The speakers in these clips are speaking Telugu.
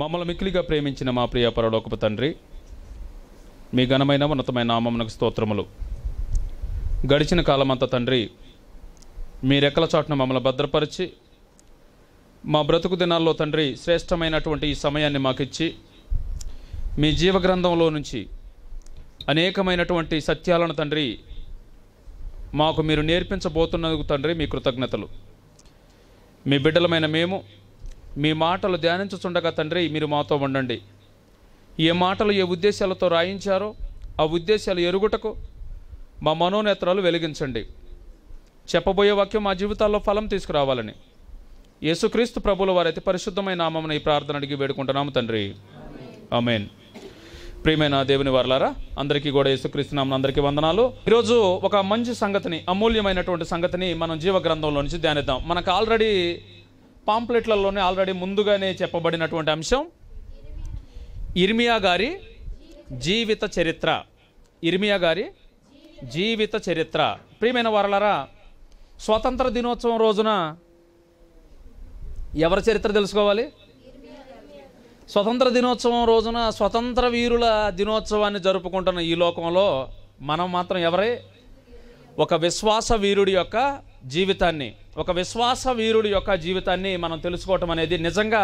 మమ్మల్ని మిక్కిలిగా ప్రేమించిన మా ప్రియ పరలోకపు తండ్రి, మీ ఘనమైన ఉన్నతమైన నామమునకు స్తోత్రములు. గడిచిన కాలమంతా తండ్రి మీ రెక్కల చాటున మమ్మల్ని భద్రపరిచి మా బ్రతుకు దినాల్లో తండ్రి శ్రేష్టమైనటువంటి ఈ సమయాన్ని మాకిచ్చి మీ జీవగ్రంథంలో నుంచి అనేకమైనటువంటి సత్యాలను తండ్రి మాకు మీరు నేర్పించబోతున్నందుకు తండ్రి మీ కృతజ్ఞతలు. మీ బిడ్డలమైన మేము మీ మాటలు ధ్యానించుచుండగా తండ్రి మీరు మాతో ఉండండి. ఏ మాటలు ఏ ఉద్దేశాలతో రాయించారో ఆ ఉద్దేశాలు ఎరుగుటకు మా మనోనేత్రాలు వెలిగించండి. చెప్పబోయే వాక్యం మా జీవితాల్లో ఫలం తీసుకురావాలని యేసుక్రీస్తు ప్రభుల వారైతే పరిశుద్ధమైన నామమున ఈ ప్రార్థన అడిగి వేడుకుంటున్నాము తండ్రి, ఆమేన్. ప్రియమైన దేవుని వారలారా, అందరికీ కూడా యేసుక్రీస్తు నామమున అందరికీ వందనాలు. ఈరోజు ఒక మంచి సంగతిని, అమూల్యమైనటువంటి సంగతిని మనం జీవగ్రంథంలో నుంచి ధ్యానిద్దాం. మనకు ఆల్రెడీ పాంప్లెట్లలోనే ఆల్రెడీ ముందుగానే చెప్పబడినటువంటి అంశం యిర్మియా గారి జీవిత చరిత్ర. యిర్మియా గారి జీవిత చరిత్ర. ప్రియమైన వారలారా, స్వాతంత్ర దినోత్సవం రోజున ఎవరి చరిత్ర తెలుసుకోవాలి? స్వతంత్ర దినోత్సవం రోజున స్వతంత్ర వీరుల దినోత్సవాన్ని జరుపుకుంటున్న ఈ లోకంలో మనం మాత్రం ఎవరే ఒక విశ్వాస వీరుడి యొక్క జీవితాన్ని, ఒక విశ్వాస వీరుడి యొక్క జీవితాన్ని మనం తెలుసుకోవటం అనేది నిజంగా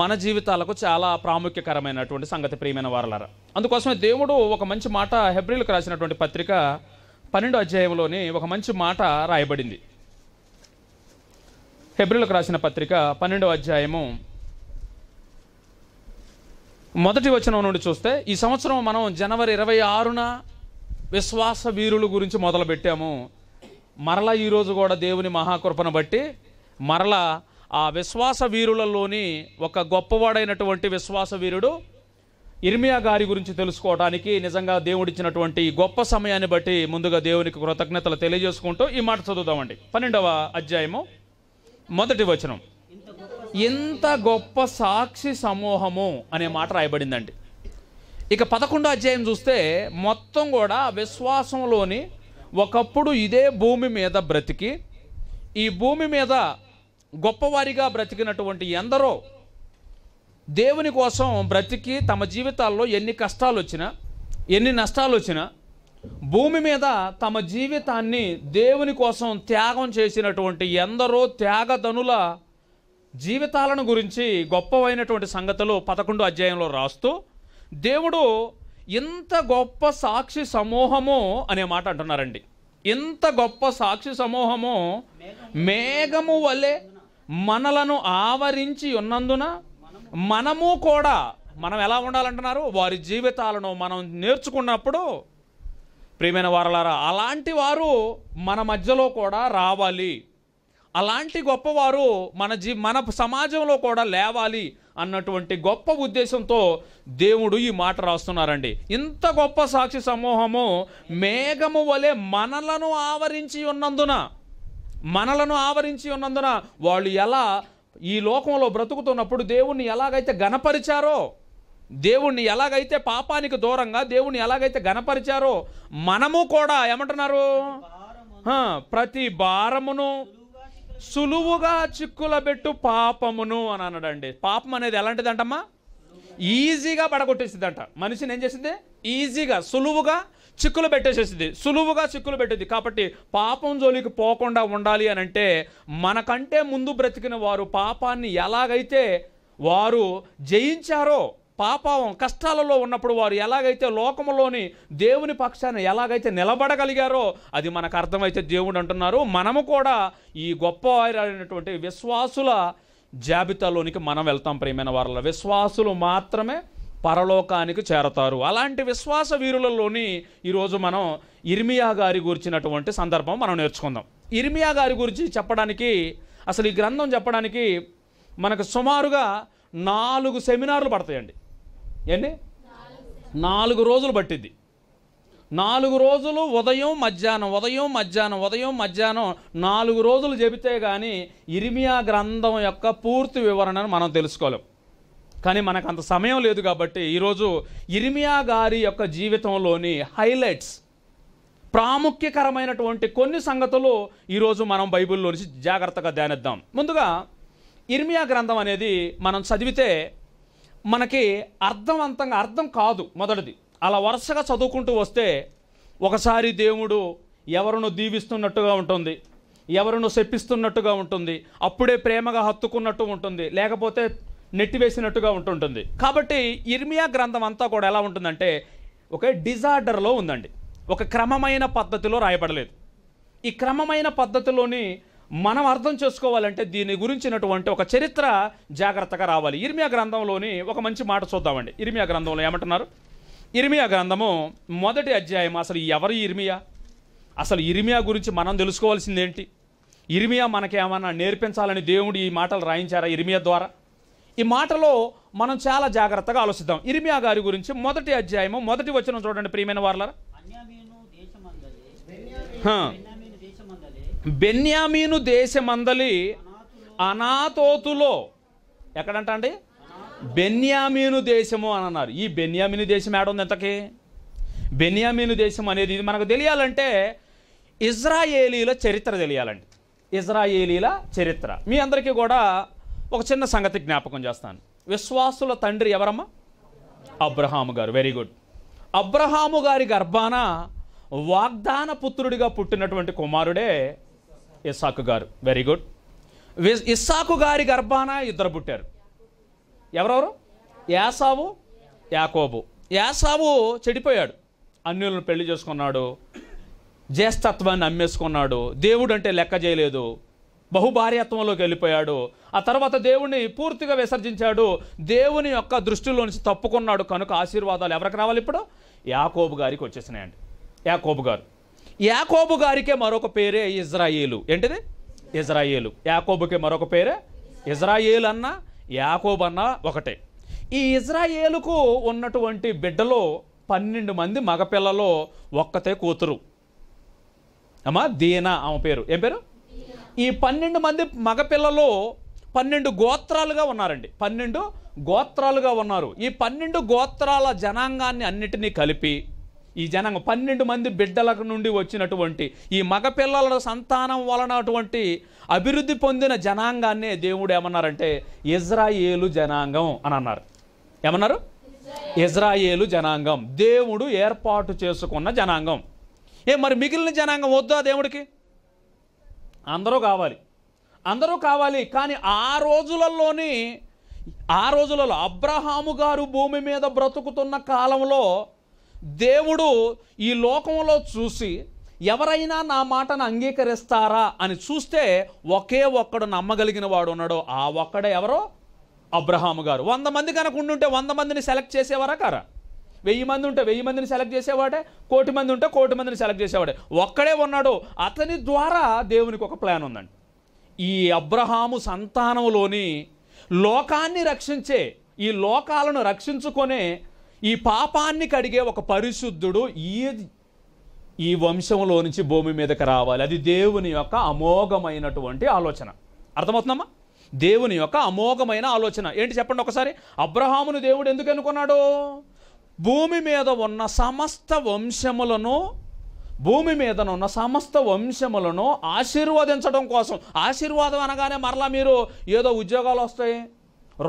మన జీవితాలకు చాలా ప్రాముఖ్యకరమైనటువంటి సంగతి. ప్రియమైన వారలారా, అందుకోసమే దేవుడు ఒక మంచి మాట హెబ్రీయులకు రాసినటువంటి పత్రిక 12వ అధ్యాయంలోని ఒక మంచి మాట రాయబడింది. హెబ్రీయులకు రాసిన పత్రిక 12వ అధ్యాయము 1వ వచనం నుండి చూస్తే, ఈ సంవత్సరం మనం జనవరి 26న విశ్వాస వీరుల గురించి మొదలుపెట్టాము. మరలా ఈరోజు కూడా దేవుని మహాకృపను బట్టి మరలా ఆ విశ్వాస వీరులలోని ఒక గొప్పవాడైనటువంటి విశ్వాస వీరుడు యిర్మియా గారి గురించి తెలుసుకోవడానికి నిజంగా దేవుడిచ్చినటువంటి గొప్ప సమయాన్ని బట్టి ముందుగా దేవునికి కృతజ్ఞతలు తెలియజేసుకుంటూ ఈ మాట చదువుదామండి. 12వ అధ్యాయము 1వ వచనం, ఎంత గొప్ప సాక్షి సమూహము అనే మాట రాయబడిందండి. ఇక 11వ అధ్యాయం చూస్తే మొత్తం కూడా విశ్వాసంలోని ఒకప్పుడు ఇదే భూమి మీద బ్రతికి ఈ భూమి మీద గొప్పవారిగా బ్రతికినటువంటి ఎందరో దేవుని కోసం బ్రతికి తమ జీవితాల్లో ఎన్ని కష్టాలు వచ్చినా ఎన్ని నష్టాలు వచ్చినా భూమి మీద తమ జీవితాన్ని దేవుని కోసం త్యాగం చేసినటువంటి ఎందరో త్యాగధనుల జీవితాలను గురించి గొప్పవైనటువంటి సంగతులు 11వ అధ్యాయంలో రాస్తూ దేవుడు ఇంత గొప్ప సాక్షి సమూహము అనే మాట అంటున్నారండి. ఇంత గొప్ప సాక్షి సమూహము మేఘము వలె మనలను ఆవరించి ఉన్నందున మనము కూడా, మనం ఎలా ఉండాలంటున్నారు? వారి జీవితాలను మనం నేర్చుకున్నప్పుడు ప్రియమైన వారలారా, అలాంటి వారు మన మధ్యలో కూడా రావాలి, అలాంటి గొప్పవారు మన సమాజంలో కూడా లేవాలి అన్నటువంటి గొప్ప ఉద్దేశంతో దేవుడు ఈ మాట రాస్తున్నారండి. ఇంత గొప్ప సాక్షి సమూహము మేఘము వలె మనలను ఆవరించి ఉన్నందున వాళ్ళు ఎలా ఈ లోకంలో బ్రతుకుతున్నప్పుడు దేవుణ్ణి ఎలాగైతే ఘనపరిచారో, దేవుణ్ణి ఎలాగైతే పాపానికి దూరంగా దేవుణ్ణి ఎలాగైతే ఘనపరిచారో మనము కూడా ఏమంటున్నారు? ప్రతి భారమును సులువుగా చిక్కులబెట్టు పాపమును అని అన్నాడండి. పాపం అనేది ఎలాంటిదంటమ్మా? ఈజీగా పడగొట్టేసిద్దంట. మనిషిని ఏం చేసింది? ఈజీగా సులువుగా చిక్కులు పెట్టేసేసింది, సులువుగా చిక్కులు పెట్టింది. కాబట్టి పాపం జోలికి పోకుండా ఉండాలి అని అంటే మనకంటే ముందు బ్రతికిన వారు పాపాన్ని ఎలాగైతే వారు జయించారో, పాపం కష్టాలలో ఉన్నప్పుడు వారు ఎలాగైతే లోకములోని దేవుని పక్షాన ఎలాగైతే నిలబడగలిగారో అది మనకు అర్థమైతే దేవుడు అంటున్నారు మనము కూడా ఈ గొప్పవారైనటువంటి విశ్వాసుల జాబితాలోనికి మనం వెళ్తాం. ప్రియమైన వారలారా, విశ్వాసులు మాత్రమే పరలోకానికి చేరతారు. అలాంటి విశ్వాస వీరులలోని ఈరోజు మనం యిర్మియా గారి గురించినటువంటి సందర్భం మనం నేర్చుకుందాం. యిర్మియా గారి గురించి చెప్పడానికి, అసలు ఈ గ్రంథం చెప్పడానికి మనకు సుమారుగా 4 సెమినార్లు పడతాయండి. ఏంటి? 4 రోజులు పట్టింది. 4 రోజులు, ఉదయం మధ్యాహ్నం 4 రోజులు చెబితే కానీ యిర్మియా గ్రంథం యొక్క పూర్తి వివరణను మనం తెలుసుకోలేం. కానీ మనకు అంత సమయం లేదు కాబట్టి ఈరోజు యిర్మియా గారి యొక్క జీవితంలోని హైలైట్స్, ప్రాముఖ్యకరమైనటువంటి కొన్ని సంగతులు ఈరోజు మనం బైబిల్లో నుంచి జాగ్రత్తగా ధ్యానిద్దాం. ముందుగా యిర్మియా గ్రంథం అనేది మనం చదివితే मन की అర్థవంతం అర్థం కాదు మొదటిది అలా వరుసగా చదువుకుంటూ వస్తే ఒకసారి దేవుడు ఎవరును దీవిస్తున్నట్టుగా ఉంటుంది ఎవరును శపిస్తున్నట్టుగా ఉంటుంది అప్పుడే ప్రేమగా హత్తుకున్నట్టు ఉంటుంది లేకపోతే నెట్టివేసినట్టుగా ఉంటుంది కాబట్టి యిర్మియా గ్రంథం అంతా కూడా ఎలా ఉంటుందంటే ఒక డిజార్డర్ లో ఉండండి ఒక క్రమమైన పద్ధతిలో రాయబడలేదు ఈ క్రమమైన పద్ధతిలోని మనం అర్థం చేసుకోవాలంటే దీని గురించినటువంటి ఒక చరిత్ర జాగృతగా రావాలి యిర్మియా గ్రంథంలోని ఒక మంచి మాట చూద్దామండి యిర్మియా గ్రంథంలో ఏమంటున్నారు యిర్మియా గ్రంథము మొదటి అధ్యాయం అసలు ఎవరు యిర్మియా అసలు యిర్మియా గురించి మనం తెలుసుకోవాల్సింది ఏంటి యిర్మియా మనకి ఏమన్నా నేర్పించాలని దేవుడు ఈ మాటలు రాయించారా యిర్మియా ద్వారా ఈ మాటలో మనం చాలా జాగృతగా ఆలోచిద్దాం యిర్మియా గారి గురించి మొదటి అధ్యాయము మొదటి వచనం చూడండి ప్రియమైన వారలారా బెన్యామీను దేశమందలి అనాతోతులో ఎక్కడంట అండి బెన్యామీను దేశము అని అన్నారు ఈ బెన్యామీను దేశం ఏడుంది ఎంతకి బెన్యామీను దేశం అనేది ఇది మనకు తెలియాలంటే ఇజ్రాయేలీల చరిత్ర తెలియాలండి ఇజ్రాయేలీల చరిత్ర మీ అందరికీ కూడా ఒక చిన్న సంగతి జ్ఞాపకం చేస్తాను విశ్వాసుల తండ్రి ఎవరమ్మా అబ్రహాము గారు వెరీ గుడ్ అబ్రహాము గారి గర్భాన వాగ్దాన పుత్రుడిగా పుట్టినటువంటి కుమారుడే ఇస్సాకు గారు వెరీ గుడ్ ఇస్సాకు గారి గర్భాన ఇద్దరు పుట్టారు ఎవరెవరు యాసావు యాకోబు యాసావు చెడిపోయాడు అన్యులను పెళ్లి చేసుకున్నాడు జ్యేష్ఠత్వాన్ని అమ్మేసుకున్నాడు దేవుడు అంటే లెక్క చేయలేదు బహుభార్యత్వంలోకి వెళ్ళిపోయాడు ఆ తర్వాత దేవుణ్ణి పూర్తిగా విసర్జించాడు దేవుని యొక్క దృష్టిలో నుంచి తప్పుకున్నాడు కనుక ఆశీర్వాదాలు ఎవరికి రావాలి ఇప్పుడు యాకోబు గారికి వచ్చేసినాయండి యాకోబు గారు యాకోబు గారికే మరొక పేరే ఇజ్రాయేలు ఏంటిది ఇజ్రాయేలు యాకోబుకే మరొక పేరే ఇజ్రాయేల్ అన్న యాకోబు అన్న ఒకటే ఈ ఇజ్రాయేలుకు ఉన్నటువంటి బిడ్డలో 12 మంది మగపిల్లలో ఒక్కతే కూతురు అమ్మా దీనా ఆమె పేరు ఏం పేరు ఈ 12 మంది మగపిల్లలో 12 గోత్రాలుగా ఉన్నారండి 12 గోత్రాలుగా ఉన్నారు ఈ 12 గోత్రాల జనాంగాన్ని అన్నిటినీ కలిపి ఈ జనాంగం 12 మంది బిడ్డల నుండి వచ్చినటువంటి ఈ మగపిల్లల సంతానం వలనటువంటి అభివృద్ధి పొందిన జనాంగాన్నే దేవుడు ఏమన్నారంటే ఇజ్రాయేలు జనాంగం అని అన్నారు ఏమన్నారు ఇజ్రాయేలు జనాంగం దేవుడు ఏర్పాటు చేసుకున్న జనాంగం ఏ మరి మిగిలిన జనాంగం వద్దా దేవుడికి అందరూ కావాలి కానీ ఆ రోజులలో అబ్రహాము గారు భూమి మీద బ్రతుకుతున్న కాలంలో దేవుడు ఈ లోకంలో చూసి ఎవరైనా నా మాటను అంగీకరిస్తారా అని చూస్తే ఒకే ఒక్కడు నమ్మగలిగిన వాడు ఉన్నాడు ఆ ఒక్కడే ఎవరో అబ్రహాము గారు 100 మంది కనుక ఉండుంటే 100 మందిని సెలెక్ట్ చేసేవారా కారా 1000 మంది ఉంటే 1000 మందిని సెలెక్ట్ చేసేవాడే 1 కోటి మంది ఉంటే 1 కోటి మందిని సెలెక్ట్ చేసేవాడే ఒక్కడే ఉన్నాడు అతని ద్వారా దేవునికి ఒక ప్లాన్ ఉందండి ఈ అబ్రహాము సంతానంలోని లోకాన్ని రక్షించే ఈ లోకాలను రక్షించుకునే ఈ పాపాన్ని కడిగే ఒక పరిశుద్ధుడు ఈ వంశంలో నుంచి భూమి మీదకి రావాలి అది దేవుని యొక్క అమోఘమైనటువంటి ఆలోచన అర్థమవుతుందమ్మా దేవుని యొక్క అమోఘమైన ఆలోచన ఏంటి చెప్పండి ఒకసారి అబ్రహామును దేవుడు ఎందుకు అనుకున్నాడు భూమి మీద ఉన్న సమస్త వంశములను ఆశీర్వదించడం కోసం ఆశీర్వాదం అనగానే మరలా మీరు ఏదో ఉద్యోగాలు వస్తాయి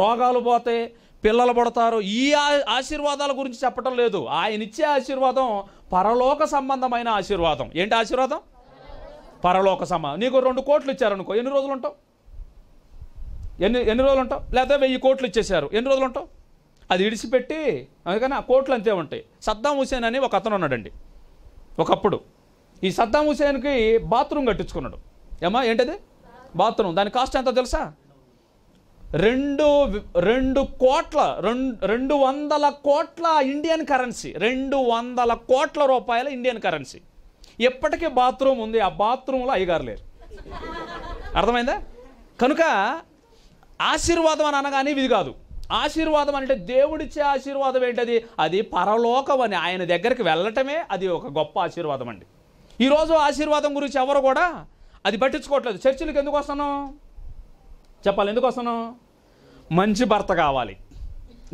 రోగాలు పోతాయి పిల్లలు పడతారు ఈ ఆశీర్వాదాల గురించి చెప్పటం లేదు ఆయన ఇచ్చే ఆశీర్వాదం పరలోక సంబంధమైన ఆశీర్వాదం ఏంటి ఆశీర్వాదం పరలోక సంబంధం నీకు 2 కోట్లు ఇచ్చారనుకో ఎన్ని రోజులు ఉంటావు లేకపోతే 1000 కోట్లు ఇచ్చేశారు ఎన్ని రోజులు ఉంటావు అది విడిచిపెట్టి అందుకని ఆ కోట్లు అంతే ఉంటాయి సద్దాం హుసేన్ అని ఒక అతను ఉన్నాడండి ఒకప్పుడు ఈ సద్దాం హుసేన్కి బాత్రూమ్ కట్టించుకున్నాడు ఏమా ఏంటది బాత్రూమ్ దాని కాస్ట్ ఎంతో తెలుసా 200 కోట్ల ఇండియన్ కరెన్సీ 200 కోట్ల రూపాయల ఇండియన్ కరెన్సీ ఎప్పటికీ బాత్రూమ్ ఉంది ఆ బాత్రూంలో అయ్యగారు లేరు అర్థమైందా కనుక ఆశీర్వాదం అని అనగానే ఇది కాదు ఆశీర్వాదం అంటే దేవుడిచ్చే ఆశీర్వాదం ఏంటది అది పరలోకం అని ఆయన దగ్గరికి వెళ్ళటమే అది ఒక గొప్ప ఆశీర్వాదం అండి ఈరోజు ఆశీర్వాదం గురించి ఎవరు కూడా అది పట్టించుకోవట్లేదు చర్చిలకు ఎందుకు వస్తాను చెప్పాలి ఎందుకు వస్తాను మంచి భర్త కావాలి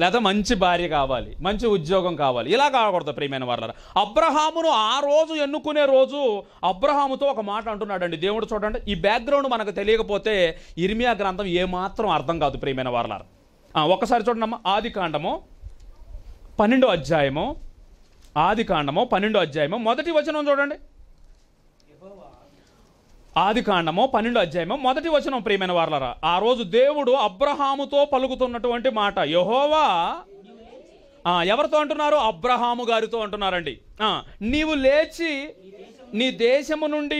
లేదా మంచి భార్య కావాలి మంచి ఉద్యోగం కావాలి ఇలా కాకూడదు ప్రియమైన వారలారా అబ్రహామును ఆ రోజు ఎన్నుకునే రోజు అబ్రహాముతో ఒక మాట అంటున్నాడండి దేవుడు చూడండి ఈ బ్యాక్గ్రౌండ్ మనకు తెలియకపోతే యిర్మియా గ్రంథం ఏమాత్రం అర్థం కాదు ప్రియమైన వారలారా ఒకసారి చూడండి ఆదికాండము 12వ అధ్యాయము ఆదికాండము 12వ అధ్యాయము మొదటి వచనం చూడండి ఆదికాండము 12వ అధ్యాయము మొదటి వచనం ప్రియమైన వారలారా ఆ రోజు దేవుడు అబ్రహాముతో పలుకుతున్నటువంటి మాట యెహోవా ఎవరితో అంటున్నారు అబ్రహాము గారితో అంటున్నారండి నీవు లేచి నీ దేశము నుండి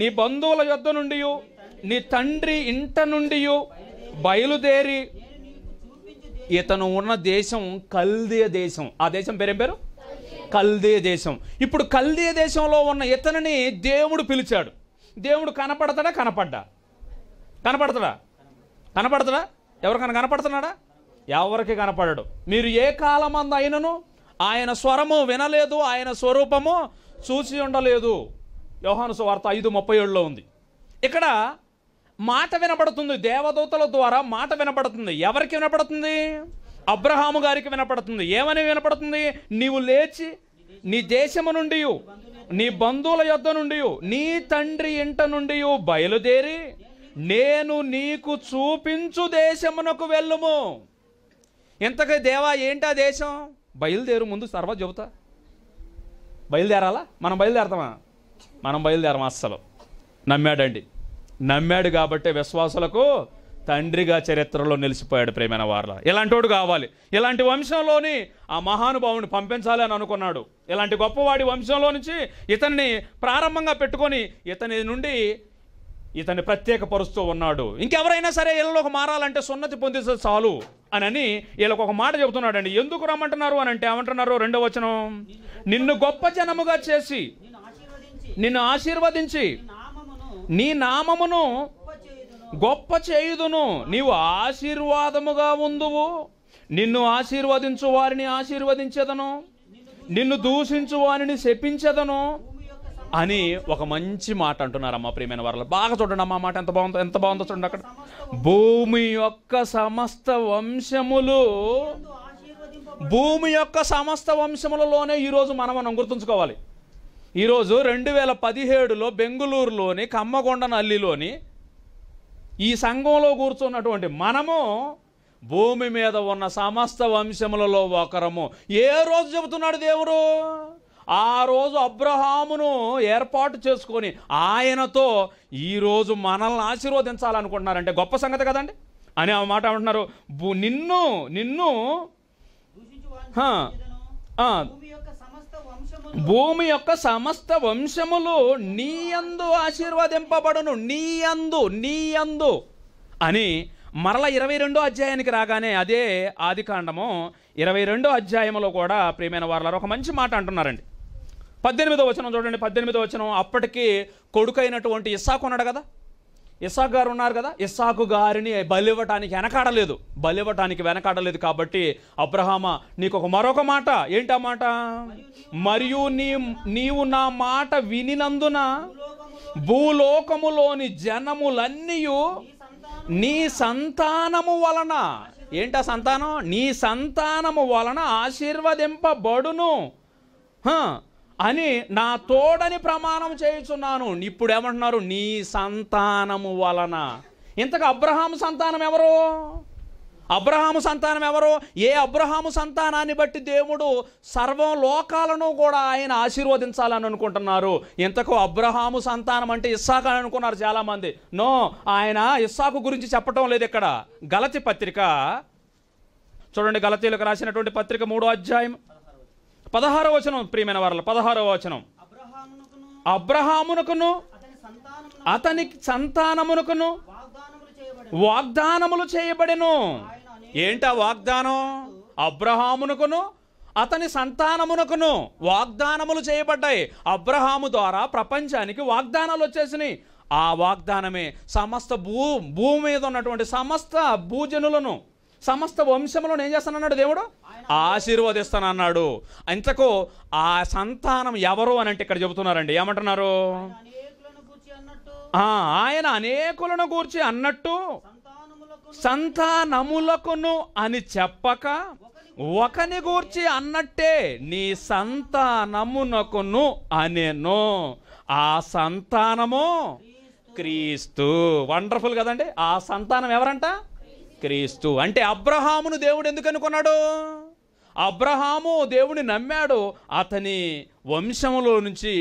నీ బంధువుల యొద్ద నుండి నీ తండ్రి ఇంట నుండి బయలుదేరి ఇతను ఉన్న దేశం కల్దీయ దేశం ఆ దేశం పేరేం పేరు కల్దీయ దేశం ఇప్పుడు కల్దీయ దేశంలో ఉన్న ఇతనిని దేవుడు పిలిచాడు దేవుడు కనపడతాడా ఎవరికైనా కనపడుతున్నాడా ఎవరికి కనపడడు మీరు ఏ కాలమందైనను ఆయన స్వరము వినలేదు ఆయన స్వరూపము చూసి ఉండలేదు యోహాను సువార్త 5:37 లో ఉంది ఇక్కడ మాట వినబడుతుంది దేవదూతల ద్వారా మాట వినబడుతుంది ఎవరికి వినబడుతుంది అబ్రహాము గారికి వినబడుతుంది ఏమని వినబడుతుంది నీవు లేచి నీ దేశము నుండి నీ బంధువుల యొద్ద నుండి నీ తండ్రి ఇంట నుండి బయలుదేరి నేను నీకు చూపించు దేశమునకు వెళ్ళుము ఎంతకీ దేవా ఏంటా దేశం బయలుదేరు ముందు సర్వ చెబుతా బయలుదేరాలా మనం బయలుదేరతాం అస్సలు నమ్మాడు కాబట్టి విశ్వాసులకు తండ్రిగా చరిత్రలో నిలిచిపోయాడు ప్రేమైన వారలారా ఇలాంటోడు కావాలి ఇలాంటి వంశంలోని ఆ మహానుభావుని పంపించాలి అని అనుకున్నాడు ఇలాంటి గొప్పవాడి వంశంలో నుంచి ఇతన్ని ప్రారంభంగా పెట్టుకొని ఇతని నుండి ఇతన్ని ప్రత్యేకపరుస్తూ ఉన్నాడు ఇంకెవరైనా సరే వీళ్ళలోకి మారాలంటే సున్నతి పొందితే చాలు అని వీళ్ళకి ఒక మాట చెబుతున్నాడండి ఎందుకు రమ్మంటున్నారు అని అంటే ఏమంటున్నారు రెండో వచనం నిన్ను గొప్ప జనముగా చేసి నిన్ను ఆశీర్వదించి నీ నామమును గొప్ప చేయుదును నీవు ఆశీర్వాదముగా ఉండువు నిన్ను ఆశీర్వదించు వారిని ఆశీర్వదించెదను నిన్ను దూషించు వారిని శపించెదను అని ఒక మంచి మాట అంటున్నారమ్మా ప్రియమైన వారలారా బాగా చూడండి అమ్మా మాట ఎంత బాగుందో చూడండి అక్కడ భూమి యొక్క సమస్త వంశములలోనే ఈరోజు మనం గుర్తుంచుకోవాలి ఈరోజు 2017లో బెంగుళూరులోని కమ్మగొండనల్లిలోని ఈ సంఘంలో కూర్చున్నటువంటి మనము భూమి మీద ఉన్న సమస్త వంశములలో ఒకరము ఏ రోజు చెబుతున్నాడు దేవుడు ఆ రోజు అబ్రహామును ఏర్పాటు చేసుకొని ఆయనతో ఈరోజు మనల్ని ఆశీర్వదించాలనుకుంటున్నారంటే గొప్ప సంగతి కదండి అని ఆ మాట అంటున్నారు నిన్ను భూమి యొక్క సమస్త వంశములు నీయందు ఆశీర్వదింపబడును నీయందు అని మరలా 22వ అధ్యాయానికి రాగానే అదే ఆదికాండము 22వ అధ్యాయంలో కూడా ప్రియమైన వారలారా ఒక మంచి మాట అంటున్నారండి 18వ వచనం చూడండి 18వ వచనం అప్పటికి కొడుకైనటువంటి ఇస్సాకు ఉన్నాడు కదా ఇస్సాకు గారు ఉన్నారు కదా ఇస్సాకు గారిని బలివ్వటానికి వెనకాడలేదు కాబట్టి అబ్రహామా నీకు ఒక మరొక మాట ఏంటా మాట మరియు నీవు నా మాట వినినందున భూలోకములోని జనములన్నీయు నీ సంతానము వలన ఏంటా సంతానం నీ సంతానము వలన ఆశీర్వదింపబడును అని నా తోడని ప్రమాణం చేయుచున్నాను ఇప్పుడు ఏమంటున్నారు నీ సంతానము వలన ఇంతకు అబ్రహాము సంతానం ఎవరు ఏ అబ్రహాము సంతానాన్ని బట్టి దేవుడు సర్వ లోకాలను కూడా ఆయన ఆశీర్వదించాలని అనుకుంటున్నారు ఇంతకు అబ్రహాము సంతానం అంటే ఇస్సాకు అని అనుకున్నారు చాలామంది నో ఆయన ఇస్సాకు గురించి చెప్పటం లేదు ఇక్కడ గలతీ పత్రిక చూడండి గలతీలకు రాసినటువంటి పత్రిక 3వ అధ్యాయం 16వ వచనం ప్రియమైన వారలారా 16వ వచనం అబ్రహామునకును అతని సంతానమునకును వాగ్దానములు చేయబడెను ఏంటా వాగ్దానం అబ్రహామునకును అతని సంతానమునకును వాగ్దానములు చేయబడ్డాయి అబ్రహాము ద్వారా ప్రపంచానికి వాగ్దానాలు వచ్చేసినాయి ఆ వాగ్దానమే సమస్త భూమి మీద ఉన్నటువంటి సమస్త భూజనులను సమస్త వంశములను ఏం చేస్తానన్నాడు దేవుడు ఆశీర్వదిస్తానన్నాడు ఇంతకు ఆ సంతానం ఎవరు అని అంటే ఇక్కడ చెబుతున్నారండి ఏమంటున్నారు ఆయన అనేకులను గూర్చి అన్నట్టు సంతానములకును అని చెప్పక ఒకని గూర్చి అన్నట్టే నీ సంతానమునకును అనేను ఆ సంతానము క్రీస్తు వండర్ఫుల్ కదండి ఆ సంతానం ఎవరంట క్రీస్తు అంటే అబ్రహామును దేవుడు ఎందుకు అనుకున్నాడు? అబ్రహాము దేవుని నమ్మాడు. అతని వంశములో నుంచి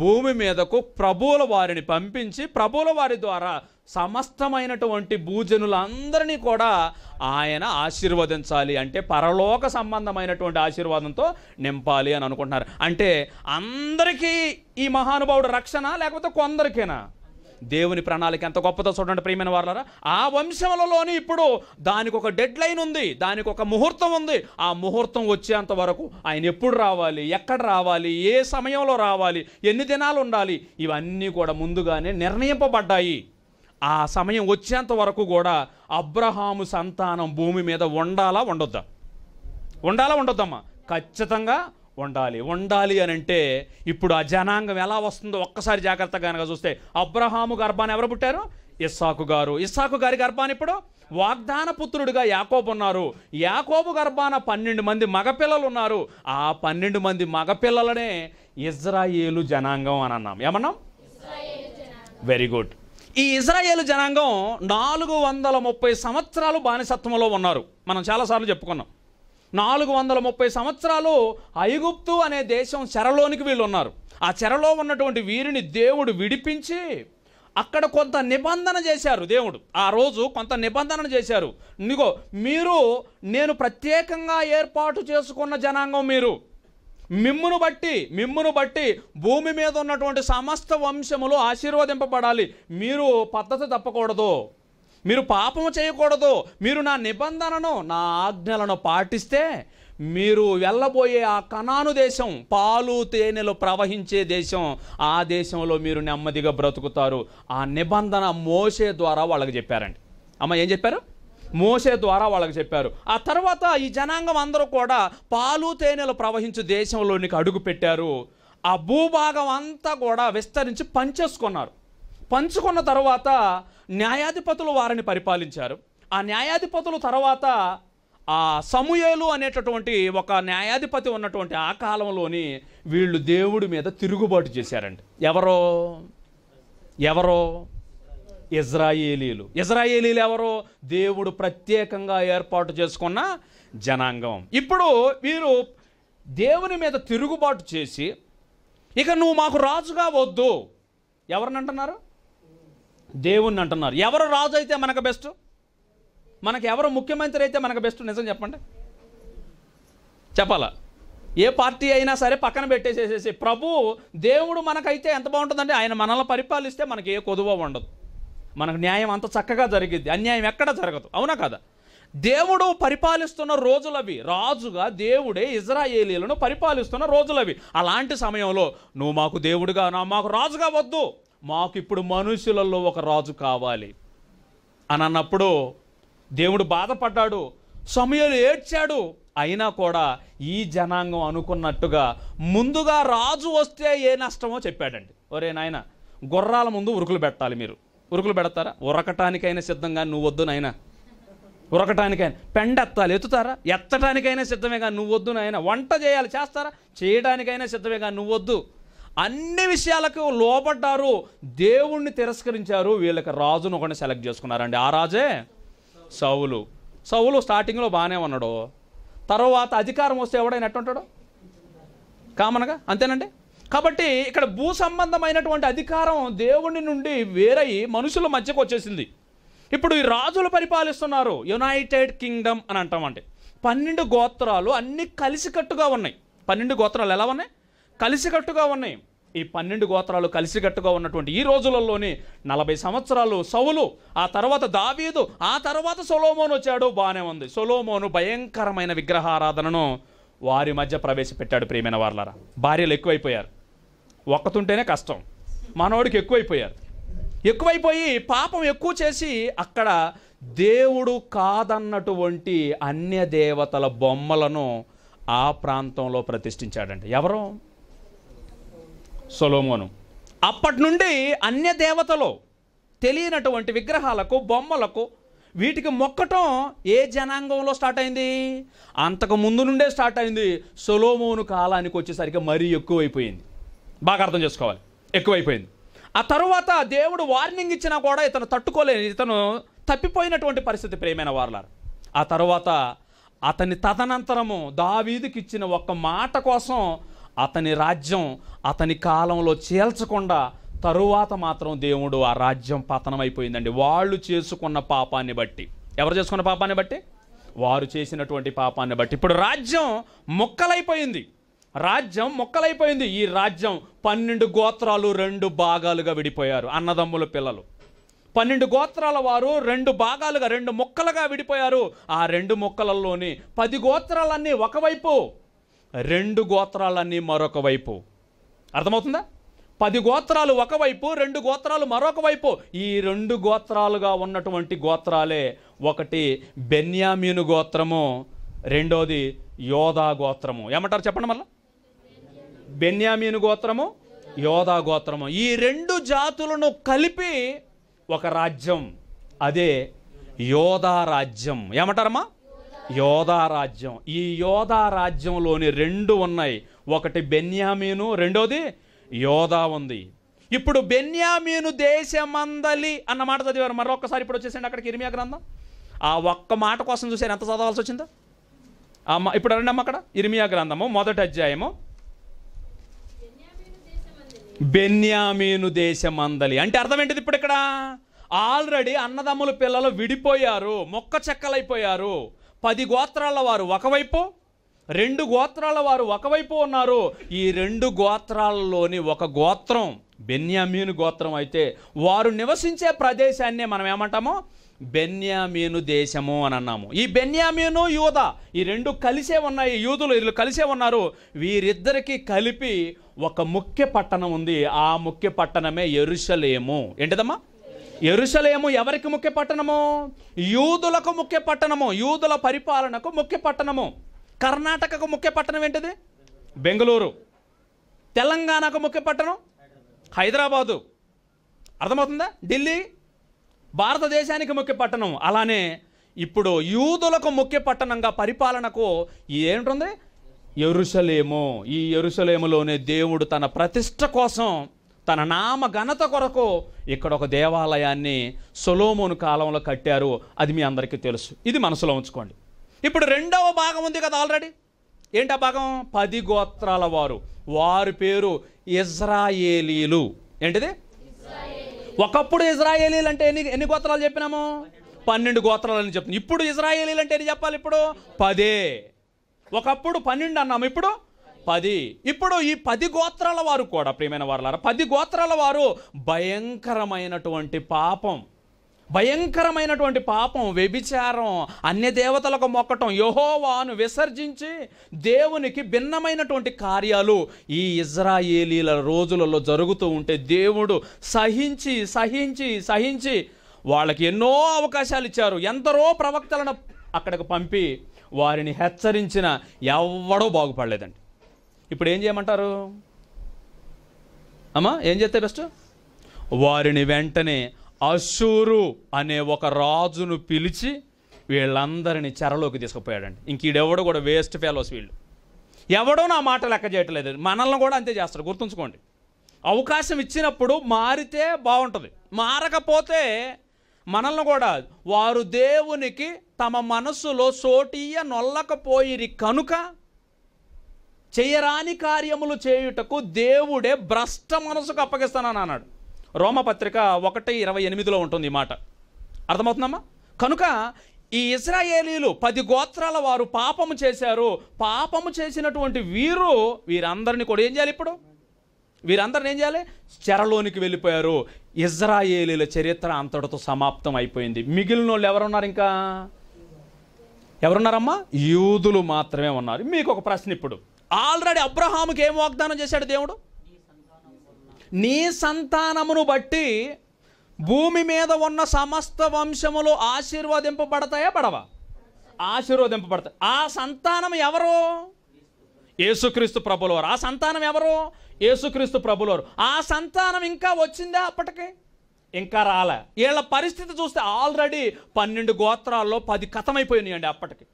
భూమి మీదకు ప్రభువుల వారిని పంపించి ప్రభువుల వారి ద్వారా సమస్తమైనటువంటి భూజనులందరినీ కూడా ఆయన ఆశీర్వదించాలి, అంటే పరలోక సంబంధమైనటువంటి ఆశీర్వాదంతో నింపాలి అని అనుకుంటున్నారు. అంటే అందరికీ ఈ మహానుభావుడు రక్షణ లేకపోతే కొందరికేనా? దేవుని ప్రణాళిక ఎంత గొప్పదో చూడండి ప్రియమైన వారలారా. ఆ వంశములలోని ఇప్పుడు దానికి ఒక డెడ్ లైన్ ఉంది, దానికి ఒక ముహూర్తం ఉంది. ఆ ముహూర్తం వచ్చేంత వరకు ఆయన ఎప్పుడు రావాలి, ఎక్కడ రావాలి, ఏ సమయంలో రావాలి, ఎన్ని దినాలు ఉండాలి, ఇవన్నీ కూడా ముందుగానే నిర్ణయింపబడ్డాయి. ఆ సమయం వచ్చేంత వరకు కూడా అబ్రహాము సంతానం భూమి మీద ఉండాలా ఉండొద్దా? ఉండాలా ఉండొద్దమ్మా? ఖచ్చితంగా ఉండాలి. ఉండాలి అని అంటే ఇప్పుడు ఆ జనాంగం ఎలా వస్తుందో ఒక్కసారి జాగ్రత్తగా కనుక చూస్తే అబ్రహాము గర్భాన్ని ఎవరు పుట్టారు? ఇస్సాకు గారు. ఇస్సాకు గారి గర్భాన్ని ఇప్పుడు వాగ్దాన పుత్రుడిగా యాకోబు ఉన్నారు. యాకోబు గర్భాన 12 మంది మగపిల్లలు ఉన్నారు. ఆ 12 మంది మగపిల్లలనే ఇజ్రాయేలు జనాంగం అని అన్నాం. ఏమన్నాం? Very good. ఈ ఇజ్రాయేలు జనాంగం 430 సంవత్సరాలు బానిసత్వంలో ఉన్నారు. మనం చాలాసార్లు చెప్పుకున్నాం. 430 సంవత్సరాలు ఐగుప్తు అనే దేశం చెరలోనికి వీళ్ళు ఉన్నారు. ఆ చెరలో ఉన్నటువంటి వీరిని దేవుడు విడిపించి అక్కడ కొంత నిబంధన చేశారు. దేవుడు ఆ రోజు కొంత నిబంధన చేశారు. ఇదిగో మీరు, నేను ప్రత్యేకంగా ఏర్పాటు చేసుకున్న జనాంగం మీరు, మిమ్మును బట్టి భూమి మీద ఉన్నటువంటి సమస్త వంశములు ఆశీర్వదింపబడాలి. మీరు పద్ధతి తప్పకూడదు, మీరు పాపము చేయకూడదు, మీరు నా నిబంధనను నా ఆజ్ఞలను పాటిస్తే మీరు వెళ్ళబోయే ఆ కనాను దేశం, పాలు తేనెలు ప్రవహించే దేశం, ఆ దేశంలో మీరు నెమ్మదిగా బ్రతుకుతారు. ఆ నిబంధన మోషే ద్వారా వాళ్ళకి చెప్పారండి. అమ్మ ఏం చెప్పారు? మోషే ద్వారా వాళ్ళకి చెప్పారు. ఆ తర్వాత ఈ జనాంగం అందరూ కూడా పాలు తేనెలు ప్రవహించే దేశంలోనికి అడుగు పెట్టారు. ఆ భూభాగం అంతా కూడా విస్తరించి పంచుకున్న తర్వాత న్యాయాధిపతులు వారిని పరిపాలించారు. ఆ న్యాయాధిపతులు తర్వాత ఆ సమూయేలు అనేటటువంటి ఒక న్యాయాధిపతి ఉన్నటువంటి ఆ కాలంలోని వీళ్ళు దేవుడి మీద తిరుగుబాటు చేశారండి. ఎవరో ఇజ్రాయేలీలు. ఎవరో దేవుడు ప్రత్యేకంగా ఏర్పాటు చేసుకున్న జనాంగం. ఇప్పుడు వీరు దేవుని మీద తిరుగుబాటు చేసి ఇక నువ్వు మాకు రాజుగా వద్దు. ఎవరిని అంటున్నారు? దేవుణ్ణి అంటున్నారు. ఎవరు రాజు అయితే మనకు బెస్ట్? మనకు ఎవరు ముఖ్యమంత్రి అయితే మనకు బెస్ట్? నిజం చెప్పండి, చెప్పాలా? ఏ పార్టీ అయినా సరే పక్కన పెట్టేసేసేసి ప్రభు దేవుడు మనకైతే ఎంత బాగుంటుందంటే ఆయన మనల్ని పరిపాలిస్తే మనకి ఏ కొదువ ఉండదు, మనకు న్యాయం అంత చక్కగా జరిగిద్ది, అన్యాయం ఎక్కడ జరగదు. అవునా కదా? దేవుడు పరిపాలిస్తున్న రోజులవి, రాజుగా దేవుడే ఇజ్రాయేలీలను పరిపాలిస్తున్న రోజులవి. అలాంటి సమయంలో నువ్వు మాకు దేవుడుగా, మాకు రాజుగా వద్దు, మాకు ఇప్పుడు మనుషులలో ఒక రాజు కావాలి అని అన్నప్పుడు దేవుడు బాధపడ్డాడు, సమూయేలు ఏడ్చాడు. అయినా కూడా ఈ జనాంగం అనుకున్నట్టుగా ముందుగా రాజు వస్తే ఏ నష్టమో చెప్పాడండి. ఒరే నాయన, గుర్రాల ముందు ఉరుకులు పెట్టాలి. మీరు ఉరుకులు పెడతారా? ఉరకటానికైనా సిద్ధంగా నువ్వు వద్దు నాయన, ఉరకటానికైనా. పెండెత్తాలి, ఎత్తుతారా? ఎత్తటానికైనా సిద్ధమేగా నువ్వు వద్దు నాయన. వంట చేయాలి, చేస్తారా? చేయడానికైనా సిద్ధమేగా నువ్వు వద్దు. అన్ని విషయాలకు లోబడ్డారు, దేవుణ్ణి తిరస్కరించారు. వీళ్ళకి రాజును ఒకటి సెలెక్ట్ చేసుకున్నారండి. ఆ రాజే సౌలు. సౌలు స్టార్టింగ్లో బాగానే ఉన్నాడు, తర్వాత అధికారం వస్తే ఎవడైనా ఎట్టుంటాడు? కామన్గా అంతేనండి. కాబట్టి ఇక్కడ భూ సంబంధమైనటువంటి అధికారం దేవుని నుండి వేరై మనుషుల మధ్యకు వచ్చేసింది. ఇప్పుడు ఈ రాజులు పరిపాలిస్తున్నారు. యునైటెడ్ కింగ్డమ్ అని అంటామండి. 12 గోత్రాలు అన్నీ కలిసికట్టుగా ఉన్నాయి. 12 గోత్రాలు ఎలా ఉన్నాయి? కలిసికట్టుగా ఉన్నాయి. ఈ 12 గోత్రాలు కలిసికట్టుగా ఉన్నటువంటి ఈ రోజులలోని 40 సంవత్సరాలు సౌలు, ఆ తర్వాత దావీదు, ఆ తర్వాత సొలొమోను వచ్చాడు. బాగానే ఉంది. సొలొమోను భయంకరమైన విగ్రహారాధనను వారి మధ్య ప్రవేశపెట్టాడు. ప్రియమైన వారలారా, భార్యలు ఎక్కువైపోయారు. ఒక్కతుంటేనే కష్టం, మనోడికి ఎక్కువైపోయి పాపం ఎక్కువ చేసి అక్కడ దేవుడు కాదన్నటువంటి అన్య దేవతల బొమ్మలను ఆ ప్రాంతంలో ప్రతిష్ఠించాడండి. ఎవరు? సొలొమోను. అప్పటి నుండి అన్య దేవతలు, తెలియనటువంటి విగ్రహాలకు, బొమ్మలకు, వీటికి మొక్కటం ఏ జనాంగంలో స్టార్ట్ అయింది? అంతకు ముందు నుండే స్టార్ట్ అయింది. సొలొమోను కాలానికి వచ్చేసరికి మరీ ఎక్కువైపోయింది. బాగా అర్థం చేసుకోవాలి, ఎక్కువైపోయింది. ఆ తర్వాత దేవుడు వార్నింగ్ ఇచ్చినా కూడా ఇతను తట్టుకోలేని, ఇతను తప్పిపోయినటువంటి పరిస్థితి ప్రేమైన వారలారా. ఆ తర్వాత అతని తదనంతరము దావీదుకి ఇచ్చిన ఒక మాట కోసం అతని రాజ్యం అతని కాలంలో చేల్చకుండా తరువాత మాత్రం దేవుడు ఆ రాజ్యం పతనమైపోయిందండి. వాళ్ళు చేసుకున్న పాపాన్ని బట్టి, ఎవరు చేసుకున్న పాపాన్ని బట్టి? వారు చేసినటువంటి పాపాన్ని బట్టి. ఇప్పుడు రాజ్యం మొక్కలైపోయింది, రాజ్యం మొక్కలైపోయింది. ఈ రాజ్యం 12 గోత్రాలు 2 భాగాలుగా విడిపోయారు. అన్నదమ్ముల పిల్లలు 12 గోత్రాల వారు 2 భాగాలుగా 2 ముక్కలుగా విడిపోయారు. ఆ 2 ముక్కలలోని 10 గోత్రాలన్నీ ఒకవైపు, 2 గోత్రాలన్నీ మరొక వైపు. అర్థమవుతుందా? 10 గోత్రాలు ఒకవైపు, 2 గోత్రాలు మరొక వైపు. ఈ 2 గోత్రాలుగా ఉన్నటువంటి గోత్రాలే, ఒకటి బెన్యామీను గోత్రము, రెండోది యోధా గోత్రము. ఏమంటారు చెప్పండి మళ్ళీ? బెన్యామీను గోత్రము, యోధా గోత్రము. ఈ 2 జాతులను కలిపి ఒక రాజ్యం, అదే యోధా రాజ్యం. ఏమంటారమ్మా? యోధా రాజ్యం. ఈ యోధా రాజ్యంలోని 2 ఉన్నాయి, ఒకటి బెన్యామీను, రెండోది యోధా ఉంది. ఇప్పుడు బెన్యామీను దేశమందలి అన్నమాట చదివారు. మరొకసారి ఇప్పుడు వచ్చేసండి అక్కడికి, యిర్మియా గ్రంథం. ఆ ఒక్క మాట కోసం చూసారు ఎంత చదవాల్సి వచ్చిందో. ఇప్పుడు రండమ్మ అక్కడ, యిర్మియా గ్రంథము 1వ అధ్యాయము, బెన్యామీను దేశమందలి అంటే అర్థం ఏంటిది? ఇప్పుడు ఇక్కడ ఆల్రెడీ అన్నదమ్ముల పిల్లలు విడిపోయారు, మొక్క చెక్కలైపోయారు. 10 గోత్రాల వారు ఒకవైపు, 2 గోత్రాల వారు ఒకవైపు ఉన్నారు. ఈ 2 గోత్రాలలోని ఒక గోత్రం బెన్యామీను గోత్రం అయితే వారు నివసించే ప్రదేశాన్నే మనం ఏమంటాము? బెన్యామీను దేశము అని అన్నాము. ఈ బెన్యామీను యూదా ఈ 2 కలిసే ఉన్నాయి, యూదులు వీళ్ళు కలిసే ఉన్నారు. వీరిద్దరికీ కలిపి ఒక ముఖ్య పట్టణం ఉంది, ఆ ముఖ్య పట్టణమే యెరూషలేము. ఏంటిదమ్మా? యెరూషలేము ఎవరికి ముఖ్య పట్టణము? యూదులకు ముఖ్య పట్టణము, యూదుల పరిపాలనకు ముఖ్య పట్టణము. కర్ణాటకకు ముఖ్య పట్టణం ఏంటిది? బెంగళూరు. తెలంగాణకు ముఖ్య పట్టణం హైదరాబాదు. అర్థమవుతుందా? ఢిల్లీ భారతదేశానికి ముఖ్య పట్టణం. అలానే ఇప్పుడు యూదులకు ముఖ్య పట్టణంగా పరిపాలనకు ఏంటుంది? యెరూషలేము. ఈ యెరూషలేములోనే దేవుడు తన ప్రతిష్ట కోసం, తన నామ ఘనత కొరకు ఇక్కడ ఒక దేవాలయాన్ని సొలోమోను కాలంలో కట్టారు. అది మీ అందరికీ తెలుసు, ఇది మనసులో ఉంచుకోండి. ఇప్పుడు 2వ భాగం ఉంది కదా ఆల్రెడీ. ఏంటా భాగం? 10 గోత్రాల వారు, వారి పేరు ఇజ్రాయేలీలు. ఏంటిది? ఒకప్పుడు ఇజ్రాయేలీలు అంటే ఎన్ని గోత్రాలు చెప్పినాము? 12 గోత్రాలు అని చెప్తున్నాం. ఇప్పుడు ఇజ్రాయేలీలు అంటే ఎన్ని చెప్పాలి? ఇప్పుడు 10. ఒకప్పుడు 12 అన్నాము, ఇప్పుడు 10. ఇప్పుడు ఈ 10 గోత్రాల వారు కూడా ప్రియమైన వారలారా, 10 గోత్రాల వారు భయంకరమైనటువంటి పాపం, భయంకరమైనటువంటి పాపం, వ్యభిచారం, అన్య దేవతలకు మొక్కటం, యెహోవాను విసర్జించి దేవునికి భిన్నమైనటువంటి కార్యాలు ఈ ఇజ్రాయేలీల రోజులలో జరుగుతూ ఉంటే దేవుడు సహించి సహించి సహించి వాళ్ళకి ఎన్నో అవకాశాలు ఇచ్చారు. ఎందరో ప్రవక్తలను అక్కడికి పంపి వారిని హెచ్చరించిన ఎవడో బాగుపడలేదండి. ఇప్పుడు ఏం చేయమంటారు అమ్మా? ఏం చేస్తే బెస్ట్? వారిని వెంటనే అశూరు అనే ఒక రాజును పిలిచి వీళ్ళందరినీ చెరలోకి తీసుకుపోయాడండి. ఇంక ఈడెవడో కూడా వేస్ట్ ఫెలోస్ వీళ్ళు, ఎవడో నా మాట లెక్క చేయట్లేదు. మనల్ని కూడా అంతే చేస్తారు, గుర్తుంచుకోండి. అవకాశం ఇచ్చినప్పుడు మారితే బాగుంటుంది, మారకపోతే మనల్ని కూడా. వారు దేవునికి తమ మనస్సులో సోటియ నొల్లకపోయిరి కనుక చేయరాని కార్యములు చేయుటకు దేవుడే భ్రష్ట మనసుకు అప్పగిస్తానని అన్నాడు. రోమపత్రిక 1:28 ఉంటుంది ఈ మాట. అర్థమవుతుందమ్మా? కనుక ఈ ఇశ్రాయేలీలు 10 గోత్రాల వారు పాపము చేశారు. పాపము చేసినటువంటి వీరందరినీ కూడా ఏం చేయాలి? ఇప్పుడు వీరందరిని ఏం చేయాలి? చెరలోనికి వెళ్ళిపోయారు. ఇజ్రాయేలీల చరిత్ర అంతటితో సమాప్తం అయిపోయింది. మిగిలిన వాళ్ళు ఎవరున్నారు? ఇంకా ఎవరున్నారమ్మా? యూదులు మాత్రమే ఉన్నారు. మీకు ఒక ప్రశ్న ఇప్పుడు. ఆల్రెడీ అబ్రహాముకి ఏం వాగ్దానం చేశాడు దేవుడు? నీ సంతానమును బట్టి భూమి మీద ఉన్న సమస్త వంశములు ఆశీర్వదింపబడతాయా పడవా? ఆశీర్వదింపబడతాయి. ఆ సంతానం ఎవరు? యేసుక్రీస్తు ప్రభులవారు. ఆ సంతానం ఎవరు? యేసుక్రీస్తు ప్రభులవారు. ఆ సంతానం ఇంకా వచ్చిందా? అప్పటికి ఇంకా రాలే. వీళ్ళ పరిస్థితి చూస్తే ఆల్రెడీ 12 గోత్రాల్లో 10 కథమైపోయినాయండి. అప్పటికి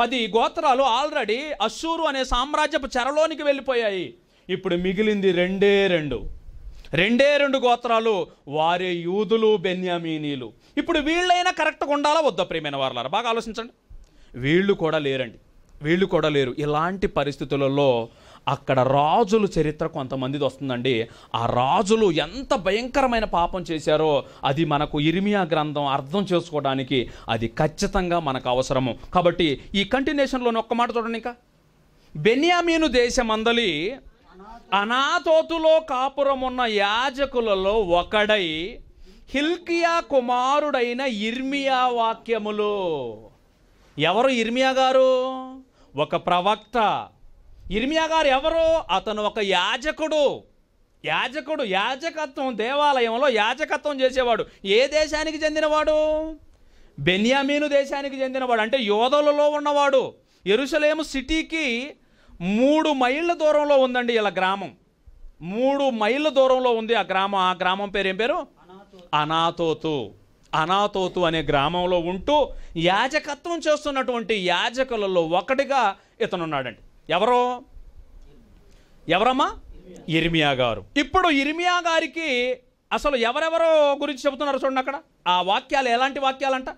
10 గోత్రాలు ఆల్రెడీ అశూరు అనే సామ్రాజ్యపు చెరలోనికి వెళ్ళిపోయాయి. ఇప్పుడు మిగిలింది 2. రెండే రెండు గోత్రాలు వారే యూదులు బెన్యామీనీలు. ఇప్పుడు వీళ్ళైనా కరెక్ట్గా ఉండాలా వద్దా ప్రియమైన వారలారా? బాగా ఆలోచించండి. వీళ్ళు కూడా లేరండి, వీళ్ళు కూడా లేరు. ఇలాంటి పరిస్థితులలో అక్కడ రాజుల చరిత్ర కొంతమందిది వస్తుందండి. ఆ రాజులు ఎంత భయంకరమైన పాపం చేశారో అది మనకు యిర్మియా గ్రంథం అర్థం చేసుకోవడానికి అది ఖచ్చితంగా మనకు అవసరము. కాబట్టి ఈ కంటిన్యూషన్లోనే ఒక్క మాట చూడండి. ఇంకా బెన్యామీను దేశమందలి అనాతోతులో కాపురమున్న యాజకులలో ఒకడై హిల్కియా కుమారుడైన యిర్మియా వాక్యములు. ఎవరు యిర్మియా గారు? ఒక ప్రవక్త. యిర్మియా గారు ఎవరు? అతను ఒక యాజకుడు. యాజకత్వం దేవాలయంలో యాజకత్వం చేసేవాడు. ఏ దేశానికి చెందినవాడు? బెన్యామీను దేశానికి చెందినవాడు. అంటే యోధులలో ఉన్నవాడు. యెరూషలేము సిటీకి 3 మైళ్ళ దూరంలో ఉందండి ఇలా గ్రామం. 3 మైళ్ళ దూరంలో ఉంది ఆ గ్రామం. ఆ గ్రామం పేరేం పేరు? అనాతోతు. అనాతోతు అనే గ్రామంలో ఉంటూ యాజకత్వం చేస్తున్నటువంటి యాజకులలో ఒకటిగా ఇతనున్నాడండి. ఎవరో? ఎవరమ్మా? యిర్మియా గారు. ఇప్పుడు యిర్మియా గారికి అసలు ఎవరెవరో గురించి చెబుతున్నారు చూడండి అక్కడ. ఆ వాక్యాలు ఎలాంటి వాక్యాలంట?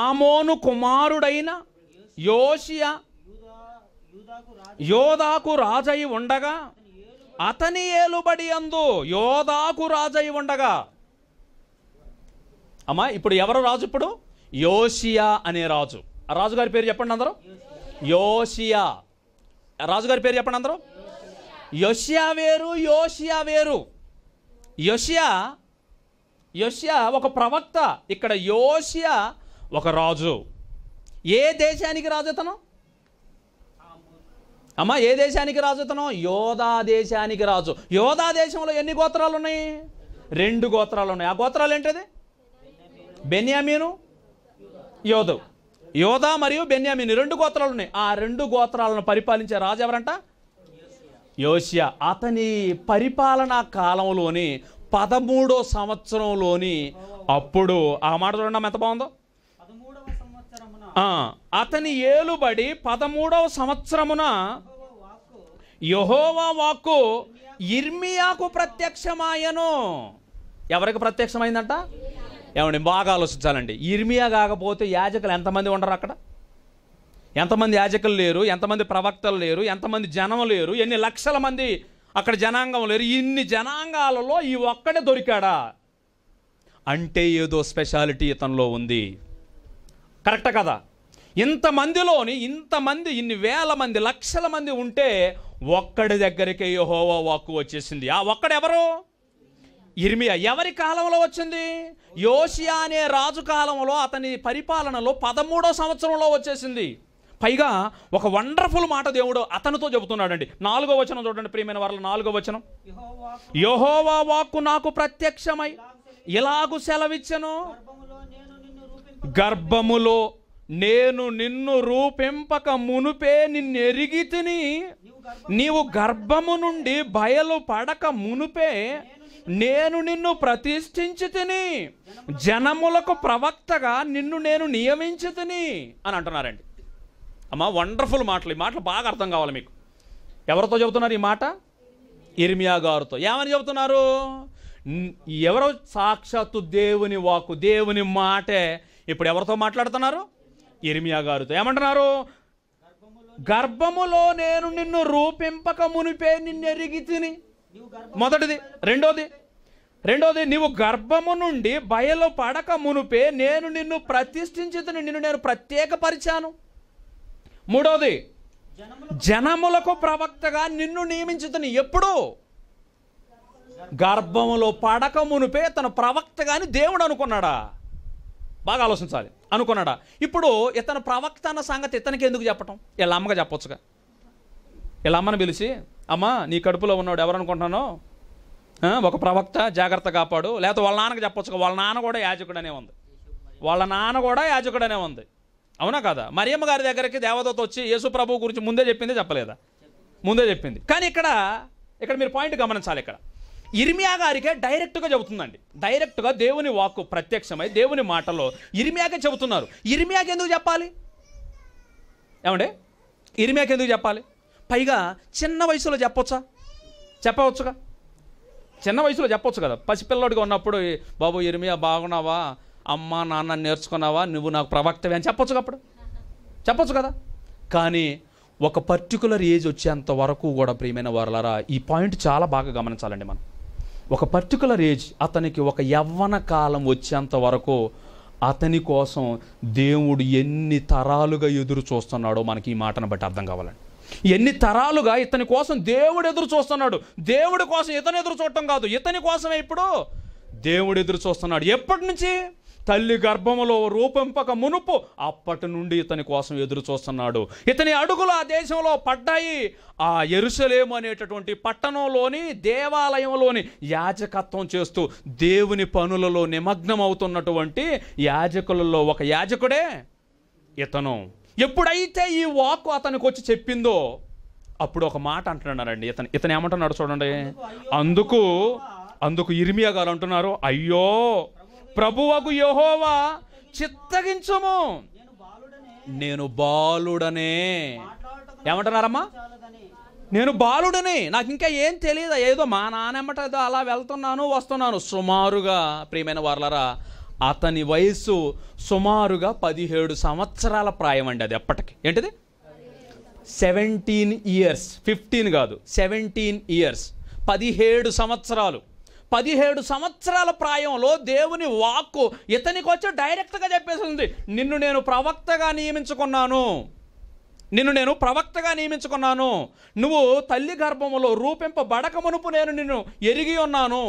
ఆమోను కుమారుడైన యోషియా యోధాకు రాజై ఉండగా అతని ఏలుబడి అందు అమ్మా ఇప్పుడు ఎవరు రాజు? ఇప్పుడు యోషియా అనే రాజు. ఆ రాజుగారి పేరు చెప్పండి అందరూ. యోషియా. రాజుగారి పేరు చెప్పండి అందరూ. యోషియా వేరు, యోషియా వేరు. యోషియా ఒక ప్రవక్త, ఇక్కడ యోషియా ఒక రాజు. ఏ దేశానికి రాజు అతను? అమ్మ ఏ దేశానికి రాజు అతను? యోధా దేశానికి రాజు. యోధా దేశంలో ఎన్ని గోత్రాలు ఉన్నాయి? 2 గోత్రాలు ఉన్నాయి. ఆ గోత్రాలు ఏంటది? బెన్యామీను, యోధు. యోధా మరియు బెన్యామీను 2 గోత్రాలు ఉన్నాయి. ఆ 2 గోత్రాలను పరిపాలించే రాజు ఎవరంట? యోషియా. అతని పరిపాలనా కాలంలోని 13వ సంవత్సరంలోని అప్పుడు ఆ మాట చూడండి ఎంత బాగుందో. అతని ఏలుబడి 13వ సంవత్సరమున యెహోవా వాక్కు యిర్మియాకు ప్రత్యక్షమాయను. ఎవరికి ప్రత్యక్షమైందంట? ఏమండి బాగా ఆలోచించాలండి. యిర్మియా కాకపోతే యాజకులు ఎంతమంది ఉండరు అక్కడ? ఎంతమంది యాజకులు లేరు, ఎంతమంది ప్రవక్తలు లేరు, ఎంతమంది జనం లేరు, ఎన్ని లక్షల మంది అక్కడ జనాంగం లేరు. ఇన్ని జనాంగాలలో ఈ ఒక్కడే దొరికాడా అంటే ఏదో స్పెషాలిటీ ఇతనిలో ఉంది. కరెక్టా కదా? ఇంతమంది ఇన్ని వేల మంది లక్షల మంది ఉంటే ఒక్కడి దగ్గరికి యెహోవా వాక్కు వచ్చేసింది. ఆ ఒక్కడెవరు? యిర్మియా. ఎవరి కాలంలో వచ్చింది? యోషియా అనే రాజు కాలంలో అతని పరిపాలనలో 13వ సంవత్సరంలో వచ్చేసింది. పైగా ఒక వండర్ఫుల్ మాట దేవుడు అతనితో చెబుతున్నాడండి. 4వ వచనం చూడండి ప్రియమైన వారలారా. 4వ వచనం, యెహోవా వాక్కు నాకు ప్రత్యక్షమై ఇలాగు సెలవిచ్చెను, గర్భములో నేను నిన్ను రూపింపక మునుపే నిన్నెరిగి తిని, నీవు గర్భము నుండి బయలు పడక మునుపే నేను నిన్ను ప్రతిష్ఠించి తిని, జనములకు ప్రవక్తగా నిన్ను నేను నియమించి తిని అని అంటున్నారండి. అమ్మ వండర్ఫుల్ మాటలు. ఈ మాటలు బాగా అర్థం కావాలి మీకు. ఎవరితో చెబుతున్నారు ఈ మాట? యిర్మియా గారితో. ఏమని చెబుతున్నారు? ఎవరో? సాక్షాత్తు దేవుని వాక్కు, దేవుని మాటే. ఇప్పుడు ఎవరితో మాట్లాడుతున్నారు? యిర్మియా గారితో. ఏమంటున్నారు? గర్భములో నేను నిన్ను రూపింపక మునిపే నిన్నెరిగి తిని. మొదటిది. రెండోది, నీవు గర్భము నుండి బయలు పడక మునిపే నేను నిన్ను ప్రతిష్ఠించి తిని, నిన్ను నేను ప్రత్యేకపరిచాను. మూడోది, జనములకు ప్రవక్తగా నిన్ను నియమించి తిని. ఎప్పుడు? గర్భములో పడక మునిపే తన ప్రవక్తగాని దేవుడు అనుకున్నాడా? బాగా ఆలోచించాలి. అనుకున్నాడా? ఇప్పుడు ఇతను ప్రవక్త అన్న సంగతి ఇతనికి ఎందుకు చెప్పటం? ఇలా అమ్మగా చెప్పొచ్చుగా. ఇలా అమ్మని పిలిచి, అమ్మ నీ కడుపులో ఉన్నాడు ఎవరు అనుకుంటున్నానో ఒక ప్రవక్త, జాగ్రత్త కాపాడు. లేకపోతే వాళ్ళ నాన్నకు చెప్పొచ్చుగా, వాళ్ళ నాన్న కూడా యాజకుడనే ఉంది, అవునా కదా? మరియమ్మ గారి దగ్గరికి దేవదూత వచ్చి యేసు ప్రభువు గురించి ముందే చెప్పింది, చెప్పలేదా? ముందే చెప్పింది. కానీ ఇక్కడ మీరు పాయింట్ గమనించాలి. ఇక్కడ యిర్మియా గారికే డైరెక్ట్గా చెబుతుందండి. డైరెక్ట్గా దేవుని వాక్కు ప్రత్యక్షమై దేవుని మాటలో యిర్మియాకే చెబుతున్నారు. యిర్మియాకి ఎందుకు చెప్పాలి? ఏమండి యిర్మియాకి ఎందుకు చెప్పాలి? పైగా చిన్న వయసులో చెప్పొచ్చా? చెప్పవచ్చుగా, చిన్న వయసులో చెప్పొచ్చు కదా. పసిపిల్లడిగా ఉన్నప్పుడు బాబు యిర్మియా బాగున్నావా, అమ్మ నాన్న నేర్చుకున్నావా, నువ్వు నాకు ప్రవక్తవే అని చెప్పొచ్చుగా, అప్పుడు చెప్పొచ్చు కదా. కానీ ఒక పర్టికులర్ ఏజ్ వచ్చేంత వరకు కూడా ప్రియమైన వారలారా, ఈ పాయింట్ చాలా బాగా గమనించాలండి మనం. ఒక పర్టికులర్ ఏజ్, అతనికి ఒక యవ్వన కాలం వచ్చేంత వరకు అతని కోసం దేవుడు ఎన్ని తరాలుగా ఎదురు చూస్తున్నాడో మనకి ఈ మాటను బట్టి అర్థం కావాలండి. ఎన్ని తరాలుగా ఇతని కోసం దేవుడు ఎదురు చూస్తున్నాడు. దేవుడి కోసం ఇతను ఎదురు చూడటం కాదు, ఇతని కోసమే ఇప్పుడు దేవుడు ఎదురు చూస్తున్నాడు. ఎప్పటి నుంచి? తల్లి గర్భములో రూపింపక మునుపు అప్పటి నుండి ఇతని కోసం ఎదురు చూస్తున్నాడు. ఇతని అడుగులు ఆ దేశంలో పడ్డాయి. ఆ యెరూషలేము అనేటటువంటి పట్టణంలోని దేవాలయంలోని యాజకత్వం చేస్తూ దేవుని పనులలో నిమగ్నమవుతున్నటువంటి యాజకులలో ఒక యాజకుడే ఇతను. ఎప్పుడైతే ఈ వాక్కు అతనికి వచ్చి చెప్పిందో అప్పుడు ఒక మాట అంటున్నారండి. ఇతను ఏమంటున్నాడు చూడండి. అందుకు యిర్మియా గారు అంటున్నారు, అయ్యో ప్రభువగు యెహోవా చిత్తగించుము, నేను బాలుడనే. ఏమంటున్నారమ్మా? నేను బాలుడని, నాకు ఇంకా ఏం తెలియదు, ఏదో మా నాన్నమ్మట ఏదో అలా వెళ్తున్నాను వస్తున్నాను. సుమారుగా ప్రియమైన వారలారా అతని వయసు సుమారుగా 17 సంవత్సరాల ప్రాయం అండి. అది అప్పటికి ఏంటిది 17 years, 15 కాదు 17 years, 17 సంవత్సరాలు. 17 సంవత్సరాల ప్రాయంలో దేవుని వాక్కు ఇతనికి వచ్చి డైరెక్ట్గా చెప్పేసింది, నిన్ను నేను ప్రవక్తగా నియమించుకున్నాను, నువ్వు తల్లి గర్భములో రూపింపబడక మునుపు నేను నిన్ను ఎరిగి ఉన్నాను,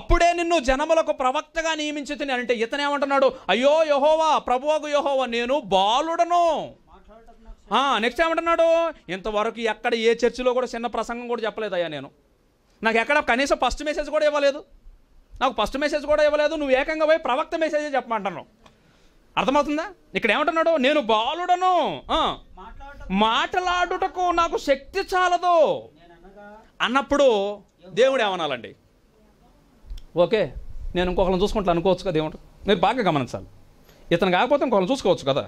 అప్పుడే నిన్ను జనములకు ప్రవక్తగా నియమించి తిని. అంటే ఇతను ఏమంటున్నాడు? అయ్యో యెహోవా, ప్రభువగు యెహోవా, నేను బాలుడను. నెక్స్ట్ ఏమంటున్నాడు? ఇంతవరకు ఎక్కడ ఏ చర్చిలో కూడా చిన్న ప్రసంగం కూడా చెప్పలేదయ్యా, నేను నాకు ఎక్కడ కనీసం ఫస్ట్ మెసేజ్ కూడా ఇవ్వలేదు, నువ్వు ఏకంగా పోయి ప్రవక్త మెసేజే చెప్పమంటున్నావు. అర్థమవుతుందా? ఇక్కడ ఏమంటున్నాడు? నేను బాలుడను, మాట్లాడుటకు నాకు శక్తి చాలదు అన్నప్పుడు దేవుడు ఏమనాలండి? ఓకే, నేను ఇంకొకళ్ళని చూసుకుంటా అనుకోవచ్చు కదా దేవుడు. మీరు బాగా గమనించాలి, ఇతను కాకపోతే ఇంకొకళ్ళని చూసుకోవచ్చు కదా,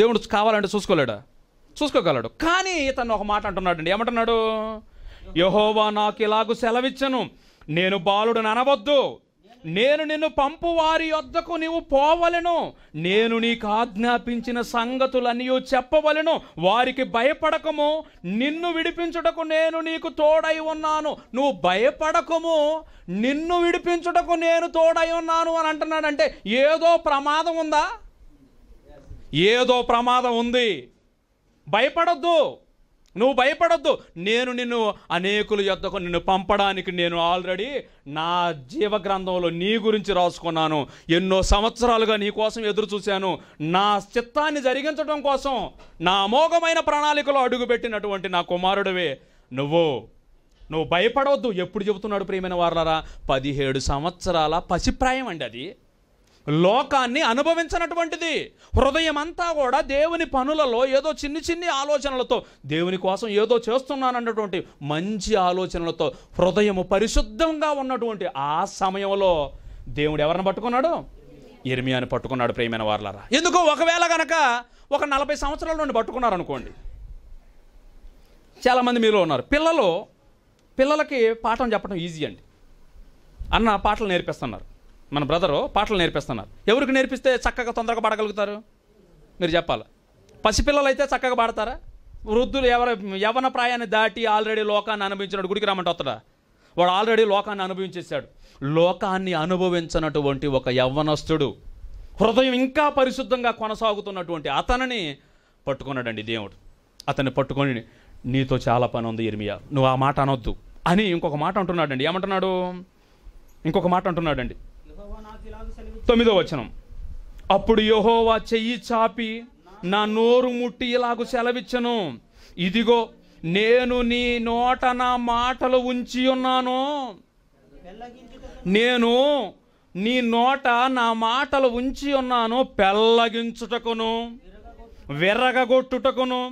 దేవుడు కావాలంటే చూసుకోగలడు. కానీ ఇతను ఒక మాట అంటున్నాడు అండి. ఏమంటున్నాడు? యెహోవా నాకు ఇలాగూ సెలవిచ్చను, నేను బాలుడు అనవద్దు, నేను నిన్ను పంపు వారి యొద్దకు నీవు పోవలెను, నేను నీకు ఆజ్ఞాపించిన సంగతులన్నీ చెప్పవలెను, వారికి భయపడకము, నిన్ను విడిపించుటకు నేను నీకు తోడై ఉన్నాను. నువ్వు భయపడకము, నిన్ను విడిపించుటకు నేను తోడై ఉన్నాను అని అంటున్నాడంటే ఏదో ప్రమాదం ఉందా? ఏదో ప్రమాదం ఉంది. నువ్వు భయపడొద్దు, నేను నిన్ను అనేకుల యొద్దకు నిన్ను పంపడానికి నేను ఆల్రెడీ నా జీవ గ్రంథంలో నీ గురించి రాసుకున్నాను. ఎన్నో సంవత్సరాలుగా నీ కోసం ఎదురు చూశాను. నా చిత్తాన్ని జరిగించడం కోసం నా అమోఘమైన ప్రణాళికలో అడుగుపెట్టినటువంటి నా కుమారుడివే నువ్వు భయపడవద్దు. ఎప్పుడు చెబుతున్నాడు ప్రియమైన వారలారా? 17 సంవత్సరాల పసిప్రాయం అండి. అది లోకాన్ని అనుభవించినటువంటిది. హృదయం అంతా కూడా దేవుని పనులలో ఏదో చిన్ని ఆలోచనలతో, దేవుని కోసం ఏదో చేస్తున్నానన్నటువంటి మంచి ఆలోచనలతో, హృదయము పరిశుద్ధంగా ఉన్నటువంటి ఆ సమయంలో దేవుడు ఎవరిని పట్టుకున్నాడు? యిర్మియాను పట్టుకున్నాడు ప్రియమైన వారలారా. ఎందుకు? ఒకవేళ కనుక ఒక 40 సంవత్సరాల నుండి పట్టుకున్నారనుకోండి. చాలామంది మీలో ఉన్నారు, పిల్లలకి పాఠం చెప్పడం ఈజీ అండి. అన్న పాటలు నేర్పిస్తున్నారు, మన బ్రదరు పాటలు నేర్పిస్తున్నారు. ఎవరికి నేర్పిస్తే చక్కగా తొందరగా పాడగలుగుతారు? మీరు చెప్పాలి. పసిపిల్లలు అయితే చక్కగా పాడతారా? వృద్ధులు యవ్వన ప్రాయాన్ని దాటి ఆల్రెడీ లోకాన్ని అనుభవించినాడు గుడికి రామంటే వస్తాడా? వాడు ఆల్రెడీ లోకాన్ని అనుభవించేశాడు. లోకాన్ని అనుభవించినటువంటి ఒక యవ్వనస్తుడు, హృదయం ఇంకా పరిశుద్ధంగా కొనసాగుతున్నటువంటి అతనిని పట్టుకున్నాడండి దేవుడు. అతన్ని పట్టుకొని నీతో చాలా పని ఉంది యిర్మియా, నువ్వు ఆ మాట అనొద్దు అని ఇంకొక మాట అంటున్నాడండి. 9వ వచనం, అప్పుడు యెహోవా చెయ్యి చాపి నా నోరు ముట్టి ఇలాగూ సెలవిచ్చను, ఇదిగో నేను నీ నోట నా మాటలు ఉంచి ఉన్నాను. నేను నీ నోట నా మాటలు ఉంచి ఉన్నాను, పెల్లగించుటకును, విరగగొట్టుటకును,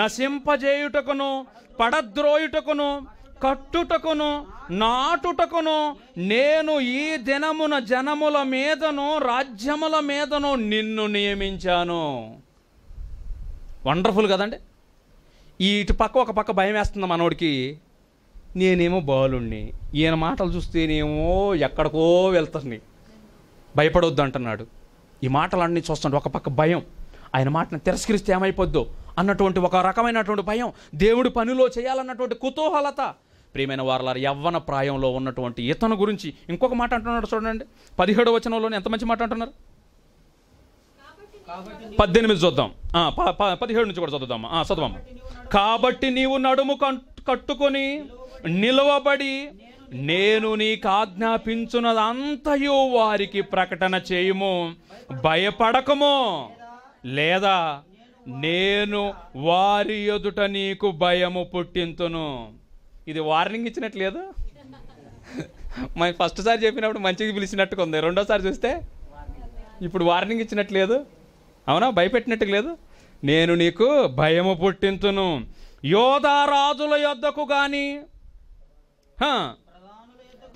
నశింపజేయుటకును, పడద్రోయుటకును, కట్టుటకును, నాటుటకును, నేను ఈ దినమున జనముల మీదను రాజ్యముల మీదను నిన్ను నియమించాను. వండర్ఫుల్ కదండి. ఇటు పక్క ఒక పక్క భయం వేస్తుంది మనోడికి, నేనేమో బాలుణ్ణి, ఈయన మాటలు చూస్తేనేమో ఎక్కడికో వెళ్తాను, భయపడొద్దు అంటున్నాడు. ఈ మాటలన్నీ చూస్తున్నాడు. ఒక పక్క భయం, ఆయన మాటను తిరస్కరిస్తే ఏమైపోద్దో అన్నటువంటి ఒక రకమైనటువంటి భయం, దేవుడి పనిలో చేయాలన్నటువంటి కుతూహలత. ప్రియమైన వారలారా, యవ్వన ప్రాయంలో ఉన్నటువంటి ఇతను గురించి ఇంకొక మాట అంటున్నాడు. చూడండి 17వ వచనంలోనే ఎంత మంచి మాట అంటున్నారు. 18 చూద్దాం, 17 నుంచి కూడా చదువుదాం, చదువాము. కాబట్టి నీవు నడుము కట్టుకొని నిలవబడి నేను నీకు ఆజ్ఞాపించున్నదంతయు వారికి ప్రకటన చేయుము, భయపడకము, లేదా నేను వారి ఎదుట నీకు భయము పుట్టింతును. ఇది వార్నింగ్ ఇచ్చినట్లేదు. మనం ఫస్ట్ సారి చెప్పినప్పుడు మంచిగా పిలిచినట్టుగా ఉంది, రెండోసారి చూస్తే ఇప్పుడు వార్నింగ్ ఇచ్చినట్లేదు, అవునా, భయపెట్టినట్టు లేదు. నేను నీకు భయము పుట్టింతును, యోధా రాజుల యొద్దకు కానీ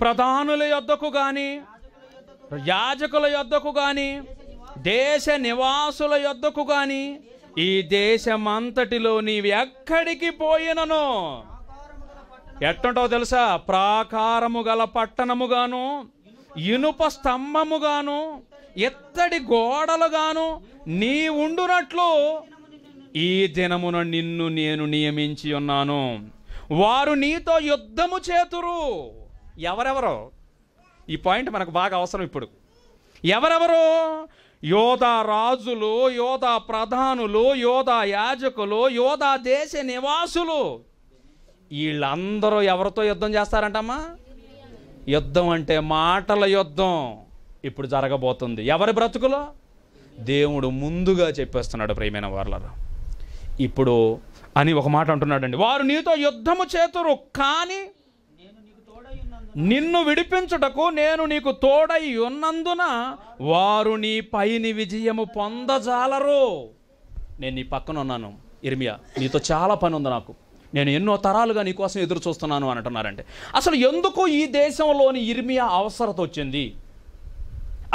ప్రధానుల యొద్దకు కానీ యాజకుల యొద్దకు కానీ దేశ నివాసుల యొద్దకు కానీ ఈ దేశమంతటిలో నీవు ఎక్కడికి పోయినను ఎట్టుంటావు తెలుసా, ప్రాకారము గల పట్టణముగాను ఇనుప స్తంభముగాను ఎత్తడి గోడలుగాను నీ ఉండునట్లు ఈ దినమున నిన్ను నేను నియమించి ఉన్నాను, వారు నీతో యుద్ధము చేతురు. ఎవరెవరో ఈ పాయింట్ మనకు బాగా అవసరం ఇప్పుడు. ఎవరెవరో, యోధా రాజులు, యోధా ప్రధానులు, యోధా యాజకులు, యోధా దేశ నివాసులు, వీళ్ళందరూ ఎవరితో యుద్ధం చేస్తారంటమ్మా? యుద్ధం అంటే మాటల యుద్ధం ఇప్పుడు జరగబోతుంది. ఎవరి బ్రతుకులో? దేవుడు ముందుగా చెప్పేస్తున్నాడు. ప్రియమైన వారలారా, ఇప్పుడు అని ఒక మాట అంటున్నాడండి, వారు నీతో యుద్ధము చేతురు, కానీ నిన్ను విడిపించుటకు నేను నీకు తోడై ఉన్నందున వారు నీ పైని విజయము పొందజాలరు. నేను నీ పక్కన ఉన్నాను యిర్మియా, నీతో చాలా పని ఉంది నాకు, నేను ఎన్నో తరాలుగా నీకోసం ఎదురు చూస్తున్నాను అని అంటున్నారంటే. అసలు ఎందుకు ఈ దేశంలోని యిర్మియా అవసరత వచ్చింది?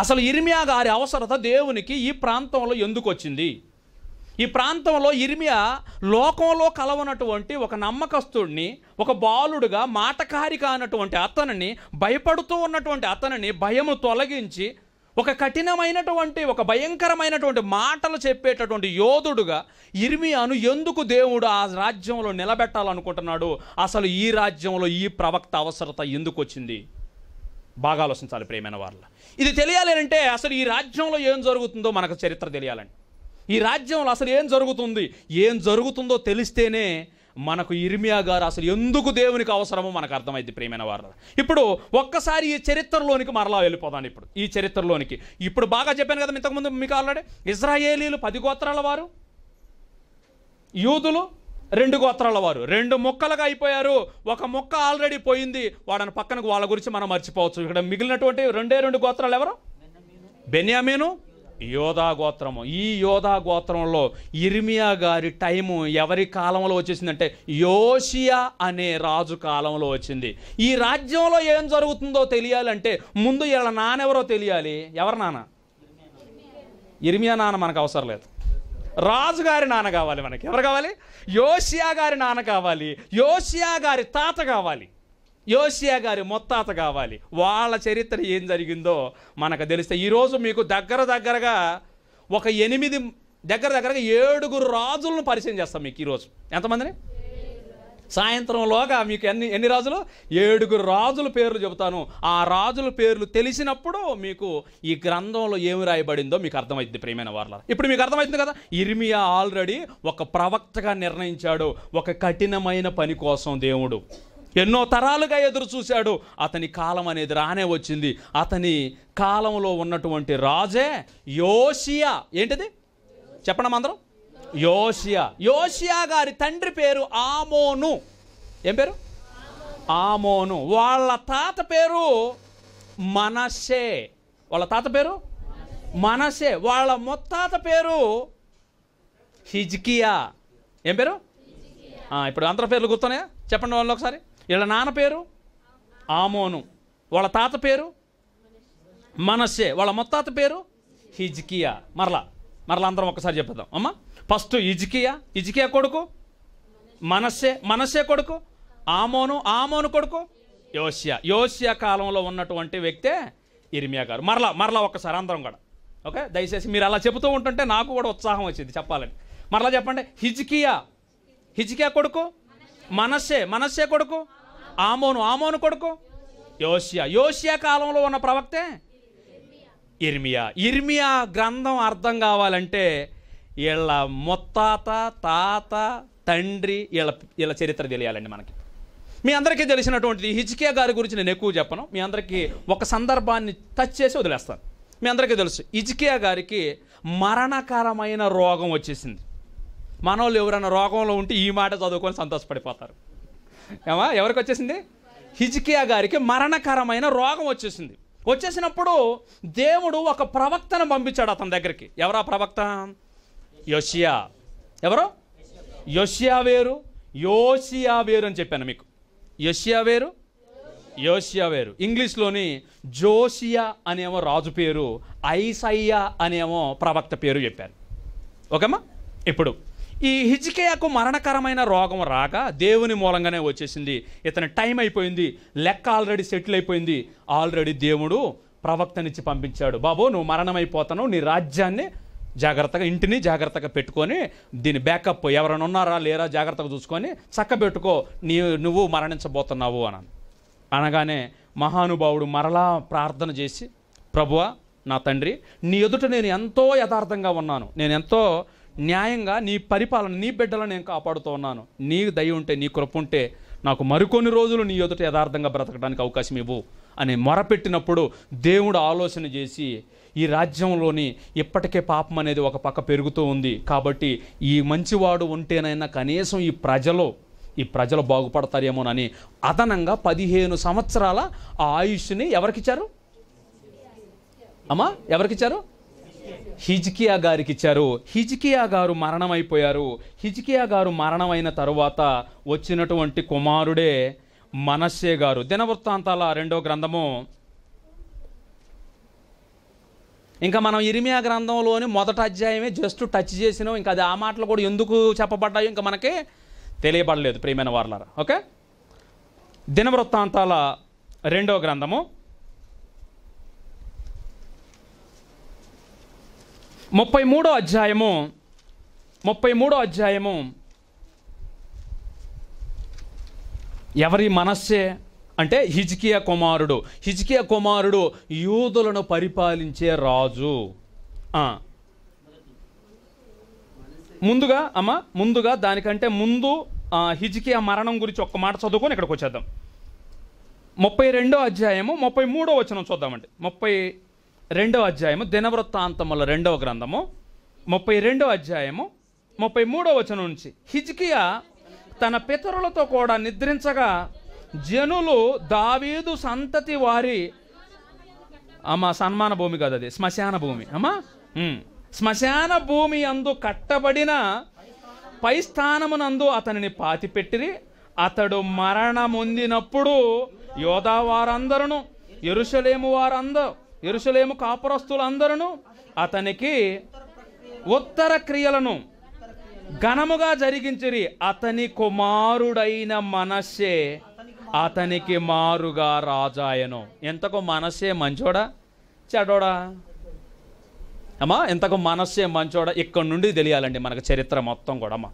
అసలు యిర్మియా గారి అవసరత దేవునికి ఈ ప్రాంతంలో ఎందుకు వచ్చింది? ఈ ప్రాంతంలో యిర్మియా లోకంలో కలవనటువంటి ఒక నమ్మకస్తుడిని, ఒక బాలుడుగా మాటకారి కానటువంటి అతనిని, భయపడుతూ ఉన్నటువంటి అతనిని భయము తొలగించి ఒక కఠినమైనటువంటి ఒక భయంకరమైనటువంటి మాటలు చెప్పేటటువంటి యోధుడుగా యిర్మియాను ఎందుకు దేవుడు ఆ రాజ్యంలో నిలబెట్టాలనుకుంటున్నాడు? అసలు ఈ రాజ్యంలో ఈ ప్రవక్త అవసరత ఎందుకు వచ్చింది? బాగా ఆలోచించాలి ప్రియమైన వారలారా. ఇది తెలియాలి అంటే అసలు ఈ రాజ్యంలో ఏం జరుగుతుందో మనకు చరిత్ర తెలియాలండి. ఈ రాజ్యంలో అసలు ఏం జరుగుతుంది, ఏం జరుగుతుందో తెలిస్తేనే మనకు యిర్మియా గారు అసలు ఎందుకు దేవునికి అవసరమో మనకు అర్థమైంది. ప్రియమైన వారలారా, ఇప్పుడు ఒక్కసారి ఈ చరిత్రలోనికి మరలా వెళ్ళిపోదాం. ఇప్పుడు ఈ చరిత్రలోనికి ఇప్పుడు బాగా చెప్పాను కదా ఇంతకుముందు మీకు ఆల్రెడీ, ఇజ్రాయేలీలు 10 గోత్రాల వారు, యూదులు 2 గోత్రాల వారు, 2 ముక్కలుగా అయిపోయారు. ఒక ముక్క ఆల్రెడీ పోయింది, వాడని పక్కనకు వాళ్ళ గురించి మనం మర్చిపోవచ్చు. ఇక్కడ మిగిలినటువంటి 2 గోత్రాలు ఎవరు? బెన్యామీను, యోధా గోత్రము. ఈ యోధా గోత్రంలో యిర్మియా గారి టైము ఎవరి కాలంలో వచ్చేసిందంటే యోషియా అనే రాజు కాలంలో వచ్చింది. ఈ రాజ్యంలో ఏం జరుగుతుందో తెలియాలంటే ముందు వీళ్ళ నాన్నెవరో తెలియాలి. ఎవరు నాన్న? యిర్మియా నాన్న మనకు అవసరం లేదు, రాజుగారి నాన్న కావాలి మనకి. ఎవరు కావాలి? యోషియా గారి నాన్న కావాలి, యోషియా గారి తాత కావాలి, యోషియా గారి ముత్తాత కావాలి. వాళ్ళ చరిత్ర ఏం జరిగిందో మనకు తెలిస్తే ఈరోజు మీకు దగ్గరగా ఒక 8 దగ్గరగా 7 రాజులను పరిచయం చేస్తాం మీకు ఈరోజు. ఎంతమందిని? సాయంత్రంలోగా మీకు ఎన్ని రాజులు? 7 రాజుల పేర్లు చెబుతాను. ఆ రాజుల పేర్లు తెలిసినప్పుడు మీకు ఈ గ్రంథంలో ఏమి రాయబడిందో మీకు అర్థమైంది. ప్రియమైన వారలారా, ఇప్పుడు మీకు అర్థమైంది కదా, యిర్మియా ఆల్రెడీ ఒక ప్రవక్తగా నిర్ణయించాడు. ఒక కఠినమైన పని కోసం దేవుడు ఎన్నో తరాలుగా ఎదురు చూశాడు. అతని కాలం అనేది రానే వచ్చింది. అతని కాలంలో ఉన్నటువంటి రాజే యోషియా. ఏంటిది చెప్పండి అందరం? యోషియా. యోషియా గారి తండ్రి పేరు ఆమోను. ఏం పేరు? ఆమోను. వాళ్ళ తాత పేరు మనషే. వాళ్ళ ముత్తాత పేరు హిజ్కియా. ఏం పేరు? ఇప్పుడు అందరి పేర్లు గుర్తున్నాయా? చెప్పండి వాళ్ళు ఒకసారి. వీళ్ళ నాన్న పేరు ఆమోను, వాళ్ళ తాత పేరు మనషే, వాళ్ళ ముత్తాత పేరు హిజ్కియా. మరలా అందరం ఒకసారి చెప్పేద్దాం అమ్మ. ఫస్ట్ హిజ్కియా కొడుకు మనషే కొడుకు ఆమోను ఆమోను కొడుకు యోషియా యోషియా కాలంలో ఉన్నటువంటి వ్యక్తే ఇర్మియా గారు. మరలా మరలా ఒక్కసారి అందరం కూడా ఓకే, దయచేసి మీరు అలా చెబుతూ ఉంటుంటే నాకు కూడా ఉత్సాహం వచ్చింది చెప్పాలని. మరలా చెప్పండి, హిజ్కియా హిజ్కియా కొడుకు మనస్సే మనస్సే కొడుకు ఆమోను ఆమోను కొడుకు యోషియా యోషియా కాలంలో ఉన్న ప్రవక్తే ఇర్మియా. ఇర్మియా గ్రంథం అర్థం కావాలంటే వీళ్ళ ముత్తాత తాత తండ్రి వీళ్ళ చరిత్ర తెలియాలండి మనకి. మీ అందరికీ తెలిసినటువంటిది హిజ్కియా గారి గురించి నేను ఎక్కువ చెప్పను, మీ అందరికీ ఒక సందర్భాన్ని టచ్ చేసి వదిలేస్తాను. మీ అందరికీ తెలుసు హిజ్కియా గారికి మరణకరమైన రోగం వచ్చేసింది. మనోళ్ళు ఎవరైనా రోగంలో ఉంటే ఈ మాట చదువుకొని సంతోషపడిపోతారు. ఏమా ఎవరికి వచ్చేసింది? హిజ్కియా గారికి మరణకరమైన రోగం వచ్చేసింది. వచ్చేసినప్పుడు దేవుడు ఒక ప్రవక్తను పంపించాడు అతని దగ్గరికి. ఎవరా ప్రవక్త? యోషియా. ఎవరు? యోషియా వేరు యోషియా వేరు అని చెప్పాను మీకు. యోషియా వేరు యోషియా వేరు. ఇంగ్లీష్లోని జోషియా అనేమో రాజు పేరు, ఐసయ్యా అనేమో ప్రవక్త పేరు చెప్పారు. ఓకేమ్మా. ఇప్పుడు ఈ హిజ్కియాకు మరణకరమైన రోగం రాగా దేవుని మూలంగానే వచ్చేసింది. ఇతని టైం అయిపోయింది, లెక్క ఆల్రెడీ సెటిల్ అయిపోయింది. ఆల్రెడీ దేవుడు ప్రవక్తనిచ్చి పంపించాడు. బాబు నువ్వు మరణమైపోతాను, నీ రాజ్యాన్ని జాగ్రత్తగా ఇంటిని జాగ్రత్తగా పెట్టుకొని దీని బ్యాకప్ ఎవరైనా ఉన్నారా లేరా జాగ్రత్తగా చూసుకొని చక్కబెట్టుకో, నువ్వు మరణించబోతున్నావు అని అనగానే మహానుభావుడు మరలా ప్రార్థన చేసి, ప్రభువా నా తండ్రి నీ ఎదుట నేను ఎంతో యథార్థంగా ఉన్నాను, నేను ఎంతో న్యాయంగా నీ పరిపాలన నీ బిడ్డలను నేను కాపాడుతూ ఉన్నాను, నీ దయ ఉంటే నీ కృప ఉంటే నాకు మరికొన్ని రోజులు నీ ఎదుట యథార్థంగా బ్రతకడానికి అవకాశం ఇవ్వు అని మొరపెట్టినప్పుడు దేవుడు ఆలోచన చేసి, ఈ రాజ్యంలోని ఇప్పటికే పాపం అనేది ఒక పక్క పెరుగుతూ ఉంది కాబట్టి ఈ మంచివాడు ఉంటేనైనా కనీసం ఈ ప్రజలు బాగుపడతారేమోనని అదనంగా 15 సంవత్సరాల ఆయుష్ని ఎవరికిచ్చారు అమ్మా? ఎవరికిచ్చారు? హిజ్కియా గారికి ఇచ్చారు. హిజ్కియా గారు మరణమైపోయారు. హిజ్కియా గారు మరణమైన తరువాత వచ్చినటువంటి కుమారుడే మనస్సే గారు. దినవృత్తాంతాల 2వ గ్రంథము. ఇంకా మనం యిర్మియా గ్రంథంలోని మొదటి అధ్యాయమే జస్ట్ టచ్ చేసినాం. ఇంకా అది ఆ మాటలు కూడా ఎందుకు చెప్పబడ్డాయో ఇంకా మనకి తెలియబడలేదు ప్రియమైన వారలారా. ఓకే, దినవృత్తాంతాల 2వ గ్రంథము 33వ అధ్యాయము 33వ అధ్యాయము. ఎవరి మనస్సే అంటే హిజ్కియా కుమారుడు. హిజ్కియా కుమారుడు యూదులను పరిపాలించే రాజు. ముందుగా అమ్మ ముందుగా దానికంటే ముందు హిజ్కియా మరణం గురించి ఒక్క మాట చదువుకొని ఇక్కడికి వచ్చేద్దాం. 32వ అధ్యాయము 33వ వచనం చూద్దామండి. 32వ అధ్యాయము దినవృత్తాంతముల 2వ గ్రంథము 32వ అధ్యాయము 33వ వచనం నుంచి. హిజ్కియా తన పితరులతో కూడా నిద్రించగా జనులు దావీదు సంతతి వారి అమ్మ సన్మాన భూమి కాదు అది శ్మశాన భూమి అమ్మ శ్మశాన భూమి అందు కట్టబడిన పై స్థానమునందు అతనిని పాతిపెట్టిరి. అతడు మరణమొందినప్పుడు యోదా వారందరూ యెరూషలేము వారందరూ యెరూషలేము కాపురస్తులందరూ అతనికి ఉత్తర క్రియలను ఘనముగా జరిగించిరి. అతని కుమారుడైన మనస్సే అతనికి మారుగా రాజాయను. ఎంతకు మనస్సే మంచోడా చెడోడా అమ్మా? ఎంతకు మనస్సే మంచోడా? ఇక్కడ నుండి తెలియాలండి మనకు చరిత్ర మొత్తం కూడా అమ్మా.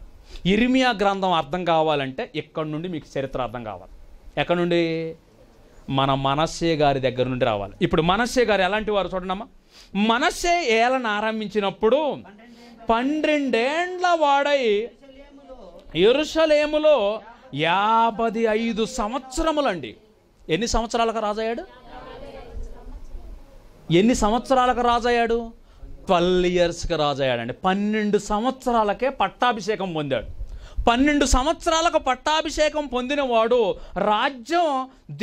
యిర్మియా గ్రంథం అర్థం కావాలంటే ఇక్కడ నుండి మీకు చరిత్ర అర్థం కావాలి. ఎక్కడ నుండి? మన మనస్సే గారి దగ్గర నుండి రావాలి. ఇప్పుడు మనస్సే గారు ఎలాంటి వారు చూడండమ్మా. మనస్సే ఏలను ఆరంభించినప్పుడు 12 ఏండ్ల వాడై యెరూషలేములో 55 సంవత్సరములండి. ఎన్ని సంవత్సరాలకు రాజయ్యాడు? 12 ఇయర్స్కి రాజయ్యాడండి. 12 సంవత్సరాలకే పట్టాభిషేకం పొందాడు. 12 సంవత్సరాలకు పట్టాభిషేకం పొందినవాడు రాజ్యం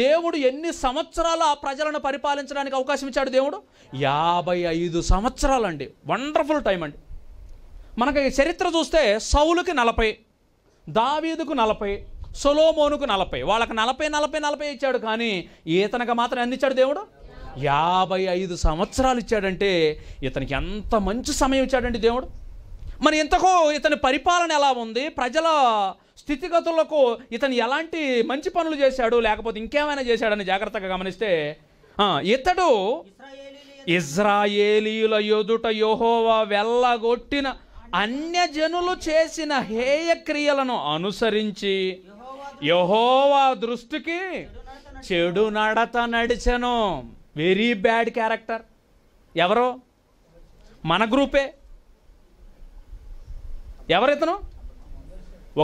దేవుడు ఎన్ని సంవత్సరాలు ఆ ప్రజలను పరిపాలించడానికి అవకాశం ఇచ్చాడు దేవుడు? 55 సంవత్సరాలు అండి. వండర్ఫుల్ టైం అండి. మనకి చరిత్ర చూస్తే సౌలుకి 40, దావీదుకు 40, సొలోమోనుకు 40, వాళ్ళకి 40 ఇచ్చాడు. కానీ ఇతనికి మాత్రం ఎన్ని ఇచ్చాడు దేవుడు? 55 సంవత్సరాలు ఇచ్చాడంటే ఇతనికి ఎంత మంచి సమయం ఇచ్చాడండి దేవుడు. మరి ఇంతకు ఇతని పరిపాలన ఎలా ఉంది? ప్రజల స్థితిగతులకు ఇతను ఎలాంటి మంచి పనులు చేశాడు లేకపోతే ఇంకేమైనా చేశాడని జాగృతగా గమనిస్తే ఇతడు ఇశ్రాయేలీయుల యొదుట యెహోవా వెళ్ళగొట్టిన అన్యజనులు చేసిన హేయ క్రియలను అనుసరించి యెహోవా దృష్టికి చెడు నడత నడిచెను. Very bad character. ఎవరో మన గ్రూపే. ఎవరితను?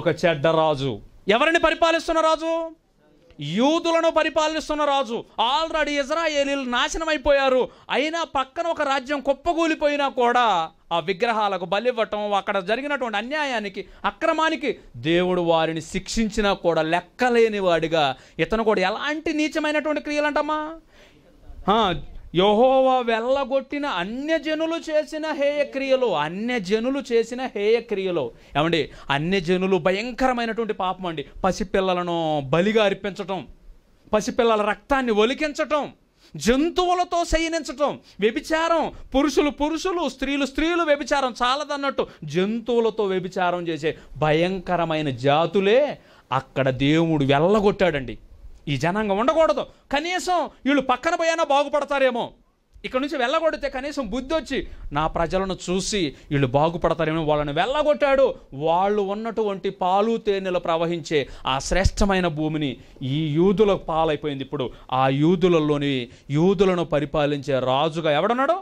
ఒక చెడ్డ రాజు. ఎవరిని పరిపాలిస్తున్న రాజు? యూదులను పరిపాలిస్తున్న రాజు. ఆల్రెడీ ఇజ్రాయేలీలు నాశనం అయిపోయారు, అయినా పక్కన ఒక రాజ్యం కుప్పగూలిపోయినా కూడా ఆ విగ్రహాలకు బలివ్వటం, అక్కడ జరిగినటువంటి అన్యాయానికి అక్రమానికి దేవుడు వారిని శిక్షించినా కూడా లెక్కలేని వాడిగా ఇతను కూడా ఎలాంటి నీచమైనటువంటి క్రియలంటమ్మా యెహోవా వెళ్ళగొట్టిన అన్యజనులు చేసిన హేయక్రియలు. అన్యజనులు చేసిన హేయక్రియలు ఏమండి? అన్యజనులు భయంకరమైనటువంటి పాపం అండి. పసిపిల్లలను బలిగా అర్పించటం, పసిపిల్లల రక్తాన్ని ఒలికించటం, జంతువులతో శయనించటం, వ్యభిచారం, పురుషులు స్త్రీలు వ్యభిచారం చాలదన్నట్టు జంతువులతో వ్యభిచారం చేసే భయంకరమైన జాతులే అక్కడ దేవుడు వెళ్ళగొట్టాడండి. ఈ జనాంగం ఉండకూడదు, కనీసం వీళ్ళు పక్కన పోయినా బాగుపడతారేమో, ఇక్కడ నుంచి వెళ్ళగొడితే కనీసం బుద్ధి వచ్చి నా ప్రజలను చూసి వీళ్ళు బాగుపడతారేమో వాళ్ళని వెళ్ళగొట్టాడు. వాళ్ళు ఉన్నటువంటి పాలు తేనెలు ప్రవహించే ఆ శ్రేష్టమైన భూమిని ఈ యూదులకు పాలైపోయింది. ఇప్పుడు ఆ యూదులలోని యూదులను పరిపాలించే రాజుగా ఎవడున్నాడు?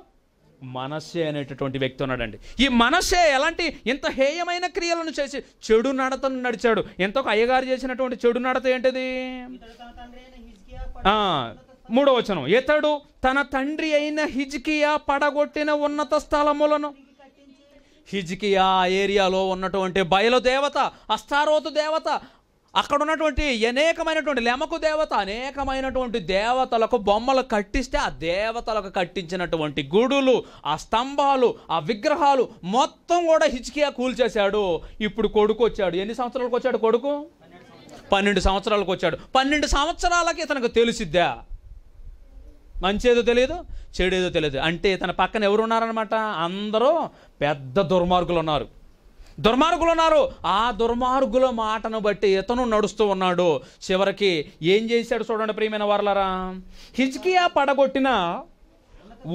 మనసే అనేటటువంటి వ్యక్తి ఉన్నాడండి. ఈ మనసే ఎలాంటి ఎంత హేయమైన క్రియలను చేసి చెడు నడతను నడిచాడు. ఎంతో అయ్యగారు చేసినటువంటి చెడు నడత ఏంటిది? 3వ వచనం, ఇతడు తన తండ్రి అయిన హిజ్కియా పడగొట్టిన ఉన్నత స్థలములను. హిజ్కియా ఏరియాలో ఉన్నటువంటి బయలుదేవత, అస్తారోతు దేవత, అక్కడ ఉన్నటువంటి అనేకమైనటువంటి లెమకు దేవత, అనేకమైనటువంటి దేవతలకు బొమ్మలు కట్టిస్తే ఆ దేవతలకు కట్టించినటువంటి గుడులు, ఆ స్తంభాలు, ఆ విగ్రహాలు మొత్తం కూడా హిజ్కియా కూల్చేశాడు. ఇప్పుడు కొడుకు వచ్చాడు. ఎన్ని సంవత్సరాలకు వచ్చాడు కొడుకు? 12 సంవత్సరాలకు వచ్చాడు. 12 సంవత్సరాలకి ఇతనికి తెలిసిద్దా? మంచేదో తెలియదు, చెడేదో తెలియదు. అంటే తన పక్కన ఎవరు ఉన్నారనమాట? అందరూ పెద్ద దుర్మార్గులు ఉన్నారు. ఆ దుర్మార్గుల మాటను బట్టి ఇతను నడుస్తూ ఉన్నాడు. చివరికి ఏం చేశాడు చూడండి ప్రియమైన వారలారా, హిజ్కియా పడగొట్టిన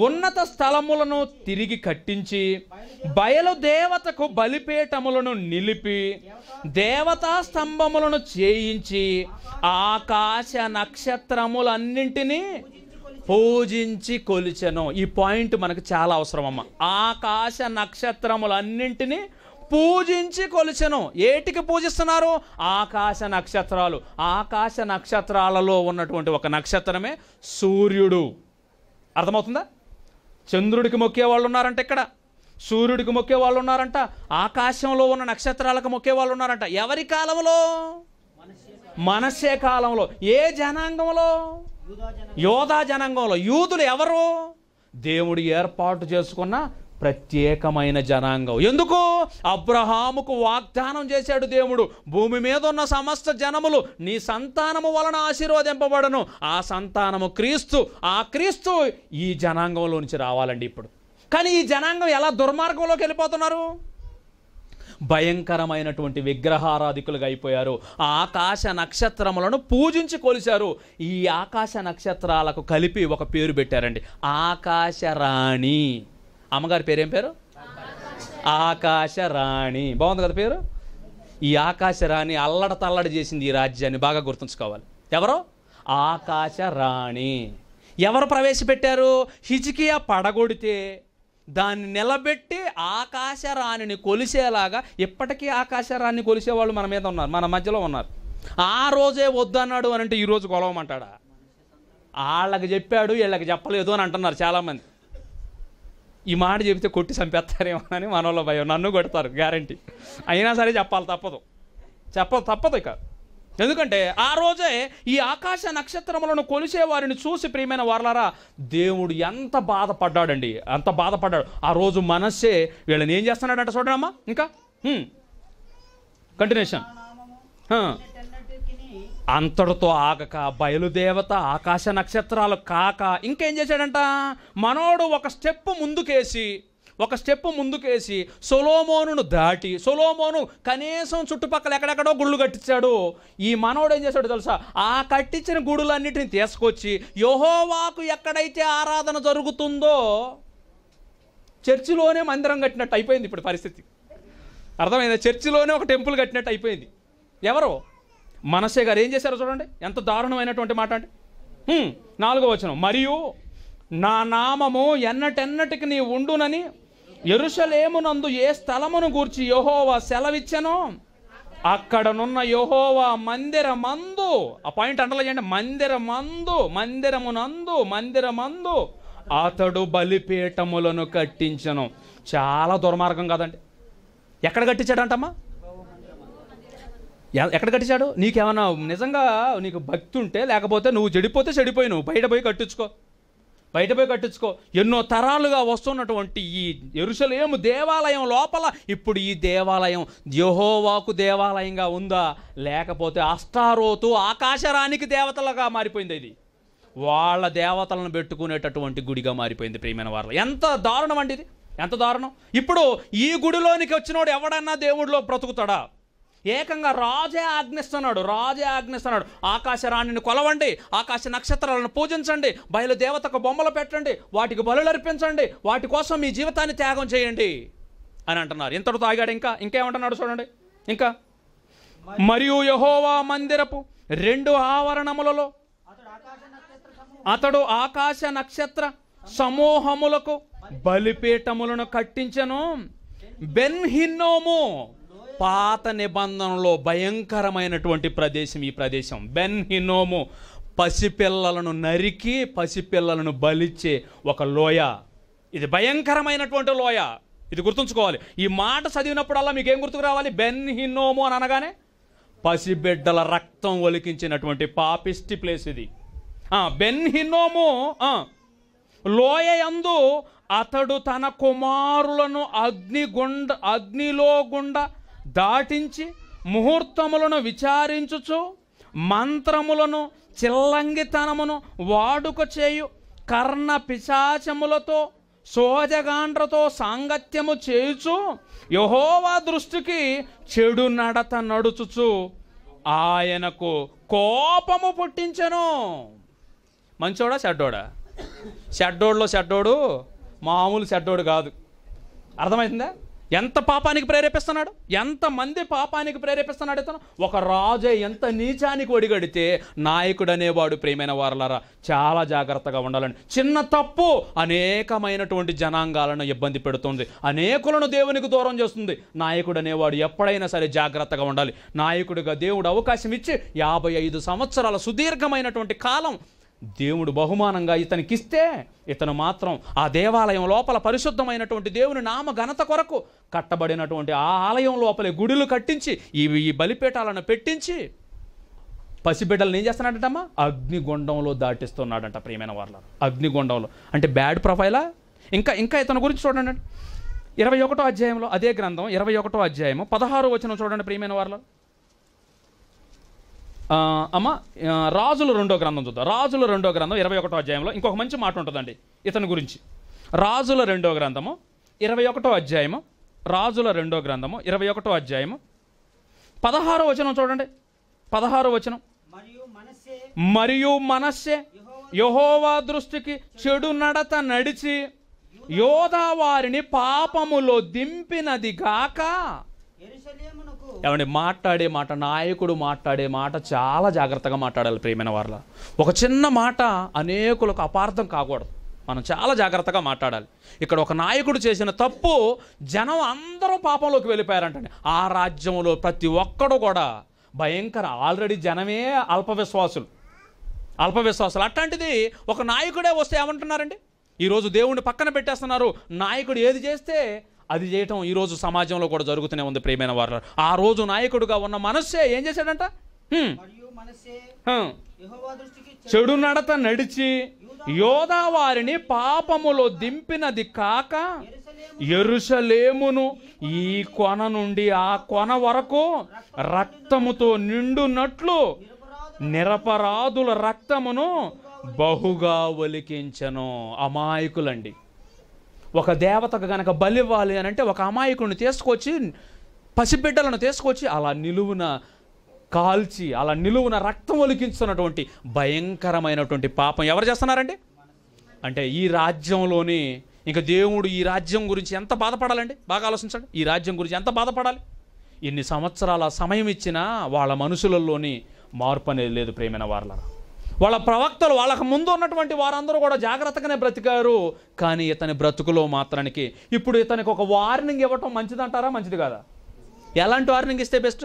ఉన్నత స్థలములను తిరిగి కట్టించి బయలుదేవతకు బలిపీఠములను నిలిపి దేవతా స్తంభములను చేయించి ఆకాశ నక్షత్రములన్నింటినీ పూజించి కొలిచెను. ఈ పాయింట్ మనకు చాలా అవసరం అమ్మ. ఆకాశ నక్షత్రములన్నింటినీ పూజించి కొలిచెను. ఏటికి పూజిస్తున్నారు? ఆకాశ నక్షత్రాలు. ఆకాశ నక్షత్రాలలో ఉన్నటువంటి ఒక నక్షత్రమే సూర్యుడు. అర్థమవుతుందా? చంద్రుడికి మొక్కే వాళ్ళు ఉన్నారంట, ఇక్కడ సూర్యుడికి మొక్కే వాళ్ళు ఉన్నారంట, ఆకాశంలో ఉన్న నక్షత్రాలకు మొక్కే వాళ్ళు ఉన్నారంట. ఎవరి కాలంలో? మనసే కాలంలో. ఏ జనాంగంలో? యోధా జనాంగంలో. యూదులు ఎవరు? దేవుడు ఏర్పాటు చేసుకున్న ప్రత్యేకమైన జనాంగం. ఎందుకు? అబ్రహాముకు వాగ్దానం చేశాడు దేవుడు, భూమి మీద ఉన్న సమస్త జనములు నీ సంతానము వలన ఆశీర్వదింపబడను. ఆ సంతానము క్రీస్తు. ఆ క్రీస్తు ఈ జనాంగంలో నుంచి రావాలండి ఇప్పుడు. కానీ ఈ జనాంగం ఎలా దుర్మార్గంలోకి వెళ్ళిపోతున్నారు? భయంకరమైనటువంటి విగ్రహారాధికులుగా అయిపోయారు. ఆకాశ నక్షత్రములను పూజించి కొలిచారు. ఈ ఆకాశ నక్షత్రాలకు కలిపి ఒక పేరు పెట్టారండి, ఆకాశరాణి. అమ్మగారి పేరేం పేరు? ఆకాశరాణి. బాగుంది కదా పేరు. ఈ ఆకాశరాణి అల్లడ తల్లడ చేసింది ఈ రాజ్యాన్ని, బాగా గుర్తుంచుకోవాలి. ఎవరో ఆకాశరాణి. ఎవరు ప్రవేశపెట్టారు? హిజ్కియా పడగొడితే దాన్ని నిలబెట్టి ఆకాశరాణిని కొలిసేలాగా. ఇప్పటికీ ఆకాశరాణిని కొలిసేవాళ్ళు మన మీద ఉన్నారు, మన మధ్యలో ఉన్నారు. ఆ రోజే వద్దన్నాడు అని అంటే ఈరోజు కొలవమంటాడా? వాళ్ళకి చెప్పాడు, వీళ్ళకి చెప్పలేదు అని అంటున్నారు చాలామంది. ఈ మాట చెబితే కొట్టి చంపేస్తారేమో అని మనోళ్ళ భయం. నన్ను కొడతారు గ్యారంటీ, అయినా సరే చెప్పాలి, తప్పదు ఇక. ఎందుకంటే ఆ రోజే ఈ ఆకాశ నక్షత్రములను కొలిసే వారిని చూసి ప్రియమైన వారలారా దేవుడు ఎంత బాధపడ్డాడండి, అంత బాధపడ్డాడు. ఆ రోజు మనసే వీళ్ళని ఏం చేస్తున్నాడంట చూడమ్మా. ఇంకా కంటిన్యూషన్. అంతటితో ఆగక బయలుదేవత ఆకాశ నక్షత్రాలు కాక ఇంకేం చేశాడంట మనోడు? ఒక స్టెప్ ముందుకేసి ఒక స్టెప్ ముందుకేసి సొలొమోనును దాటి సొలొమోను కనీసం చుట్టుపక్కల ఎక్కడెక్కడో గుళ్ళు కట్టించాడు ఈ మనోడు ఏం చేసాడు తెలుసా ఆ కట్టించిన గుడులన్నిటిని తీసుకొచ్చి యెహోవాకు ఎక్కడైతే ఆరాధన జరుగుతుందో చర్చిలోనే మందిరం కట్టినట్టు అయిపోయింది ఇప్పుడు పరిస్థితి అర్థమైందా చర్చిలోనే ఒక టెంపుల్ కట్టినట్టు అయిపోయింది ఎవరు మనసే గారు ఏం చేశారో చూడండి ఎంత దారుణమైనటువంటి మాట అంటే 4వ వచనం మరియు నా నామము ఎన్నటెన్నటికి నీ ఉండునని యెరూషలేమునందు ఏ స్థలమును గూర్చి యెహోవా సెలవిచ్చెనో అక్కడనున్న యెహోవా మందిరమందు ఆ పాయింట్ అండర్లైన్ చేయండి మందిరమందు మందిరమునందు మందిరమందు అతడు బలిపీఠములను కట్టించెను చాలా దుర్మార్గం కదండి ఎక్కడ కట్టించాడంటమ్మా ఎక్కడ కట్టించాడు నీకేమన్నా నిజంగా నీకు భక్తి ఉంటే లేకపోతే నువ్వు చెడిపోతే చెడిపోయి నువ్వు బయట పోయి కట్టించుకో ఎన్నో తరాలుగా వస్తున్నటువంటి ఈ యెరూషలేము దేవాలయం లోపల ఇప్పుడు ఈ దేవాలయం యెహోవాకు దేవాలయంగా ఉందా లేకపోతే అష్టారోతు ఆకాశరానికి దేవతలుగా మారిపోయింది ఇది వాళ్ళ దేవతలను పెట్టుకునేటటువంటి గుడిగా మారిపోయింది ప్రియమైన వారలారా ఎంత దారుణం అండి ఇది ఎంత దారుణం ఇప్పుడు ఈ గుడిలోనికి వచ్చినోడు ఎవడన్నా దేవుడిలో బ్రతుకుతాడా ఏకంగా రాజే ఆజ్ఞిస్తున్నాడు ఆకాశరాణిని కొలవండి ఆకాశ నక్షత్రాలను పూజించండి బయలుదేవతకు బొమ్మలు పెట్టండి వాటికి బలులు అర్పించండి వాటి కోసం మీ జీవితాన్ని త్యాగం చేయండి అని అంటున్నారు ఇంతటితో ఆగాడు ఇంకేమంటున్నాడు చూడండి ఇంకా మరియు యెహోవా మందిరపు 2 ఆవరణములలో అతడు ఆకాశ నక్షత్ర సమూహములకు బలిపీఠములను కట్టించెను బెన్ హిన్నోము పాత నిబంధనలో భయంకరమైనటువంటి ప్రదేశం ఈ ప్రదేశం బెన్ హిన్నోము పసిపిల్లలను నరికి పసిపిల్లలను బలిచ్చే ఒక లోయ ఇది భయంకరమైనటువంటి లోయ ఇది గుర్తుంచుకోవాలి ఈ మాట చదివినప్పుడల్లా మీకేం గుర్తుకు రావాలి బెన్ హిన్నోము అని అనగానే పసిబిడ్డల రక్తం ఒలికించినటువంటి పాపిష్టి ప్లేస్ ఇది బెన్ హిన్నోము లోయ యందు అతడు తన కుమారులను అగ్నిలో గుండా దాటించి ముహూర్తములను విచారించుచు మంత్రములను చిల్లంగితనమును వాడుక చేయు కర్ణ పిశాచములతో సోజగాండ్రతో సాంగత్యము చేయుచు యెహోవా దృష్టికి చెడు నడత నడుచుచు ఆయనకు కోపము పుట్టించెను మంచోడా షడ్డోడు మామూలు షడ్డోడు కాదు అర్థమవుతుందా ఎంత పాపానికి ప్రేరేపిస్తున్నాడు ఎంతమంది పాపానికి ప్రేరేపిస్తున్నాడు ఇతను ఒక రాజు ఎంత నీచానికి ఒడిగడితే నాయకుడు అనేవాడు ప్రియమైన వారలారా చాలా జాగ్రత్తగా ఉండాలని చిన్న తప్పు అనేకమైనటువంటి జనాంగాలను ఇబ్బంది పెడుతుంది అనేకులను దేవునికి దూరం చేస్తుంది నాయకుడు అనేవాడు ఎప్పుడైనా సరే జాగ్రత్తగా ఉండాలి నాయకుడిగా దేవుడు అవకాశం ఇచ్చి 55 సంవత్సరాల సుదీర్ఘమైనటువంటి కాలం దేవుడు బహుమానంగా ఇతనికిస్తే ఇతను మాత్రం ఆ దేవాలయం లోపల పరిశుద్ధమైనటువంటి దేవుని నామ ఘనత కొరకు కట్టబడినటువంటి ఆ ఆలయం లోపలే గుడులు కట్టించి ఈ బలిపీఠాలను పెట్టించి పసిబిడ్డలను ఏం చేస్తున్నాడటమ్మా అగ్నిగుండంలో దాటిస్తున్నాడంట ప్రియమైన వారలారా అగ్నిగుండంలో అంటే బ్యాడ్ ప్రొఫైలా ఇంకా ఇంకా ఇతని గురించి చూడండి 21వ అధ్యాయంలో అదే గ్రంథం 21వ అధ్యాయము 16వ వచనం చూడండి ప్రియమైన వారలారా అమ్మ రాజుల రెండో గ్రంథం 21వ అధ్యాయంలో ఇంకొక మంచి మాట ఉంటుందండి ఇతని గురించి రాజుల రెండో గ్రంథము 16వ వచనం చూడండి 16వ వచనం మరియు మనస్సే యెహోవా దృష్టికి చెడు నడత నడిచి యోదా వారిని పాపములో దింపినది గాక ఏమండి నాయకుడు మాట్లాడే మాట చాలా జాగ్రత్తగా మాట్లాడాలి ప్రియమైన వారలారా ఒక చిన్న మాట అనేకులకు అపార్థం కాకూడదు మనం చాలా జాగ్రత్తగా మాట్లాడాలి ఇక్కడ ఒక నాయకుడు చేసిన తప్పు జనం అందరూ పాపంలోకి వెళ్ళిపోయారంటండి ఆ రాజ్యంలో ప్రతి ఒక్కడు కూడా భయంకర ఆల్రెడీ జనమే అల్పవిశ్వాసులు అట్లాంటిది ఒక నాయకుడే వస్తే ఏమంటున్నారండి ఈరోజు దేవుణ్ణి పక్కన పెట్టేస్తున్నారు నాయకుడు ఏది చేస్తే అది చేయటం ఈరోజు సమాజంలో కూడా జరుగుతూనే ఉంది ప్రియమైన వారలారా ఆ రోజు నాయకుడుగా ఉన్న మనస్సే ఏం చేశాడంట చెడు నడత నడిచి యోదా వారిని పాపములో దింపినది కాక యెరూషలేమును ఈ కొన నుండి ఆ కొన వరకు రక్తముతో నిండునట్లు నిరపరాధుల రక్తమును బహుగా ఒలికించెను అమాయకులండి ఒక దేవతకు గనక బలి ఇవ్వాలి అని అంటే ఒక అమాయకుడిని తీసుకొచ్చి పసిబిడ్డలను తీసుకొచ్చి అలా నిలువున కాల్చి అలా నిలువున రక్తం ఒలికించునటువంటి భయంకరమైనటువంటి పాపం ఎవరు చేస్తున్నారండి అంటే ఈ రాజ్యంలోనే ఇంకా దేవుడు ఈ రాజ్యం గురించి ఎంత బాధపడాలండి బాగా ఆలోచించండి ఈ రాజ్యం గురించి ఎంత బాధపడాలి ఎన్ని సంవత్సరాల సమయం ఇచ్చినా వాళ్ళ మనుషులలోని మార్పు అనేది లేదు ప్రేమైన వారలారా వాళ్ళ ప్రవక్తలు వాళ్ళకు ముందు ఉన్నటువంటి వారందరూ కూడా జాగృతగానే బ్రతికారు కానీ ఇతని బ్రతుకులో మాత్రానికి ఇప్పుడు ఇతనికి ఒక వార్నింగ్ ఇవ్వటం మంచిదంటారా మంచిది కాదా ఎలాంటి వార్నింగ్ ఇస్తే బెస్ట్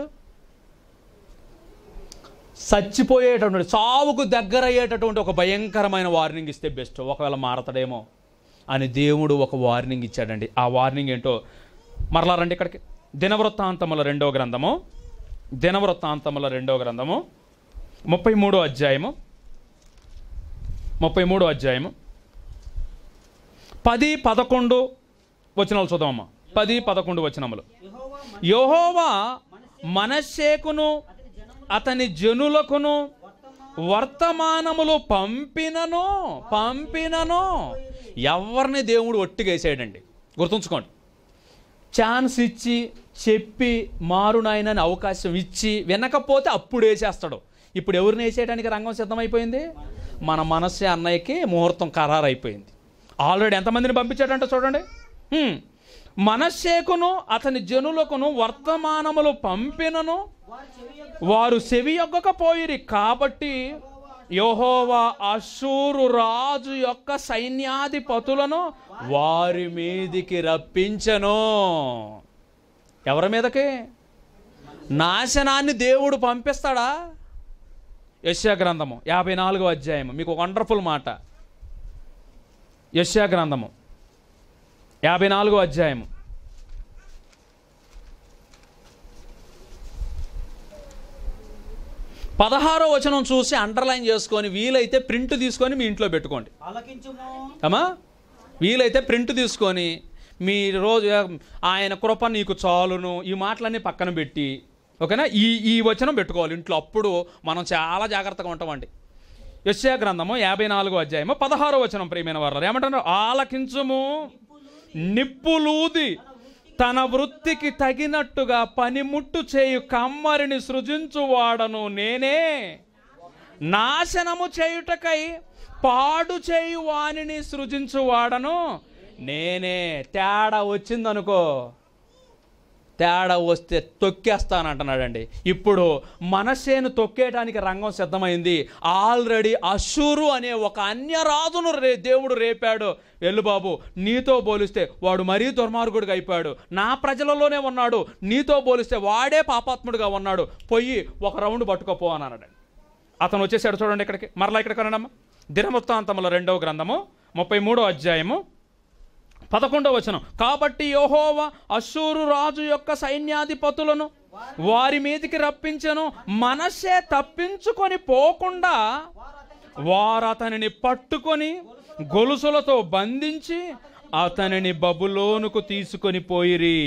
చచ్చిపోయేటటువంటి చావుకు దగ్గర అయ్యేటటువంటి ఒక భయంకరమైన వార్నింగ్ ఇస్తే బెస్ట్ ఒకవేళ మారతాడేమో అని దేవుడు ఒక వార్నింగ్ ఇచ్చాడండి ఆ వార్నింగ్ ఏంటో మరలా రండి ఇక్కడికి దినవృత్తాంతముల రెండో గ్రంథము దినవృత్తాంతముల రెండో గ్రంథము 33వ అధ్యాయము 33వ అధ్యాయము 10-11 వచనాలు చూద్దామమ్మా 10-11 వచనములు యెహోవా మనశ్శేకును అతని జనులకును వర్తమానములు పంపినను ఎవర్ని దేవుడు ఒట్టిగేసాడండి గుర్తుంచుకోండి ఛాన్స్ ఇచ్చి చెప్పి మారునాయనని అవకాశం ఇచ్చి వినకపోతే అప్పుడు వేసేస్తాడు ఇప్పుడు ఎవరిని వేసేయడానికి రంగం సిద్ధమైపోయింది మన మనస్సే అన్నయ్యకి ముహూర్తం ఖరారు అయిపోయింది ఆల్రెడీ ఎంతమందిని పంపించాడంటే చూడండి మనశ్శేకును అతని జనులకును వర్తమానములు పంపినను వారు చెవియొగ్గకపోయిరి కాబట్టి యెహోవా అశూరు రాజు యొక్క సైన్యాధిపతులను వారి మీదికి రప్పించెను ఎవరి మీదకి నాశనాన్ని దేవుడు పంపిస్తాడా యెషయా గ్రంథము 54వ అధ్యాయము మీకు వండర్ఫుల్ మాట యెషయా గ్రంథము 54వ అధ్యాయము 16వ వచనం చూసి అండర్లైన్ చేసుకొని వీలైతే ప్రింట్ తీసుకొని మీ ఇంట్లో పెట్టుకోండి అమ్మా వీలైతే ప్రింట్ తీసుకొని మీ రోజు ఆయన కృప నీకు చాలును ఈ మాటలన్నీ పక్కన పెట్టి ఓకేనా ఈ వచనం పెట్టుకోవాలి ఇంట్లో అప్పుడు మనం చాలా జాగ్రత్తగా ఉంటామండి యెషయా గ్రంథము 54వ అధ్యాయము 16వ వచనం ప్రియమైన వారలారా ఏమంటారు ఆలకించుము నిప్పులూది తన వృత్తికి తగినట్టుగా పనిముట్టు చేయు కమ్మరిని సృజించువాడను నేనే నాశనము చేయుటకై పాడు చేయు వానిని సృజించువాడను నేనే తేడా వచ్చిందనుకో తేడా వస్తే తొక్కేస్తానంటున్నాడండి ఇప్పుడు మనసేను తొక్కేయడానికి రంగం సిద్ధమైంది ఆల్రెడీ అశూరు అనే ఒక అన్యరాజును దేవుడు రేపాడు వెళ్ళు బాబు నీతో పోలిస్తే వాడు మరీ దుర్మార్గుడిగా అయిపోయాడు నా ప్రజలలోనే ఉన్నాడు నీతో పోలిస్తే వాడే పాపాత్ముడిగా ఉన్నాడు పోయి ఒక రౌండ్ పట్టుకోపో అని అన్నాడు అతను వచ్చేసాడు చూడండి ఇక్కడికి మరలా ఇక్కడికి రండమ్మా దినవృత్తాంతముల 2వ గ్రంథము 33వ అధ్యాయము 11వ వచనం కాబట్టి యెహోవా అశూరు రాజు యొక్క సైన్యాధిపతులను వారి మీదికి రప్పించెను మనస్సే తప్పించుకొని పోకుండా వారు అతనిని పట్టుకొని గొలుసులతో బంధించి అతనిని బబులోనుకు తీసుకొని పోయిరి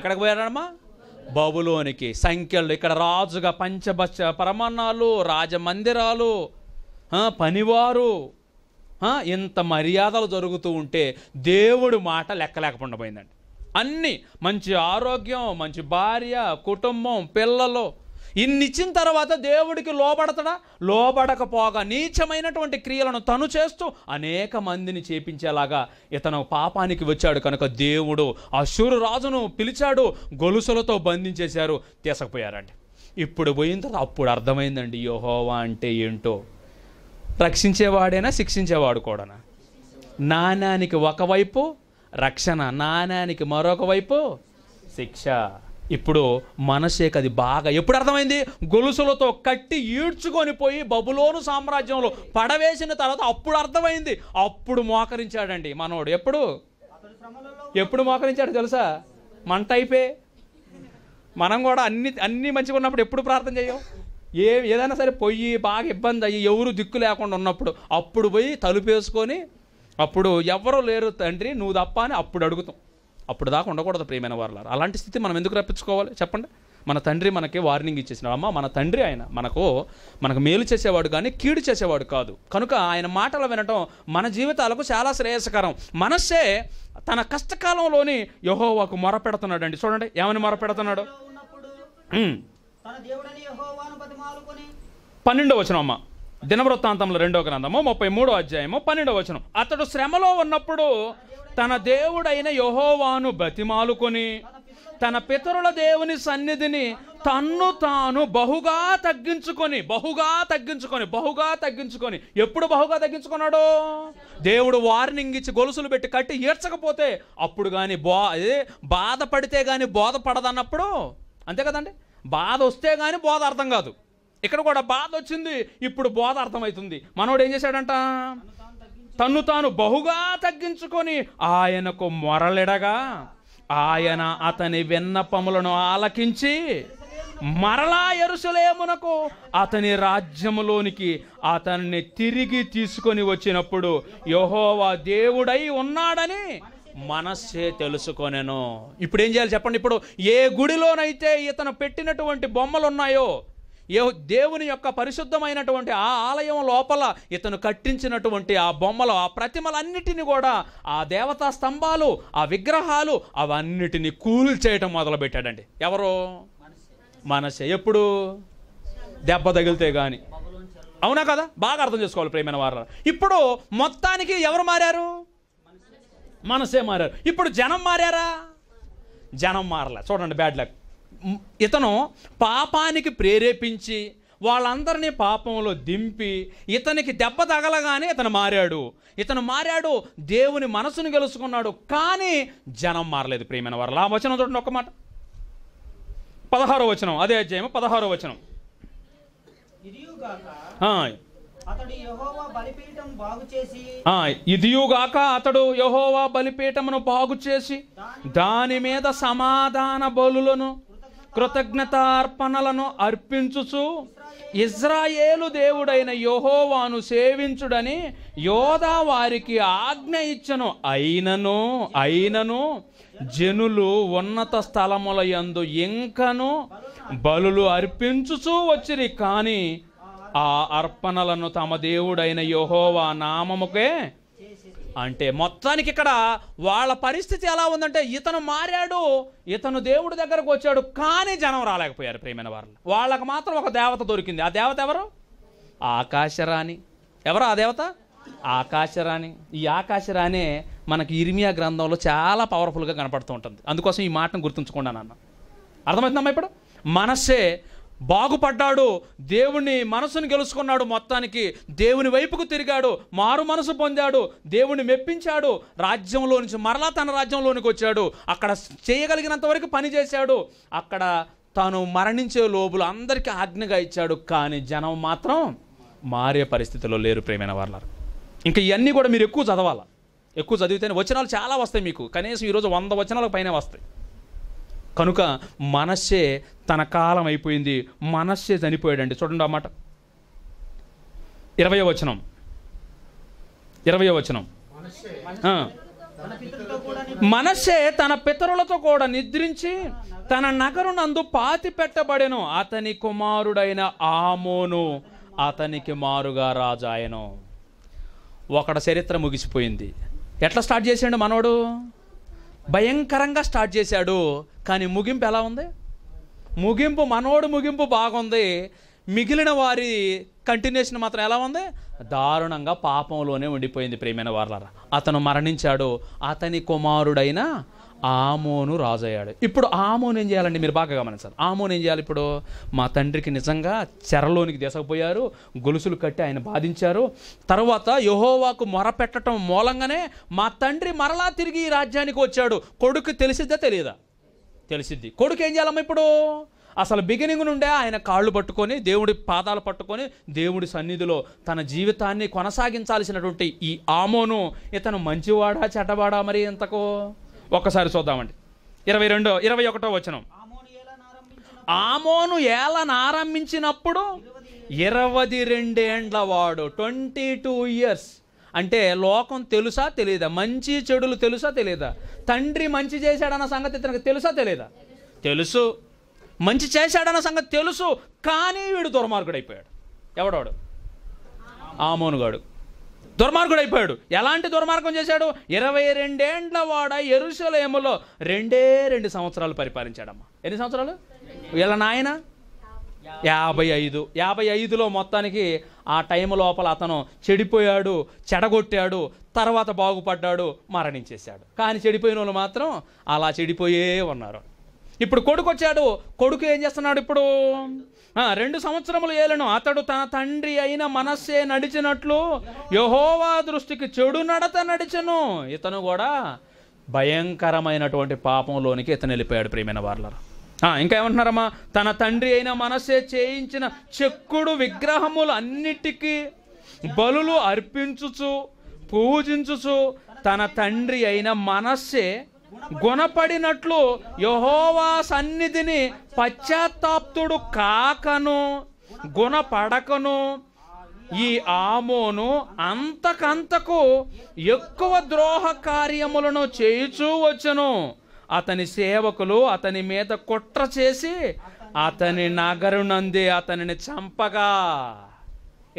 ఎక్కడికి పోయారమ్మా బబులోనికి సంఖ్యలు ఇక్కడ రాజుగా పంచభక్ష ప్రమాణాలు రాజమందిరాలు పనివారు ఇంత మర్యాదలు జరుగుతూ ఉంటే దేవుడి మాట లెక్కలేకుండా పోయిందండి అన్నీ మంచి ఆరోగ్యం మంచి భార్య కుటుంబం పిల్లలు ఇన్ని ఇచ్చిన తర్వాత దేవుడికి లోబడతాడా లోబడకపోగా నీచమైనటువంటి క్రియలను తను చేస్తూ అనేక మందిని చేపించేలాగా ఇతను పాపానికి వచ్చాడు కనుక దేవుడు అశూరు రాజును పిలిచాడు గొలుసులతో బంధించేశారు తీసుకుపోయారండి ఇప్పుడు పోయిన తర్వాత అప్పుడు అర్థమైందండి యెహోవా అంటే ఏంటో రక్షించేవాడైనా శిక్షించేవాడు కూడానా నాణానికి ఒకవైపు రక్షణ నాణానికి మరొక వైపు శిక్ష ఇప్పుడు మనసేకు అది బాగా ఎప్పుడు అర్థమైంది గొలుసులతో కట్టి ఈడ్చుకొని పోయి బబులోను సామ్రాజ్యంలో పడవేసిన తర్వాత అప్పుడు అర్థమైంది అప్పుడు మోకరించాడండి మనోడు ఎప్పుడు మోకరించాడు తెలుసా మన టైపే మనం కూడా అన్నీ మంచిగా ఉన్నప్పుడు ఎప్పుడు ప్రార్థన చేయం ఏదైనా సరే పొయ్యి బాగా ఇబ్బంది అయ్యి ఎవరు దిక్కు లేకుండా ఉన్నప్పుడు అప్పుడు పోయి తలుపేసుకొని అప్పుడు ఎవరూ లేరు తండ్రి నువ్వు తప్ప అని అప్పుడు అడుగుతాం అప్పుడు దాకా ఉండకూడదు ప్రియమైన వారలారా అలాంటి స్థితి మనం ఎందుకు రప్పించుకోవాలి చెప్పండి మన తండ్రి మనకి వార్నింగ్ ఇచ్చేసినాడు. అమ్మ మన తండ్రి ఆయన మనకు మేలు చేసేవాడు కానీ కీడు చేసేవాడు కాదు. కనుక ఆయన మాటలు వినటం మన జీవితాలకు చాలా శ్రేయస్కరం. మనసే తన కష్టకాలంలోని యెహోవాకు మొరపెడుతున్నాడు అండి. చూడండి ఏమని మొరపెడుతున్నాడు. 12వ వచనం అమ్మ, దినవృత్తాంతంలో 2వ గ్రంథము 33వ అధ్యాయము 12వ వచనం. అతడు శ్రమలో ఉన్నప్పుడు తన దేవుడైన యెహోవాను బతిమాలుకొని తన పితరుల దేవుని సన్నిధిని తన్ను తాను బహుగా తగ్గించుకొని. ఎప్పుడు బహుగా తగ్గించుకున్నాడు? దేవుడు వార్నింగ్ ఇచ్చి గొలుసులు పెట్టి కట్టి ఈడ్చకపోతే అప్పుడు కానీ, బాధపడితే కానీ బోధపడదన్నప్పుడు, అంతే కదండి. బాధ వస్తే కానీ బోధ అర్థం కాదు. ఇక్కడ కూడా బాధ వచ్చింది, ఇప్పుడు బోధ అర్థమవుతుంది. మనోడు ఏం చేశాడంట? తన్ను తాను బహుగా తగ్గించుకొని ఆయనకు మొరలిడగా ఆయన అతని విన్నపములను ఆలకించి మరలా యెరూషలేమునకు అతని రాజ్యములోనికి అతన్ని తిరిగి తీసుకొని వచ్చినప్పుడు యెహోవా దేవుడై ఉన్నాడని మనస్సే తెలుసుకొనెను. ఇప్పుడు ఏం చేయాలి చెప్పండి? ఇప్పుడు ఏ గుడిలోనైతే ఇతను పెట్టినటువంటి బొమ్మలు ఉన్నాయో, ఏ దేవుని యొక్క పరిశుద్ధమైనటువంటి ఆ ఆలయం లోపల ఇతను కట్టించినటువంటి ఆ బొమ్మలు, ఆ ప్రతిమలన్నిటిని కూడా, ఆ దేవతా స్తంభాలు, ఆ విగ్రహాలు, అవన్నిటిని కూల్చేయటం మొదలుపెట్టాడండి. ఎవరు? మనసే. ఎప్పుడు? దెబ్బ తగిలితే కానీ. అవునా కదా? బాగా అర్థం చేసుకోవాలి ప్రేమైన వారు. ఇప్పుడు మొత్తానికి ఎవరు మారారు? మనసే మారారు. ఇప్పుడు జనం మారారా? జనం మారలే. చూడండి బ్యాడ్ లక్. ఇతను పాపానికి ప్రేరేపించి వాళ్ళందరినీ పాపంలో దింపి ఇతనికి దెబ్బ తగలగానే ఇతను మారాడు, దేవుని మనసును గెలుచుకున్నాడు. కానీ జనం మారలేదు ప్రియమైన వారు. ఆ వచనం చూడండి ఒక్క మాట, 16వ వచనం, అదే అధ్యాయం 16వ వచనం. ఇదియుగాక అతడు యెహోవా బలిపీఠమును బాగు చేసి దాని మీద సమాధాన బలులను కృతజ్ఞతార్పణలను అర్పించుచు ఇజ్రాయేలు దేవుడైన యెహోవాను సేవించుడని యోదా వారికి ఆజ్ఞ ఇచ్చెను. అయినను జనులు ఉన్నత స్థలముల యందు ఇంకను బలులు అర్పించుచు వచ్చిరి, కానీ ఆ అర్పణలను తమ దేవుడైన యెహోవా నామముకే. అంటే మొత్తానికి ఇక్కడ వాళ్ళ పరిస్థితి ఎలా ఉందంటే, ఇతను మారాడు, ఇతను దేవుడి దగ్గరకు వచ్చాడు, కానీ జనం రాలేకపోయారు ప్రియమైన వారు. వాళ్ళకు మాత్రం ఒక దేవత దొరికింది. ఆ దేవత ఎవరు? ఆకాశరాణి. ఎవరు ఆ దేవత? ఆకాశరాణి. ఈ ఆకాశరాణి మనకి యిర్మియా గ్రంథంలో చాలా పవర్ఫుల్గా కనపడుతూ ఉంటుంది. అందుకోసం ఈ మాటను గుర్తుంచుకోండి నాన్న. అర్థమవుతుందమ్మా? ఇప్పుడు మనసే బాగుపడ్డాడు, దేవుని మనసును గెలుచుకున్నాడు, మొత్తానికి దేవుని వైపుకు తిరిగాడు, మారు మనసు పొందాడు, దేవుని మెప్పించాడు, రాజ్యంలో నుంచి మరలా తన రాజ్యంలోనికి వచ్చాడు, అక్కడ చేయగలిగినంత వరకు పని చేశాడు, అక్కడ తాను మరణించే లోబులు అందరికీ ఆజ్ఞగా ఇచ్చాడు. కానీ జనం మాత్రం మారే పరిస్థితిలో లేరు ప్రేమైన వారు. ఇంకా ఇవన్నీ కూడా మీరు ఎక్కువ చదవాలి. ఎక్కువ చదివితేనే వచనాలు చాలా వస్తాయి మీకు. కనీసం ఈరోజు 100 వచనాలకు పైన వస్తాయి. కనుక మనస్సే తన కాలం అయిపోయింది, మనస్సే చనిపోయాడండి. చూడండి అన్నమాట, 20వ వచనం. మనస్సే తన పితరులతో కూడా నిద్రించి తన నగరునందు పాతి పెట్టబడెను. అతని కుమారుడైన ఆమోను అతనికి మారుగా రాజాయను. ఒకడ చరిత్ర ముగిసిపోయింది. ఎట్లా స్టార్ట్ చేసాడు మనోడు? భయంకరంగా స్టార్ట్ చేశాడు. కానీ ముగింపు ఎలా ఉంది? మనోడు ముగింపు బాగుంది. మిగిలిన వారి కంటిన్యూషన్ మాత్రం ఎలా ఉంది? దారుణంగా పాపంలోనే ఉండిపోయింది ప్రియమైన వారలారా. అతను మరణించాడు, అతని కుమారుడైన ఆమోను రాజయ్యాడు. ఇప్పుడు ఆమోను ఏం చేయాలండి? మీరు బాగా గమనించాలి. ఆమోను ఏం చేయాలి ఇప్పుడు? మా తండ్రికి నిజంగా చెరలోనికి దెసకపోయారు, గొలుసులు కట్టి ఆయన బాధించారు, తర్వాత యెహోవాకు మొరపెట్టడం మూలంగానే మా తండ్రి మరలా తిరిగి ఈ రాజ్యానికి వచ్చాడు. కొడుకు తెలిసిద్దా తెలియదా? తెలిసిద్ది. కొడుకు ఏం చేయాలమ్మా ఇప్పుడు? అసలు బిగినింగ్ నుండే ఆయన కాళ్ళు పట్టుకొని, దేవుడి పాదాలు పట్టుకొని, దేవుడి సన్నిధిలో తన జీవితాన్ని కొనసాగించాల్సినటువంటి ఈ ఆమోను, ఇతను మంచివాడా చెడ్డవాడా మరి ఇంతకు? ఒక్కసారి చూద్దామండి. 21వ వచనం. ఆమోను ఏలనారంభించినప్పుడు 22 ఏండ్ల వాడు, 22 ఇయర్స్. అంటే లోకం తెలుసా తెలియదా? మంచి చెడులు తెలుసా తెలియదా? తండ్రి మంచి చేశాడన్న సంగతి ఇతనికి తెలుసా తెలియదా? తెలుసు. మంచి చేశాడన్న సంగతి తెలుసు, కానీ వీడు దుర్మార్గుడైపోయాడు. ఎవడోడు? ఆమోను గాడు దుర్మార్గుడైపోయాడు. ఎలాంటి దుర్మార్గం చేశాడు? 22 ఏళ్ల వాడ యెరూషలేములో 2 సంవత్సరాలు పరిపాలించాడమ్మా. ఎన్ని సంవత్సరాలు? వీళ్ళ నాయన 55. 55లో మొత్తానికి ఆ టైం లోపల అతను చెడిపోయాడు, చెడగొట్టాడు, తర్వాత బాగుపడ్డాడు, మరణించేశాడు. కానీ చెడిపోయిన వాళ్ళు మాత్రం అలా చెడిపోయే ఉన్నారు. ఇప్పుడు కొడుకు వచ్చాడు. కొడుకు ఏం చేస్తున్నాడు ఇప్పుడు? 2 సంవత్సరములు ఏలను అతడు తన తండ్రి అయిన మనస్సే నడిచినట్లు యెహోవా దృష్టికి చెడు నడత నడిచెను. ఇతను కూడా భయంకరమైనటువంటి పాపంలోనికి ఇతను వెళ్ళిపోయాడు. ప్రియమైన వారలారా, ఇంకా ఏమంటున్నారమ్మా? తన తండ్రి అయిన మనస్సే చేయించిన చెక్కుడు విగ్రహములు అన్నిటికీ బలులు అర్పించుచు పూజించుచు తన తండ్రి అయిన మనస్సే గుణపడినట్లు యెహోవా సన్నిధిని పశ్చాత్తాప్తుడు కాకను గుణపడకను ఈ ఆమోను అంతకంతకు ఎక్కువ ద్రోహ కార్యములను చేయుచూ వచ్చను. అతని సేవకులు అతని మీద కుట్ర చేసి అతని నగరునంది అతనిని చంపగా.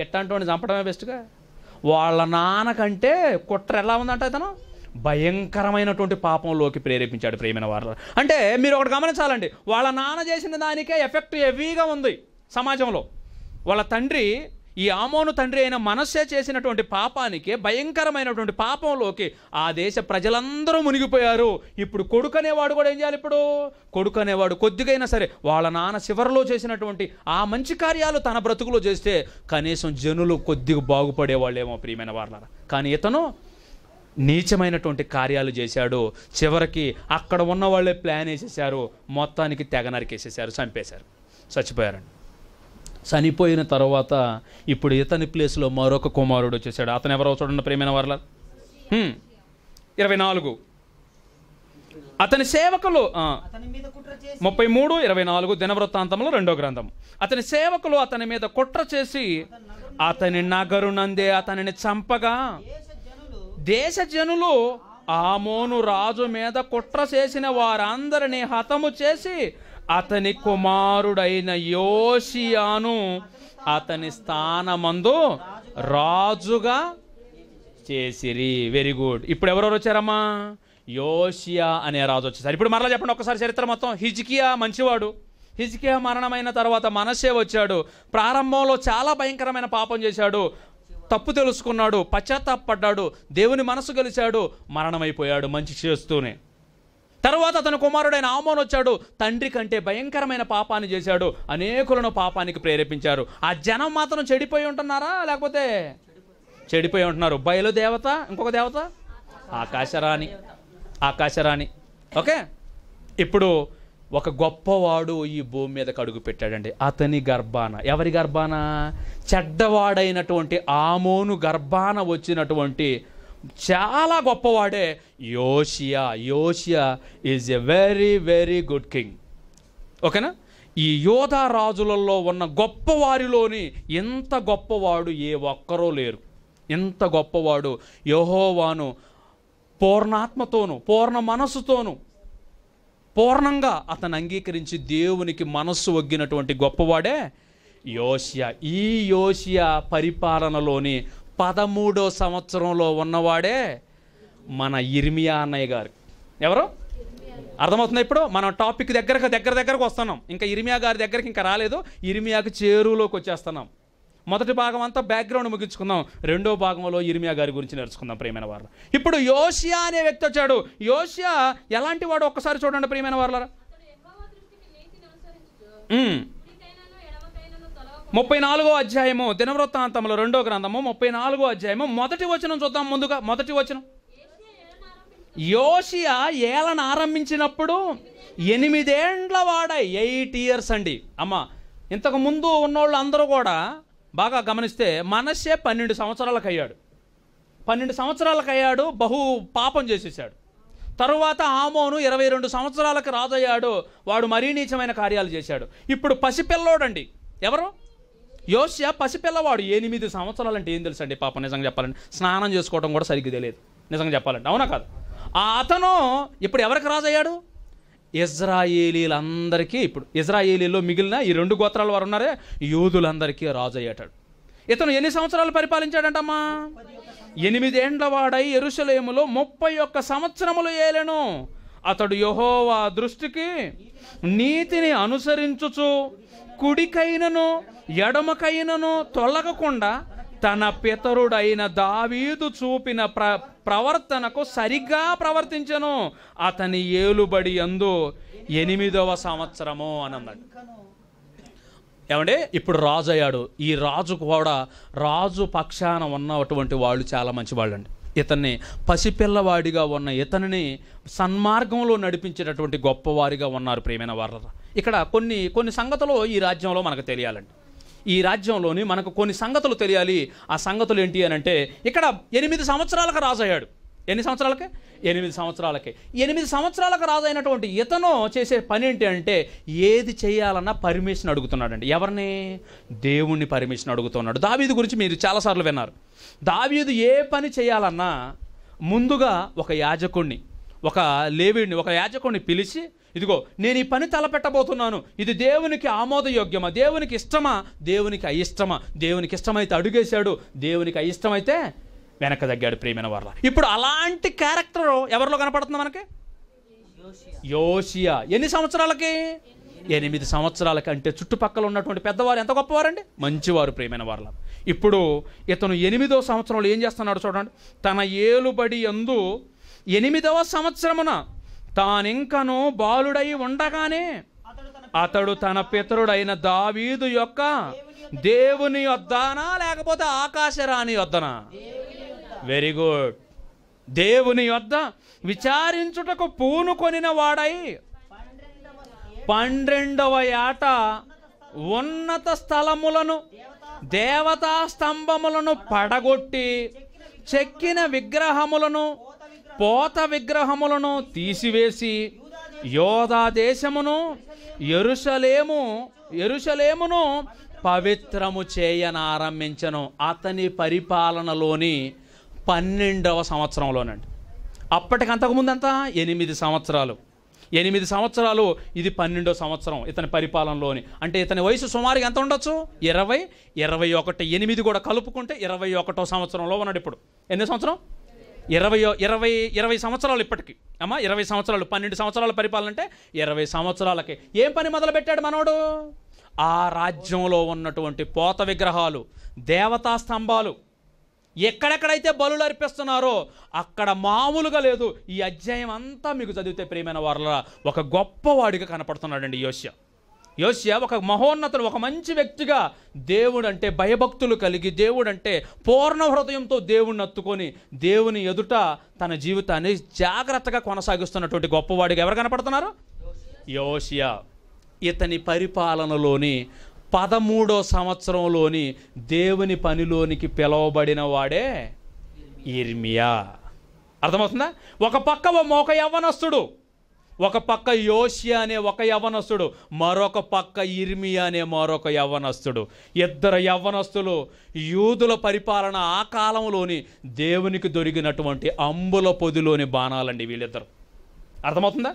ఎట్లాంటి చంపడమే బెస్ట్గా. వాళ్ళ నాన్నకంటే కుట్ర ఎలా ఉందంట? అతను భయంకరమైనటువంటి పాపంలోకి ప్రేరేపించాడు. ప్రేమైన వారు, అంటే మీరు ఒకటి గమనించాలండి, వాళ్ళ నాన్న చేసిన దానికే ఎఫెక్ట్ హెవీగా ఉంది సమాజంలో. వాళ్ళ తండ్రి ఈ ఆమోను తండ్రి అయిన మనస్సే చేసినటువంటి పాపానికి, భయంకరమైనటువంటి పాపంలోకి ఆ దేశ ప్రజలందరూ మునిగిపోయారు. ఇప్పుడు కొడుకు అనేవాడు కూడా ఏం చేయాలి? ఇప్పుడు కొడుకు అనేవాడు కొద్దిగైనా సరే వాళ్ళ నాన్న చివరిలో చేసినటువంటి ఆ మంచి కార్యాలు తన బ్రతుకులో చేస్తే కనీసం జనులు కొద్దిగా బాగుపడేవాళ్ళేమో. ప్రియమైన వారలారా, కానీ ఇతను నీచమైనటువంటి కార్యాలు చేశాడు. చివరికి అక్కడ ఉన్న వాళ్ళే ప్లాన్ వేసేసారు, మొత్తానికి తెగ నరికేసేసారు, చంపేశారు, చచ్చిపోయారండి. చనిపోయిన తర్వాత ఇప్పుడు ఇతని ప్లేస్లో మరొక కుమారుడు వచ్చేసాడు. అతను ఎవరో చూడండి. ప్రేమైన వారలా, 24 అతని సేవకులు 33 24 దినవృత్తాంతంలో 2వ గ్రంథం. అతని సేవకులు అతని మీద కుట్ర చేసి అతని నగరునందే అతనిని చంపగా దేశ జనులు ఆమోను రాజు మీద కుట్ర చేసిన వారందరినీ హతము చేసి అతని కుమారుడైన యోషియాను అతని స్థానమందు రాజుగా చేసిరి. Very good. ఇప్పుడు ఎవరెవరు వచ్చారమ్మా? యోషియా అనే రాజు వచ్చేసారు. ఇప్పుడు మరలా చెప్పండి ఒకసారి చరిత్ర మొత్తం. హిజ్కియా మంచివాడు. హిజ్కియా మరణమైన తర్వాత మనస్సే వచ్చాడు. ప్రారంభంలో చాలా భయంకరమైన పాపం చేశాడు, తప్పు తెలుసుకున్నాడు, పశ్చాత్తాపడ్డాడు, దేవుని మనసు గెలిచాడు, మరణమైపోయాడు మంచి చేస్తూనే. తర్వాత అతని కుమారుడైన ఆమోను వచ్చాడు. తండ్రి కంటే భయంకరమైన పాపాన్ని చేశాడు, అనేకులను పాపానికి ప్రేరేపించారు. ఆ జనం మాత్రం చెడిపోయి ఉంటున్నారా? లేకపోతే చెడిపోయి ఉంటున్నారు. బయలుదేవత, ఇంకొక దేవత ఆకాశరాణి, ఆకాశరాణి. ఓకే, ఇప్పుడు ఒక గొప్పవాడు ఈ భూమి మీద కడుగు పెట్టాడండి. అతని గర్భాన, ఎవరి గర్భాన? చెడ్డవాడైనటువంటి ఆమోను గర్భాన వచ్చినటువంటి చాలా గొప్పవాడే యోషియా. యోషియా is a very very good king. ఓకేనా? ఈ యోధా రాజులలో ఉన్న గొప్పవారిలోని ఎంత గొప్పవాడు ఏ ఒక్కరూ లేరు. ఎంత గొప్పవాడు యెహోవాను పూర్ణాత్మతోను పూర్ణ మనస్సుతోను పూర్ణంగా అతను అంగీకరించి దేవునికి మనస్సు ఒగ్గినటువంటి గొప్పవాడే యోషియా. ఈ యోషియా పరిపాలనలోని 13వ సంవత్సరంలో ఉన్నవాడే మన యిర్మియా అన్నయ్య గారు. ఎవరు? అర్థమవుతుంది. ఇప్పుడు మనం టాపిక్ దగ్గరకు వస్తున్నాం. ఇంకా యిర్మియా గారి దగ్గరికి ఇంకా రాలేదు, యిర్మియాకి చేరులోకి వచ్చేస్తున్నాం. మొదటి భాగం అంతా బ్యాక్గ్రౌండ్ ముగించుకుందాం. 2వ భాగంలో యిర్మియా గారి గురించి నేర్చుకుందాం. ప్రియమైన వారు, ఇప్పుడు యోషియా అనే వ్యక్తి వచ్చాడు. యోషియా ఎలాంటి వాడు ఒక్కసారి చూడండి. ప్రియమైన వారు, 34వ అధ్యాయము దినవృత్తాంతములు 2వ గ్రంథము 34వ అధ్యాయము 1వ వచనం చూద్దాం. ముందుగా 1వ వచనం. యోషియా ఏలన ఆరంభించినప్పుడు 8 ఏళ్ల వాడై, 8 years అండి. అమ్మ, ఇంతకు ముందు ఉన్నోళ్ళు అందరూ కూడా బాగా గమనిస్తే మనస్సే 12 సంవత్సరాలకు అయ్యాడు. 12 సంవత్సరాలకు అయ్యాడు, బహు పాపం చేసేసాడు. తరువాత ఆమోను 22 సంవత్సరాలకు రాజయ్యాడు, వాడు మరీ నీచమైన కార్యాలు చేశాడు. ఇప్పుడు పసిపిల్లోడండి. ఎవరు? యోషియా పసిపిల్లవాడు. 8 సంవత్సరాలు అంటే ఏం తెలుసు అండి పాపం. నిజంగా చెప్పాలంటే స్నానం చేసుకోవడం కూడా సరిగ్గా తెలియదు నిజంగా చెప్పాలంటే. అవునా కాదు? అతను ఇప్పుడు ఎవరికి రాజయ్యాడు? ఇజ్రాయేలీలందరికీ ఇప్పుడు ఇజ్రాయేలీలో మిగిలిన ఈ రెండు గోత్రాల వారు ఉన్నారే యూదులందరికీ రాజు అయ్యాడు. ఇతను ఎన్ని సంవత్సరాలు పరిపాలించాడంటమ్మా? 8 ఏండ్ల వాడై యెరూషలేములో 31 సంవత్సరములు ఏలెను. అతడు యెహోవా దృష్టికి నీతిని అనుసరించుచు కుడికైనను ఎడమకైనను తొలగకుండా తన పితరుడైన దావీదు చూపిన ప్రవర్తనకు సరిగా ప్రవర్తించెను. అతని ఏలుబడి యందు 8వ సంవత్సరము అని అన్నాడు. ఏమంటే ఇప్పుడు రాజు అయ్యాడు. ఈ రాజు కూడా రాజు పక్షాన ఉన్నటువంటి వాళ్ళు చాలా మంచి వాళ్ళండి. ఇతన్ని పసిపిల్లవాడిగా ఉన్న ఇతనిని సన్మార్గంలో నడిపించేటటువంటి గొప్పవారిగా ఉన్నారు ప్రియమైన వారు. ఇక్కడ కొన్ని సంగతులు ఈ రాజ్యంలో మనకు తెలియాలండి. ఈ రాజ్యంలోని మనకు కొన్ని సంగతులు తెలియాలి. ఆ సంగతులు ఏంటి అని అంటే ఇక్కడ 8 సంవత్సరాలకు రాజు అయ్యాడు. ఎన్ని సంవత్సరాలకే? 8 సంవత్సరాలకే. 8 సంవత్సరాలకు రాజు అయినటువంటి ఇతను చేసే పని ఏంటి అంటే ఏది చేయాలన్నా పర్మిషన్ అడుగుతున్నాడు అండి. ఎవరిని? దేవుణ్ణి పర్మిషన్ అడుగుతున్నాడు. దావీదు గురించి మీరు చాలాసార్లు విన్నారు. దావీదు ఏ పని చేయాలన్నా ముందుగా ఒక యాజకుడిని పిలిచి, ఇదిగో నేను ఈ పని తలపెట్టబోతున్నాను, ఇది దేవునికి ఆమోదయోగ్యమా, దేవునికి ఇష్టమా, దేవునికి అయిష్టమా? దేవునికి ఇష్టమైతే అడుగేశాడు, దేవునికి అయిష్టమైతే వెనక తగ్గాడు ప్రియమైన వారు. ఇప్పుడు అలాంటి క్యారెక్టర్ ఎవరిలో కనపడుతుంది మనకి? యోషియా. 8 సంవత్సరాలకి? 8 సంవత్సరాలకి. అంటే చుట్టుపక్కల ఉన్నటువంటి పెద్దవారు ఎంత గొప్పవారండి, మంచివారు ప్రియమైన వారు. ఇప్పుడు ఇతను 8వ సంవత్సరంలో ఏం చేస్తున్నాడు చూడండి. తన ఏలుబడి యందు 8వ సంవత్సరమున తానింకను బాలుడై ఉండగానే అతడు తన పితరుడైన దావీదు యొక్క దేవుని యొద్దనా, లేకపోతే ఆకాశరాణి యొద్దనా? Very good. దేవుని యొద్ద విచారించుటకు పూనుకొనిన వాడై 12వ ఏట ఉన్నత స్థలములను దేవతా స్తంభములను పడగొట్టి చెక్కిన విగ్రహములను పోత విగ్రహములను తీసివేసి యోదా దేశమును యెరూషలేమును పవిత్రము చేయనారంభించను. అతని పరిపాలనలోని 12వ సంవత్సరంలోనండి. అప్పటికంతకుముందు అంతా 8 సంవత్సరాలు. 8 సంవత్సరాలు, ఇది 12వ సంవత్సరం ఇతని పరిపాలనలోని. అంటే ఇతని వయసు సుమారుగా ఎంత ఉండొచ్చు? 20, 21, 8 కూడా కలుపుకుంటే 21వ సంవత్సరంలో ఉన్నాడు. ఇప్పుడు ఎన్ని సంవత్సరం? 20 సంవత్సరాలు ఇప్పటికి. అమ్మా 20 సంవత్సరాలు, 12 సంవత్సరాల పరిపాలన అంటే 20 సంవత్సరాలకి ఏం పని మొదలుపెట్టాడు మనోడు? ఆ రాజ్యంలో ఉన్నటువంటి పోత విగ్రహాలు, దేవతా స్తంభాలు ఎక్కడెక్కడైతే బలులు అర్పిస్తున్నారో అక్కడ మామూలుగా లేదు. ఈ అధ్యాయం అంతా మీకు చదివితే ప్రియమైన వారలా ఒక గొప్పవాడిగా కనపడుతున్నాడండి యోషియా. యోషియా ఒక మహోన్నతుడు, ఒక మంచి వ్యక్తిగా, దేవుడంటే భయభక్తులు కలిగి, దేవుడంటే పూర్ణ హృదయంతో దేవుణ్ణి అత్తుకొని దేవుని ఎదుట తన జీవితాన్ని జాగ్రత్తగా కొనసాగిస్తున్నటువంటి గొప్పవాడిగా ఎవరు కనపడుతున్నారు? యోషియా. ఇతని పరిపాలనలోని 13వ సంవత్సరంలోని దేవుని పనిలోనికి పిలవబడిన వాడే యిర్మియా. అర్థమవుతుందా? ఒక పక్క ఒక యవ్వనస్తుడు, ఒక పక్క యోషియా అనే ఒక యవ్వనస్తుడు, మరొక పక్క యిర్మియా అనే మరొక యవ్వనస్తుడు. ఇద్దరు యవ్వనస్తులు యూదుల పరిపాలన ఆ కాలంలోని దేవునికి దొరికినటువంటి అంబుల పొదిలోని బాణాలండి వీళ్ళిద్దరు. అర్థమవుతుందా?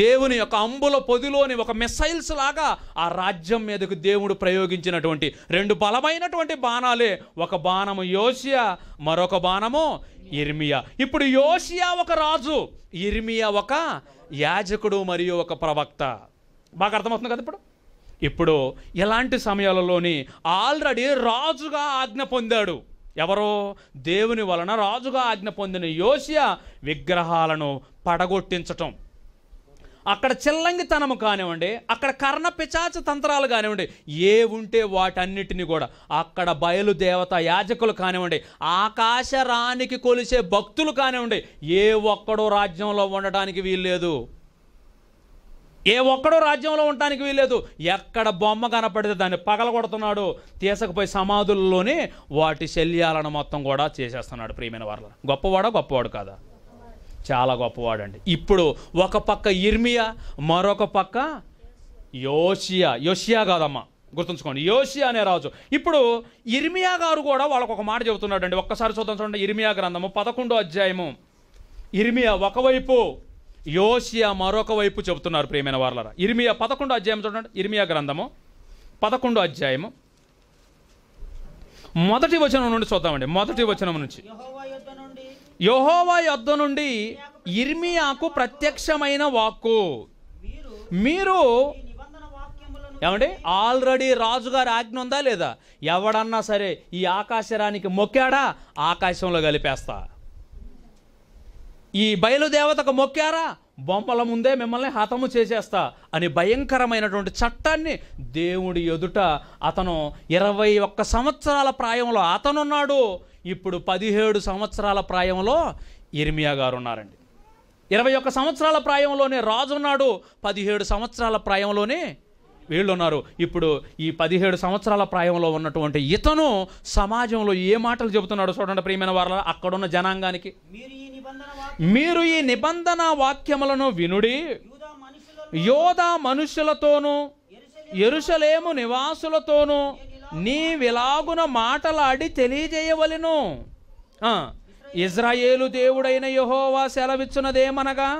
దేవుని యొక్క అంబుల పొదిలోని ఒక మిస్సైల్స్ లాగా ఆ రాజ్యం మీదకు దేవుడు ప్రయోగించినటువంటి 2 బలమైనటువంటి బాణాలే. ఒక బాణము యోషియా, మరొక బాణము యిర్మియా. ఇప్పుడు యోషియా ఒక రాజు, యిర్మియా ఒక యాజకుడు మరియు ఒక ప్రవక్త. బాగా అర్థమవుతుంది కదా? ఇప్పుడు ఇలాంటి సమయాలలోని ఆల్రెడీ రాజుగా ఆజ్ఞ పొందాడు. ఎవరో? దేవుని వలన రాజుగా ఆజ్ఞ పొందిన యోషియా విగ్రహాలను పడగొట్టించటం, అక్కడ చిల్లంగితనము కానివ్వండి, అక్కడ కర్ణ పిచాచ తంత్రాలు కానివ్వండి, ఏ ఉంటే వాటన్నిటిని కూడా, అక్కడ బయలుదేవత యాజకులు కానివ్వండి, ఆకాశరానికి కొలిసే భక్తులు కానివ్వండి, ఏ ఒక్కడో రాజ్యంలో ఉండడానికి వీల్లేదు. ఎక్కడ బొమ్మ కనపడితే దాన్ని పగలగొడుతున్నాడు, తీసుకుపోయి సమాధుల్లోనే వాటి శల్యాలను మొత్తం కూడా చేసేస్తున్నాడు ప్రియమైన వారు. గొప్పవాడు కాదా? చాలా గొప్పవాడండి. ఇప్పుడు ఒక పక్క యిర్మియా, మరొక పక్క యోషియా. యోషియా కాదమ్మా, గుర్తుంచుకోండి, యోషియా అనే రాజు. ఇప్పుడు యిర్మియా గారు కూడా వాళ్ళకు ఒక మాట చెబుతున్నాడు అండి. ఒక్కసారి చూద్దాం చూడండి. యిర్మియా గ్రంథము 11వ అధ్యాయము. యిర్మియా ఒకవైపు యోషియా మరొక వైపు చెబుతున్నారు ప్రియమైన వారలారా. యిర్మియా 11వ అధ్యాయం చూడండి. యిర్మియా గ్రంథము 11వ అధ్యాయము మొదటి వచనం నుండి చూద్దామండి. మొదటి వచనం నుంచి యెహోవా యొద్ద నుండి యిర్మియాకు ప్రత్యక్షమైన వాక్కు. మీరు ఏమండి, ఆల్రెడీ రాజుగారి ఆజ్ఞ ఉందా లేదా? ఎవడన్నా సరే ఈ ఆకాశరానికి మొక్కాడా, ఆకాశంలో కలిపేస్తా. ఈ బయలుదేవతకు మొక్కారా, బొమ్మల ముందే మిమ్మల్ని హతము చేసేస్తా అని భయంకరమైనటువంటి చట్టాన్ని దేవుడి ఎదుట అతను 21 సంవత్సరాల ప్రాయంలో అతనున్నాడు. ఇప్పుడు 17 సంవత్సరాల ప్రాయంలో యిర్మియా గారు ఉన్నారండి. 21 సంవత్సరాల ప్రాయంలోనే రాజు ఉన్నాడు, 17 సంవత్సరాల ప్రాయంలోనే వీళ్ళు ఉన్నారు. ఇప్పుడు ఈ 17 సంవత్సరాల ప్రాయంలో ఉన్నటువంటి ఇతను సమాజంలో ఏ మాటలు చెబుతున్నాడో చూడండి ప్రియమైన వారలారా. అక్కడున్న జనాంగానికి మీరు ఈ నిబంధన వాక్యములను వినుడి, యోదా మనుషులతోనూ యెరూషలేము నివాసులతోనూ నీ విలాగున మాటలాడి తెలియజేయవలెను. ఇజ్రాయేలు దేవుడైన యెహోవా సెలవిచ్చునదేమనగా,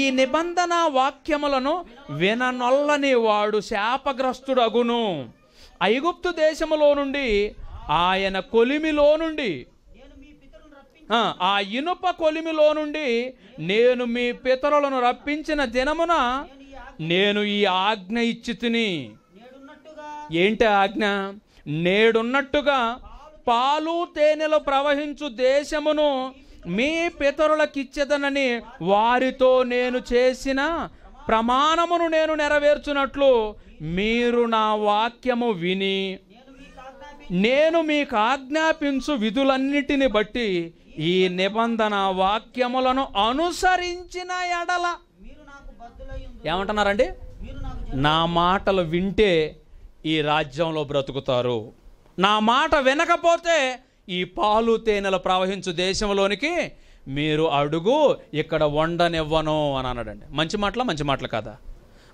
ఈ నిబంధన వాక్యములను విననొల్లని వాడు శాపగ్రస్తుడగును. ఐగుప్తు దేశములో నుండి, ఆయన కొలిమిలో నుండి, ఆ ఇనుప కొలిమిలో నుండి నేను మీ పితరులను రప్పించిన దినమున నేను ఈ ఆజ్ఞ ఇచ్చి తిని. ఏంటి ఆజ్ఞ? నేడున్నట్టుగా పాలు తేనెలు ప్రవహించు దేశమును మీ పితరులకిచ్చేదనని వారితో నేను చేసిన ప్రమాణమును నేను నెరవేర్చునట్లు మీరు నా వాక్యము విని నేను మీకు ఆజ్ఞాపించు విధులన్నిటిని బట్టి ఈ నిబంధన వాక్యములను అనుసరించిన ఎడల. ఏమంటున్నారండి? నా మాటలు వింటే ఈ రాజ్యంలో బ్రతుకుతారు, నా మాట వినకపోతే ఈ పాలు తేనెలు ప్రవహించు దేశంలోనికి మీరు అడుగు ఇక్కడ వండనివ్వను అని అన్నాడండి. మంచి మాటల మంచి మాటలు కదా,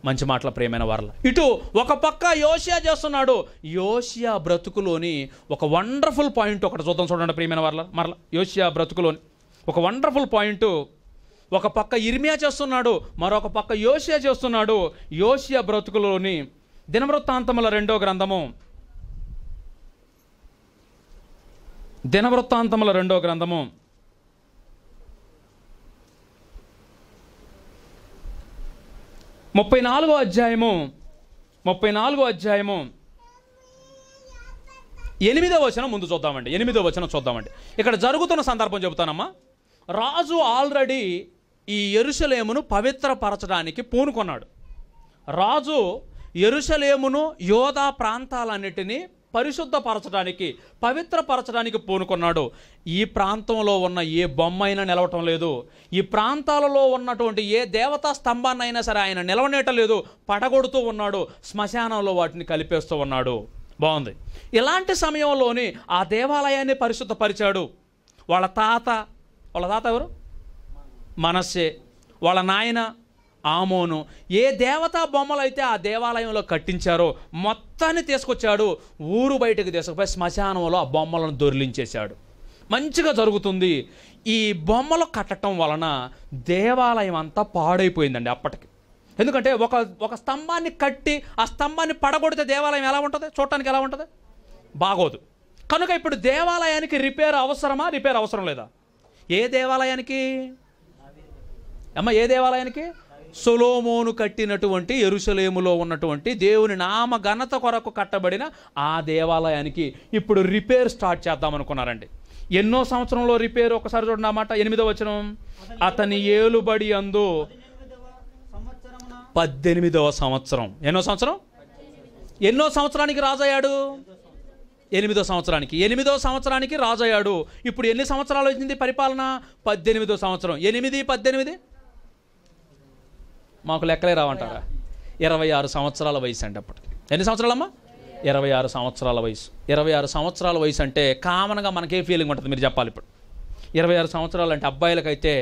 మంచి మాటల ప్రియమైన వారల. ఇటు ఒక పక్క యోషియా చేస్తున్నాడు. యోషియా బ్రతుకులోని ఒక వండర్ఫుల్ పాయింట్ ఒకటి చూద్దాం చూడండి ప్రియమైన వారల. మరల యోషియా బ్రతుకులోని ఒక వండర్ఫుల్ పాయింట్. ఒక పక్క యిర్మియా చేస్తున్నాడు, మరొక పక్క యోషియా చేస్తున్నాడు. యోషియా బ్రతుకులోని దినవృత్తాంతముల 2వ గ్రంథము, దినవృత్తాంతముల 2వ గ్రంథము 34వ అధ్యాయము 34వ అధ్యాయము 8వ వచనం ముందు చూద్దామండి. 8వ వచనం చూద్దామండి. ఇక్కడ జరుగుతున్న సందర్భం చెబుతానమ్మా. రాజు ఆల్రెడీ ఈ యెరూషలేమును పవిత్రపరచడానికి పూనుకున్నాడు. రాజు యెరూషలేమును యోదా ప్రాంతాలన్నిటినీ పరిశుద్ధపరచడానికి పవిత్రపరచడానికి పూనుకున్నాడు. ఈ ప్రాంతంలో ఉన్న ఏ బొమ్మ అయినా నిలవటం లేదు, ఈ ప్రాంతాలలో ఉన్నటువంటి ఏ దేవతా స్తంభాన్ని అయినా సరే ఆయన నిలవనేటం లేదు, పడగొడుతూ ఉన్నాడు, శ్మశానంలో వాటిని కలిపేస్తూ ఉన్నాడు. బాగుంది. ఇలాంటి సమయంలోనే ఆ దేవాలయాన్ని పరిశుద్ధపరిచాడు. వాళ్ళ తాత ఎవరు? మనస్సే. వాళ్ళ నాయన ఆమోను. ఏ దేవతా బొమ్మలు అయితే ఆ దేవాలయంలో కట్టించారో మొత్తాన్ని తీసుకొచ్చాడు, ఊరు బయటకు తీసుకుపోయి శ్మశానంలో ఆ బొమ్మలను దొర్లించేశాడు. మంచిగా జరుగుతుంది. ఈ బొమ్మలు కట్టడం వలన దేవాలయం అంతా పాడైపోయిందండి అప్పటికి. ఎందుకంటే ఒక స్తంభాన్ని కట్టి ఆ స్తంభాన్ని పడగొడితే దేవాలయం ఎలా ఉంటుంది, చూడటానికి ఎలా ఉంటుంది? బాగోదు. కనుక ఇప్పుడు దేవాలయానికి రిపేర్ అవసరమా, రిపేర్ అవసరం లేదా? ఏ దేవాలయానికి అమ్మ? ఏ దేవాలయానికి? సొలోమోను కట్టినటువంటి యెరూషలేములో ఉన్నటువంటి దేవుని నామ ఘనత కొరకు కట్టబడిన ఆ దేవాలయానికి ఇప్పుడు రిపేర్ స్టార్ట్ చేద్దామనుకున్నారండి. ఎన్నో సంవత్సరంలో రిపేర్? ఒకసారి చూడండి అన్నమాట. 8వ వచనం, అతని ఏలుబడి అందు 18వ సంవత్సరం. ఎన్నో సంవత్సరం? ఎన్నో సంవత్సరానికి రాజయ్యాడు? 8వ సంవత్సరానికి. 8వ సంవత్సరానికి రాజయ్యాడు. ఇప్పుడు ఎన్ని సంవత్సరాలు వచ్చింది పరిపాలన? 18వ సంవత్సరం. 8, 18 మాకు లెక్కలే రావంటారా? 26 సంవత్సరాల వయసు అండి అప్పటికి. ఎన్ని సంవత్సరాలమ్మా? 26 సంవత్సరాల వయసు. 26 సంవత్సరాల వయసు అంటే కామన్గా మనకే ఫీలింగ్ ఉంటుంది, మీరు చెప్పాలి. ఇప్పుడు 26 సంవత్సరాలు అంటే అబ్బాయిలకైతే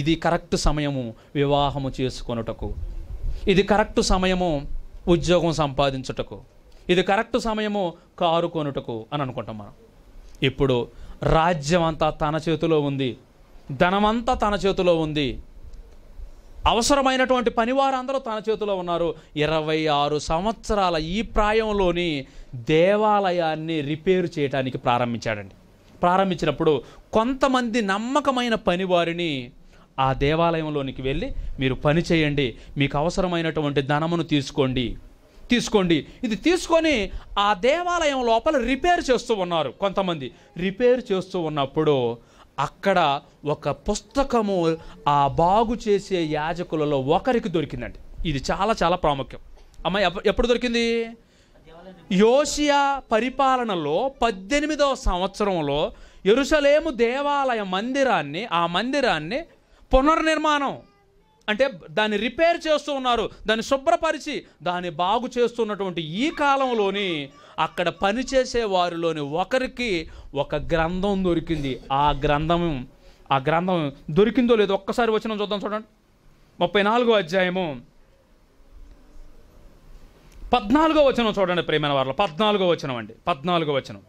ఇది కరెక్ట్ సమయము వివాహము చేసుకొనుటకు, ఇది కరెక్ట్ సమయము ఉద్యోగం సంపాదించుటకు, ఇది కరెక్ట్ సమయము కారు కొనుటకు అని అనుకుంటాం మనం. ఇప్పుడు రాజ్యం అంతా తన చేతిలో ఉంది, ధనమంతా తన చేతిలో ఉంది, అవసరమైనటువంటి పనివారందరూ తన చేతుల్లో ఉన్నారు 26 సంవత్సరాల ఈ ప్రాయంలోనే దేవాలయాన్ని రిపేర్ చేయడానికి ప్రారంభించాడండి ప్రారంభించినప్పుడు కొంతమంది నమ్మకమైన పనివారిని ఆ దేవాలయంలోనికి వెళ్ళి మీరు పని చేయండి మీకు అవసరమైనటువంటి ధనమును తీసుకోండి ఇది తీసుకొని ఆ దేవాలయం లోపల రిపేర్ చేస్తూ ఉన్నారు కొంతమంది రిపేర్ చేస్తూ ఉన్నప్పుడు అక్కడ ఒక పుస్తకము ఆ బాగు చేసే యాజకులలో ఒకరికి దొరికిందండి ఇది చాలా చాలా ప్రాముఖ్యం అమ్మ ఎప్పుడు దొరికింది యోషియా పరిపాలనలో 18వ సంవత్సరంలో యెరూషలేము దేవాలయ మందిరాన్ని ఆ మందిరాన్ని పునర్నిర్మాణం అంటే దాన్ని రిపేర్ చేస్తూ ఉన్నారు దాన్ని శుభ్రపరిచి దాన్ని బాగు చేస్తున్నటువంటి ఈ కాలంలోనే అక్కడ పని చేసే వారిలోని ఒకరికి ఒక గ్రంథం దొరికింది ఆ గ్రంథం దొరికిందో లేదో ఒక్కసారి వచనం చూద్దాం చూడండి 34వ అధ్యాయము 14వ వచనం చూడండి ప్రేమైన వారల 14వ వచనం అండి 14వ వచనం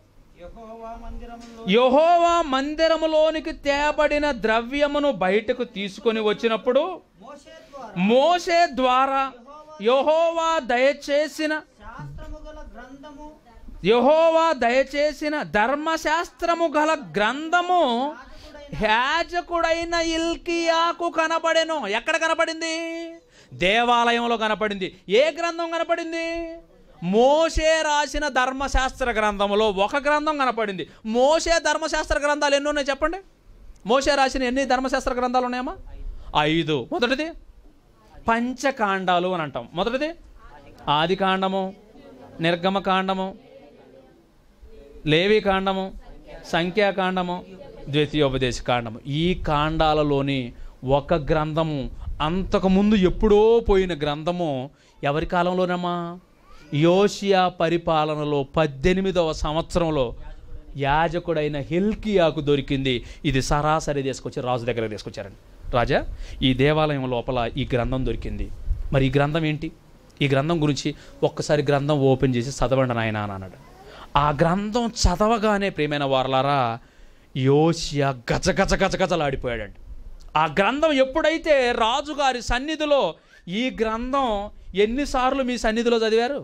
యెహోవా మందిరములోనికి తేబడిన ద్రవ్యమును బయటకు తీసుకొని వచ్చినప్పుడు మోషే ద్వారా యెహోవా దయచేసిన ధర్మశాస్త్రము గల గ్రంథము యాజకుడైన హిల్కీయాకు కనబడెను ఎక్కడ కనబడింది దేవాలయంలో కనబడింది ఏ గ్రంథం కనబడింది మోషే రాసిన ధర్మశాస్త్ర గ్రంథములో ఒక గ్రంథం కనపడింది మోషే ధర్మశాస్త్ర గ్రంథాలు ఎన్ని ఉన్నాయి చెప్పండి మోషే రాసిన ఎన్ని ధర్మశాస్త్ర గ్రంథాలు ఉన్నాయమ్మా 5 మొదటిది పంచకాండాలు అని అంటాం మొదటిది ఆదికాండము నిర్గమకాండము లేవికాండము సంఖ్యాకాండము ద్వితీయోపదేశకాండము ఈ కాండాలలోని ఒక గ్రంథము అంతకుముందు ఎప్పుడో పోయిన గ్రంథము ఎవరి కాలంలోనమ్మా యోషియా పరిపాలనలో 18వ సంవత్సరంలో యాజకుడైన హిల్కీయాకు దొరికింది ఇది సరాసరి తీసుకొచ్చి రాజు దగ్గర తీసుకొచ్చారండి రాజా ఈ దేవాలయం లోపల ఈ గ్రంథం దొరికింది మరి ఈ గ్రంథం ఏంటి ఈ గ్రంథం గురించి ఒక్కసారి గ్రంథం ఓపెన్ చేసి చదవండి నాయనా అన్నాడు ఆ గ్రంథం చదవగానే ప్రియమైన వారలారా యోషియా గజగజలాడిపోయాడండి ఆ గ్రంథం ఎప్పుడైతే రాజుగారి సన్నిధిలో ఈ గ్రంథం ఎన్నిసార్లు మీ సన్నిధిలో చదివారు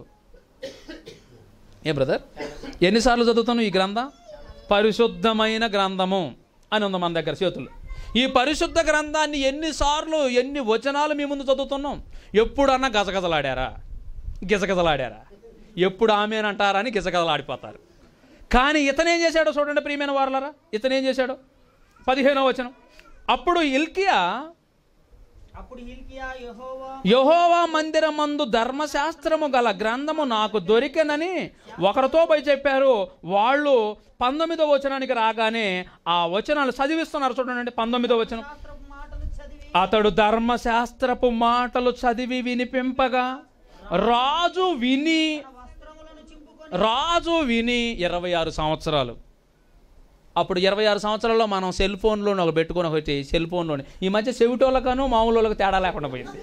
ఏ బ్రదర్ ఎన్నిసార్లు చదువుతాను ఈ గ్రంథం పరిశుద్ధమైన గ్రంథము అని ఉంది మన దగ్గర చేతులు ఈ పరిశుద్ధ గ్రంథాన్ని ఎన్నిసార్లు ఎన్ని వచనాలు మీ ముందు చదువుతున్నాం ఎప్పుడన్నా గిజగజలాడారా ఎప్పుడు ఆమెనంటారని గిజగజలాడిపోతారు కానీ ఇతనేం చేశాడో చూడండి ప్రియమైన వారలారా ఇతనేం చేశాడో 15వ వచనం అప్పుడు హిల్కీయా యెహోవా మందిరమందు ధర్మశాస్త్రము గల గ్రంథము నాకు దొరికెనని ఒకరితో పోయి చెప్పారు వాళ్ళు 19వ వచనానికి రాగానే ఆ వచనాలు చదివిస్తున్నారు చూడండి 19వ వచనం అతడు ధర్మశాస్త్రపు మాటలు చదివి వినిపింపగా రాజు విని 26 సంవత్సరాలు అప్పుడు 26 సంవత్సరాల్లో మనం సెల్ ఫోన్లోనే ఒక పెట్టుకొని ఒకటి సెల్ ఫోన్లోనే ఈ మధ్య చెవిటోళ్ళకను మామూలు తేడా లేకుండా పోయింది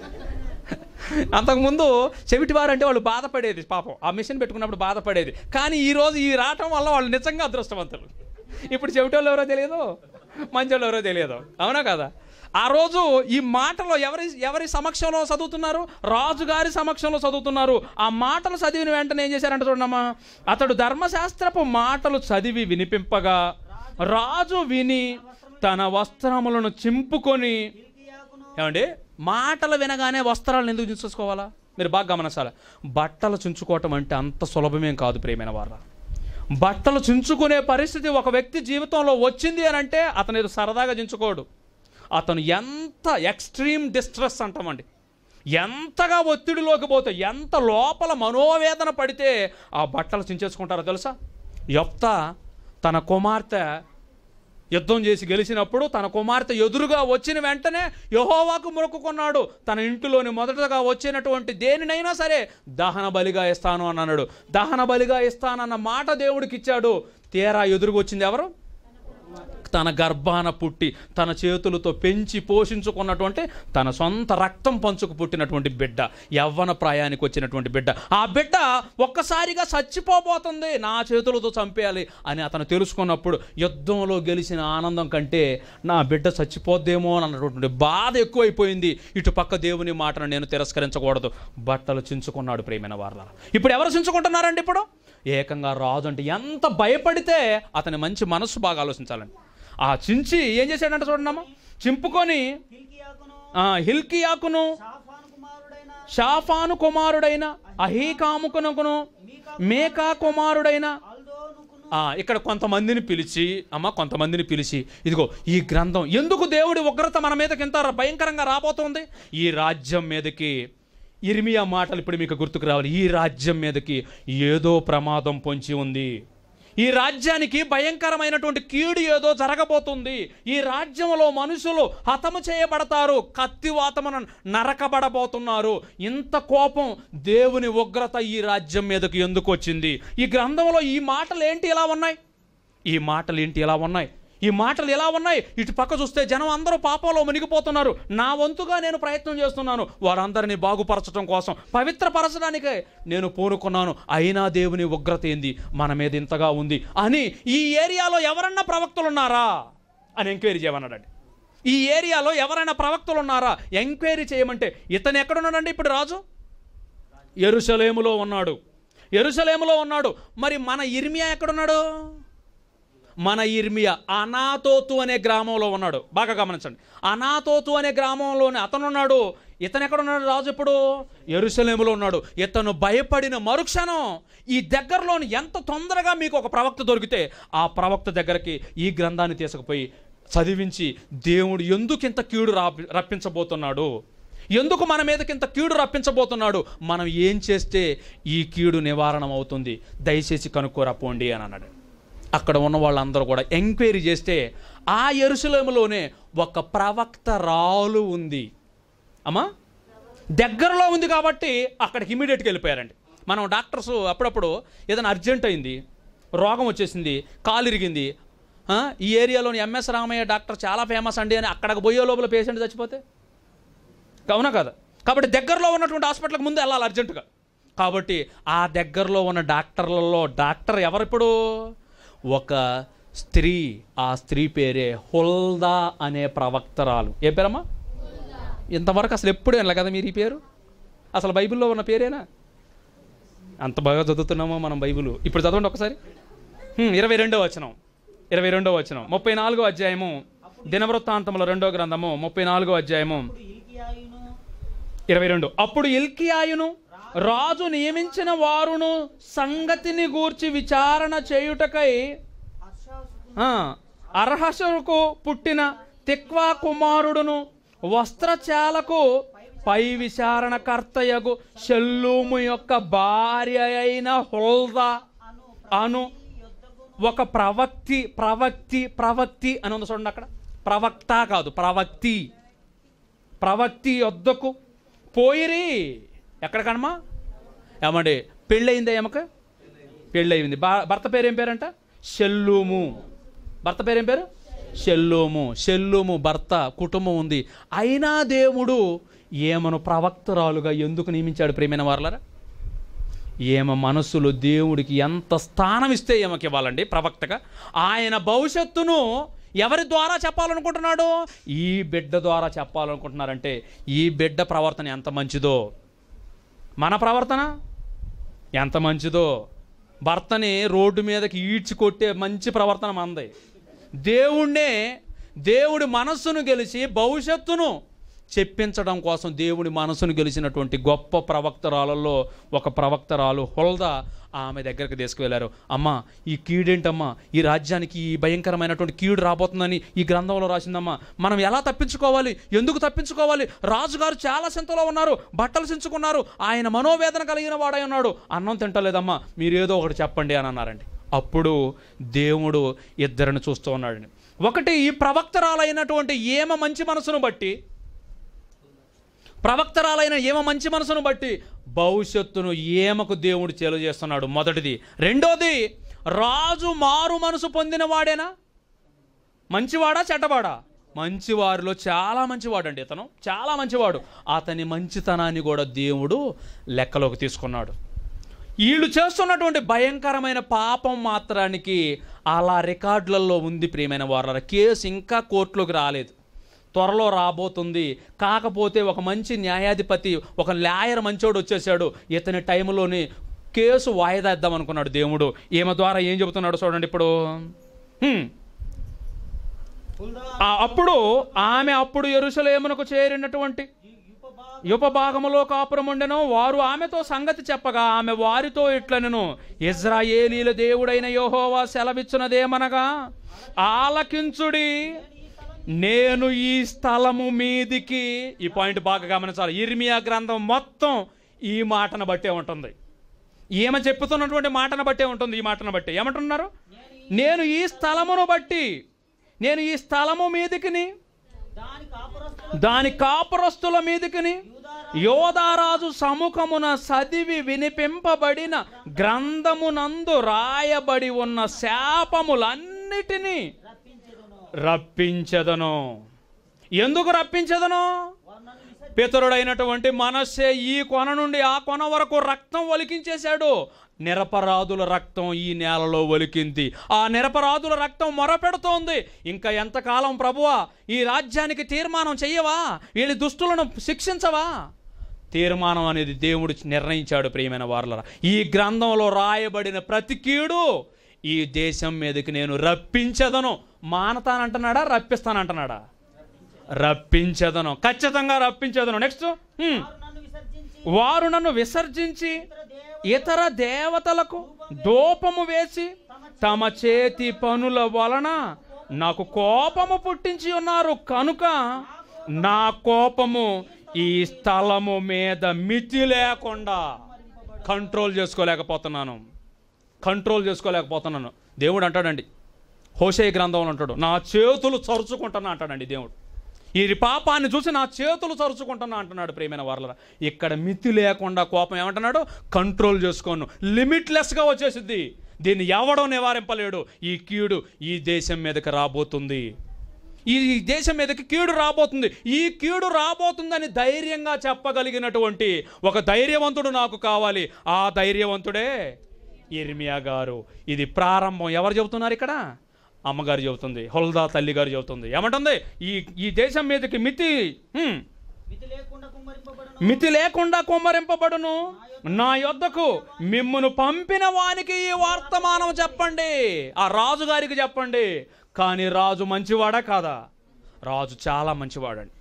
అంతకుముందు చెవిటివారంటే వాళ్ళు బాధపడేది పాపం ఆ మిషన్ పెట్టుకున్నప్పుడు బాధపడేది కానీ ఈరోజు ఈ రావటం వల్ల వాళ్ళు నిజంగా అదృష్టవంతులు ఇప్పుడు చెవిటోళ్ళు ఎవరో తెలియదు మంచోళ్ళు ఎవరో తెలియదు అవునా కదా ఆ రోజు ఈ మాటలో ఎవరి సమక్షంలో చదువుతున్నారు రాజుగారి సమక్షంలో చదువుతున్నారు ఆ మాటలు చదివిన వెంటనే ఏం చేశారంటే చూడమ్మా అతడు ధర్మశాస్త్రపు మాటలు చదివి వినిపింపగా రాజు విని తన వస్త్రములను చింపుకొని ఏమండి మాటలు వినగానే వస్త్రాలను ఎందుకు చించుకోవాలా మీరు బాగా గమనించాలి బట్టలు చించుకోవటం అంటే అంత సులభమేం కాదు ప్రియమైన వారలారా బట్టలు చించుకునే పరిస్థితి ఒక వ్యక్తి జీవితంలో వచ్చింది అని అంటే అతను ఏదో సరదాగా చించుకోడు అతను ఎంత ఎక్స్ట్రీమ్ డిస్ట్రెస్ అంటామండి ఎంతగా ఒత్తిడిలోకి పోతే ఎంత లోపల మనోవేదన పడితే ఆ బట్టలు చించేసుకుంటారో తెలుసా యెఫ్తా తన కుమార్తె యుద్ధం చేసి గెలిచినప్పుడు తన కుమార్తె ఎదురుగా వచ్చిన వెంటనే యెహోవాకు మొక్కుకున్నాడు తన ఇంటిలోని మొదటగా వచ్చినటువంటి దేనినైనా సరే దహన బలిగా ఇస్తాను అన్నాడు దహన బలిగా ఇస్తానన్న మాట దేవుడికి ఇచ్చాడు తీరా ఎదురుగా వచ్చింది ఎవరు తన గర్భాన పుట్టి తన చేతులతో పెంచి పోషించుకున్నటువంటి తన సొంత రక్తం పంచుకు పుట్టినటువంటి బిడ్డ, యవ్వన ప్రాయానికి వచ్చినటువంటి బిడ్డ. ఆ బిడ్డ ఒక్కసారిగా చచ్చిపోబోతుంది, నా చేతులతో చంపేయాలి అని అతను తెలుసుకున్నప్పుడు యుద్ధంలో గెలిచిన ఆనందం కంటే నా బిడ్డ చచ్చిపోద్దేమో అన్నటువంటి బాధ ఎక్కువైపోయింది. ఇటుపక్క దేవుని మాటను నేను తిరస్కరించకూడదు, బట్టలు చించుకున్నాడు ప్రేమైన వారలారా. ఇప్పుడు ఎవరు చించుకుంటున్నారండి? ఇప్పుడు ఏకంగా రాజు అంటే ఎంత భయపడితే అతని మంచి మనస్సు బాగా ఆలోచించాలండి. ఆ చించి ఏం చేశాడంటే చూడండి, చింపుకొని హిల్కియాకును షాఫాను కుమారుడైన అహీకాముకును మేకా కుమారుడైన, ఇక్కడ కొంతమందిని పిలిచి, కొంతమందిని పిలిచి, ఇదిగో ఈ గ్రంథం, ఎందుకు దేవుడి ఉగ్రత మన మీదకి ఎంత భయంకరంగా రాబోతుంది, ఈ రాజ్యం మీదకి. యిర్మియా మాటలు ఇప్పుడు మీకు గుర్తుకు రావాలి. ఈ రాజ్యం మీదకి ఏదో ప్రమాదం పొంచి ఉంది, ఈ రాజ్యానికి భయంకరమైనటువంటి కీడు ఏదో జరగబోతుంది, ఈ రాజ్యంలో మనుషులు హతము చేయబడతారు, కత్తివాతమున నరకబడబోతున్నారు. ఇంత కోపం, దేవుని ఉగ్రత ఈ రాజ్యం మీదకి ఎందుకు వచ్చింది? ఈ గ్రంథంలో ఈ మాటలు ఏంటి ఇలా ఉన్నాయి, ఈ మాటలు ఏంటి ఇలా ఉన్నాయి, ఈ మాటలు ఎలా ఉన్నాయి? ఇటు పక్క చూస్తే జనం అందరూ పాపంలో మునిగిపోతున్నారు. నా వంతుగా నేను ప్రయత్నం చేస్తున్నాను, వారందరినీ బాగుపరచడం కోసం, పవిత్రపరచడానికే నేను పూనుకున్నాను, అయినా దేవుని ఉగ్రత ఏంది మన మీద ఇంతగా ఉంది అని ఈ ఏరియాలో ఎవరన్నా ప్రవక్తలు ఉన్నారా అని ఎంక్వైరీ చేయమన్నాడండి. ఈ ఏరియాలో ఎవరైనా ప్రవక్తలు ఉన్నారా ఎంక్వైరీ చేయమంటే, ఇతను ఎక్కడున్నాడండి? ఇప్పుడు రాజు యెరూషలేములో ఉన్నాడు, యెరూషలేములో ఉన్నాడు. మరి మన యిర్మియా ఎక్కడున్నాడు? మన యిర్మియా అనాతోతు అనే గ్రామంలో ఉన్నాడు. బాగా గమనించండి, అనాతోతు అనే గ్రామంలోనే అతను ఉన్నాడు. ఇతను ఎక్కడున్నాడు? రాజు ఎప్పుడు యెరూషలేములో ఉన్నాడు. ఇతను భయపడిన మరుక్షణం, ఈ దగ్గరలోని ఎంత తొందరగా మీకు ఒక ప్రవక్త దొరికితే ఆ ప్రవక్త దగ్గరికి ఈ గ్రంథాన్ని తీసుకుపోయి చదివించి, దేవుడు ఎందుకు ఇంత కీడు రప్పించబోతున్నాడు, ఎందుకు మన మీదకింత కీడు రప్పించబోతున్నాడు, మనం ఏం చేస్తే ఈ కీడు నివారణం అవుతుంది, దయచేసి కనుక్కోరాపోండి అని అన్నాడు. అక్కడ ఉన్న వాళ్ళందరూ కూడా ఎంక్వైరీ చేస్తే ఆ యెరూషలేములోనే ఒక ప్రవక్త రాలు ఉంది. దగ్గరలో ఉంది కాబట్టి అక్కడికి ఇమీడియట్గా వెళ్ళిపోయారండి. మనం డాక్టర్స్ అప్పుడప్పుడు ఏదైనా అర్జెంట్ అయింది, రోగం వచ్చేసింది, కాలు ఇరిగింది, ఈ ఏరియాలోని ఎంఎస్ రామయ్య డాక్టర్ చాలా ఫేమస్ అండి అని అక్కడికి పోయే లోపల పేషెంట్ చచ్చిపోతే అవునా కదా? కాబట్టి దగ్గరలో ఉన్నటువంటి హాస్పిటల్కి ముందు వెళ్ళాలి అర్జెంటుగా. కాబట్టి ఆ దగ్గరలో ఉన్న డాక్టర్లలో డాక్టర్ ఎవరిప్పుడు? ఒక స్త్రీ. ఆ స్త్రీ పేరే హుల్దా అనే ప్రవక్తరాలు. ఏ పేరమ్మా? ఇంతవరకు అసలు ఎప్పుడు వినలే కదా మీరు ఈ పేరు, అసలు బైబిల్లో ఉన్న పేరేనా? అంత బాగా చదువుతున్నామో మనం బైబిల్. ఇప్పుడు చదవండి ఒకసారి, 22వ వచనం, 22వ వచనం, 34వ అధ్యాయము, దినవృత్తాంతముల 2వ గ్రంథము 34వ అధ్యాయము 22. అప్పుడు హిల్కియాయును రాజు నియమించిన వారును సంగతిని గూర్చి విచారణ చేయుటకై అర్హషుకు పుట్టిన తిక్వా కుమారుడును వస్త్రచాలకు పై విచారణకర్తయగు షెల్లూము యొక్క భార్య అయిన హుల్దా అను ఒక ప్రవక్తి అని ఉంది. చూడండి అక్కడ ప్రవక్త కాదు, ప్రవక్తి యొద్దకు పోయిరి. ఎక్కడికమ్మా? ఏమండి పెళ్ళయిందా? ఏమక పెళ్ళయింది. భర్త పేరు ఏం పేరంట? షెల్లూము. భర్త పేరేం పేరు? షెల్లూము. భర్త కుటుంబం ఉంది. అయినా దేవుడు ఏమను ప్రవక్తరాలుగా ఎందుకు నియమించాడు ప్రేమైన వారలారా? ఏమ మనసులో దేవుడికి ఎంత స్థానం ఇస్తే ఏమకి ఇవ్వాలండి ప్రవక్తగా? ఆయన భవిష్యత్తును ఎవరి ద్వారా చెప్పాలనుకుంటున్నాడు? ఈ బిడ్డ ద్వారా చెప్పాలనుకుంటున్నారంటే ఈ బిడ్డ ప్రవర్తన ఎంత మంచిదో, మన ప్రవర్తన ఎంత మంచిదో. భర్తని రోడ్డు మీదకి ఈడ్చి కొట్టే మంచి ప్రవర్తన మనది. దేవుడి మనస్సును గెలిచి భవిష్యత్తును చెప్పించడం కోసం దేవుడి మనసును గెలిచినటువంటి గొప్ప ప్రవక్తరాలలో ఒక ప్రవక్తరాలు హుల్దా. ఆమె దగ్గరికి తీసుకువెళ్ళారు. అమ్మ ఈ కీడేంటమ్మా, ఈ రాజ్యానికి ఈ భయంకరమైనటువంటి కీడు రాబోతుందని ఈ గ్రంథంలో రాసిందమ్మా, మనం ఎలా తప్పించుకోవాలి, ఎందుకు తప్పించుకోవాలి, రాజుగారు చాలా చింతలో ఉన్నారు, బట్టలు చించుకున్నారు, ఆయన మనోవేదన కలిగిన వాడై ఉన్నాడు, అన్నం తింటలేదమ్మా, మీరేదో ఒకటి చెప్పండి అని అన్నారండి. అప్పుడు దేవుడు ఇద్దరిని చూస్తూ ఉన్నాడండి. ఒకటి ఈ ప్రవక్తరాలైనటువంటి ఏమ మంచి మనసును బట్టి భవిష్యత్తును ఏమకు దేవుడు తెలియజేస్తున్నాడు, మొదటిది. రెండోది, రాజు మారు మనసు పొందిన వాడేనా? మంచివాడా చెడ్డవాడా? మంచివారిలో చాలా మంచివాడండి. అతను చాలా మంచివాడు. అతని మంచితనాన్ని కూడా దేవుడు లెక్కలోకి తీసుకున్నాడు. వీళ్ళు చేస్తున్నటువంటి భయంకరమైన పాపం మాత్రానికి అలా రికార్డులలో ఉంది. ప్రియమైన వారలారా, కేసు ఇంకా కోర్టులోకి రాలేదు, త్వరలో రాబోతుంది. కాకపోతే ఒక మంచి న్యాయాధిపతి, ఒక లాయర్ మంచోడు వచ్చేసాడు. ఇతని టైంలోని కేసు వాయిదా ఇద్దాం అనుకున్నాడు దేవుడు. ఈమె ద్వారా ఏం చెబుతున్నాడు చూడండి. ఇప్పుడు అప్పుడు ఆమె అప్పుడు యెరూషలేమునకు చేరినటువంటి యూపభాగములో కాపురం ఉండెను. వారు ఆమెతో సంగతి చెప్పగా ఆమె వారితో ఇట్లనెను, ఇజ్రాయేలీల దేవుడైన యెహోవా సెలవిచ్చినదేమనగా ఆలకించుడి, నేను ఈ స్థలము మీదికి. ఈ పాయింట్ బాగా గమనించాలి. యిర్మియా గ్రంథం మొత్తం ఈ మాటను బట్టే ఉంటుంది, ఈమె చెప్పుతున్నటువంటి మాటను బట్టే ఉంటుంది. ఈ మాటను బట్టి ఏమంటున్నారు? నేను ఈ స్థలమును బట్టి, నేను ఈ స్థలము మీదికిని, దాని కాపురస్తుల మీదికిని, యోదారాజు సముఖమున సదివి వినిపింపబడిన గ్రంథమునందు రాయబడి ఉన్న శాపములన్నిటినీ రప్పించదను. ఎందుకు రప్పించదను? పితరుడైనటువంటి మనస్సే ఈ కొన నుండి ఆ కొన వరకు రక్తం ఒలికించేశాడు. నిరపరాధుల రక్తం ఈ నేలలో ఒలికింది. ఆ నిరపరాధుల రక్తం మొరపెడుతోంది, ఇంకా ఎంతకాలం ప్రభువా ఈ రాజ్యానికి తీర్మానం చెయ్యవా, వీళ్ళ దుష్టులను శిక్షించవా? తీర్మానం అనేది దేవుడు నిర్ణయించాడు. ప్రియమైన వారలారా, ఈ గ్రంథంలో రాయబడిన ప్రతి కీడు ఈ దేశం మీదకి నేను రప్పించదను. మానతానంటున్నాడా, రప్పిస్తానంటున్నాడా? రప్పించదను, ఖచ్చితంగా రప్పించదను. నెక్స్ట్, వారు నన్ను విసర్జించి ఇతర దేవతలకు ధూపము వేసి తమ చేతి పనుల వలన నాకు కోపము పుట్టించి ఉన్నారు, కనుక నా కోపము ఈ స్థలము మీద మితి లేకుండా కంట్రోల్ చేసుకోలేకపోతున్నాను. దేవుడు అంటాడండి, హోషేయ గ్రంథంలో అంటాడు, నా చేతులు చరుచుకుంటున్నా అంటాడండి దేవుడు. ఈ పాపాన్ని చూసి నా చేతులు చరుచుకుంటున్నా అంటున్నాడు. ప్రియమైన వారలారా, ఇక్కడ మితి లేకుండా కోపం ఏమంటున్నాడు? కంట్రోల్ చేసుకోను, లిమిట్లెస్గా వచ్చేసింది. దీన్ని ఎవడో నివారింపలేడు. ఈ కీడు ఈ దేశం మీదకి రాబోతుంది, ఈ దేశం మీదకి కీడు రాబోతుంది. ఈ కీడు రాబోతుందని ధైర్యంగా చెప్పగలిగినటువంటి ఒక ధైర్యవంతుడు నాకు కావాలి. ఆ ధైర్యవంతుడే యిర్మియా గారు. ఇది ప్రారంభం ఎవరు చెబుతున్నారు? ఇక్కడ అమ్మగారు చెబుతుంది, హొల్దా తల్లి గారు చెబుతుంది. ఏమంటుంది? ఈ దేశం మీదకి మితి లేకుండా కుమ్మరింపబడును. నా యొద్దకు మిమ్మును పంపిన వానికి ఈ వర్తమానం చెప్పండి, ఆ రాజుగారికి చెప్పండి. కానీ రాజు మంచివాడా కాదా? రాజు చాలా మంచివాడండి.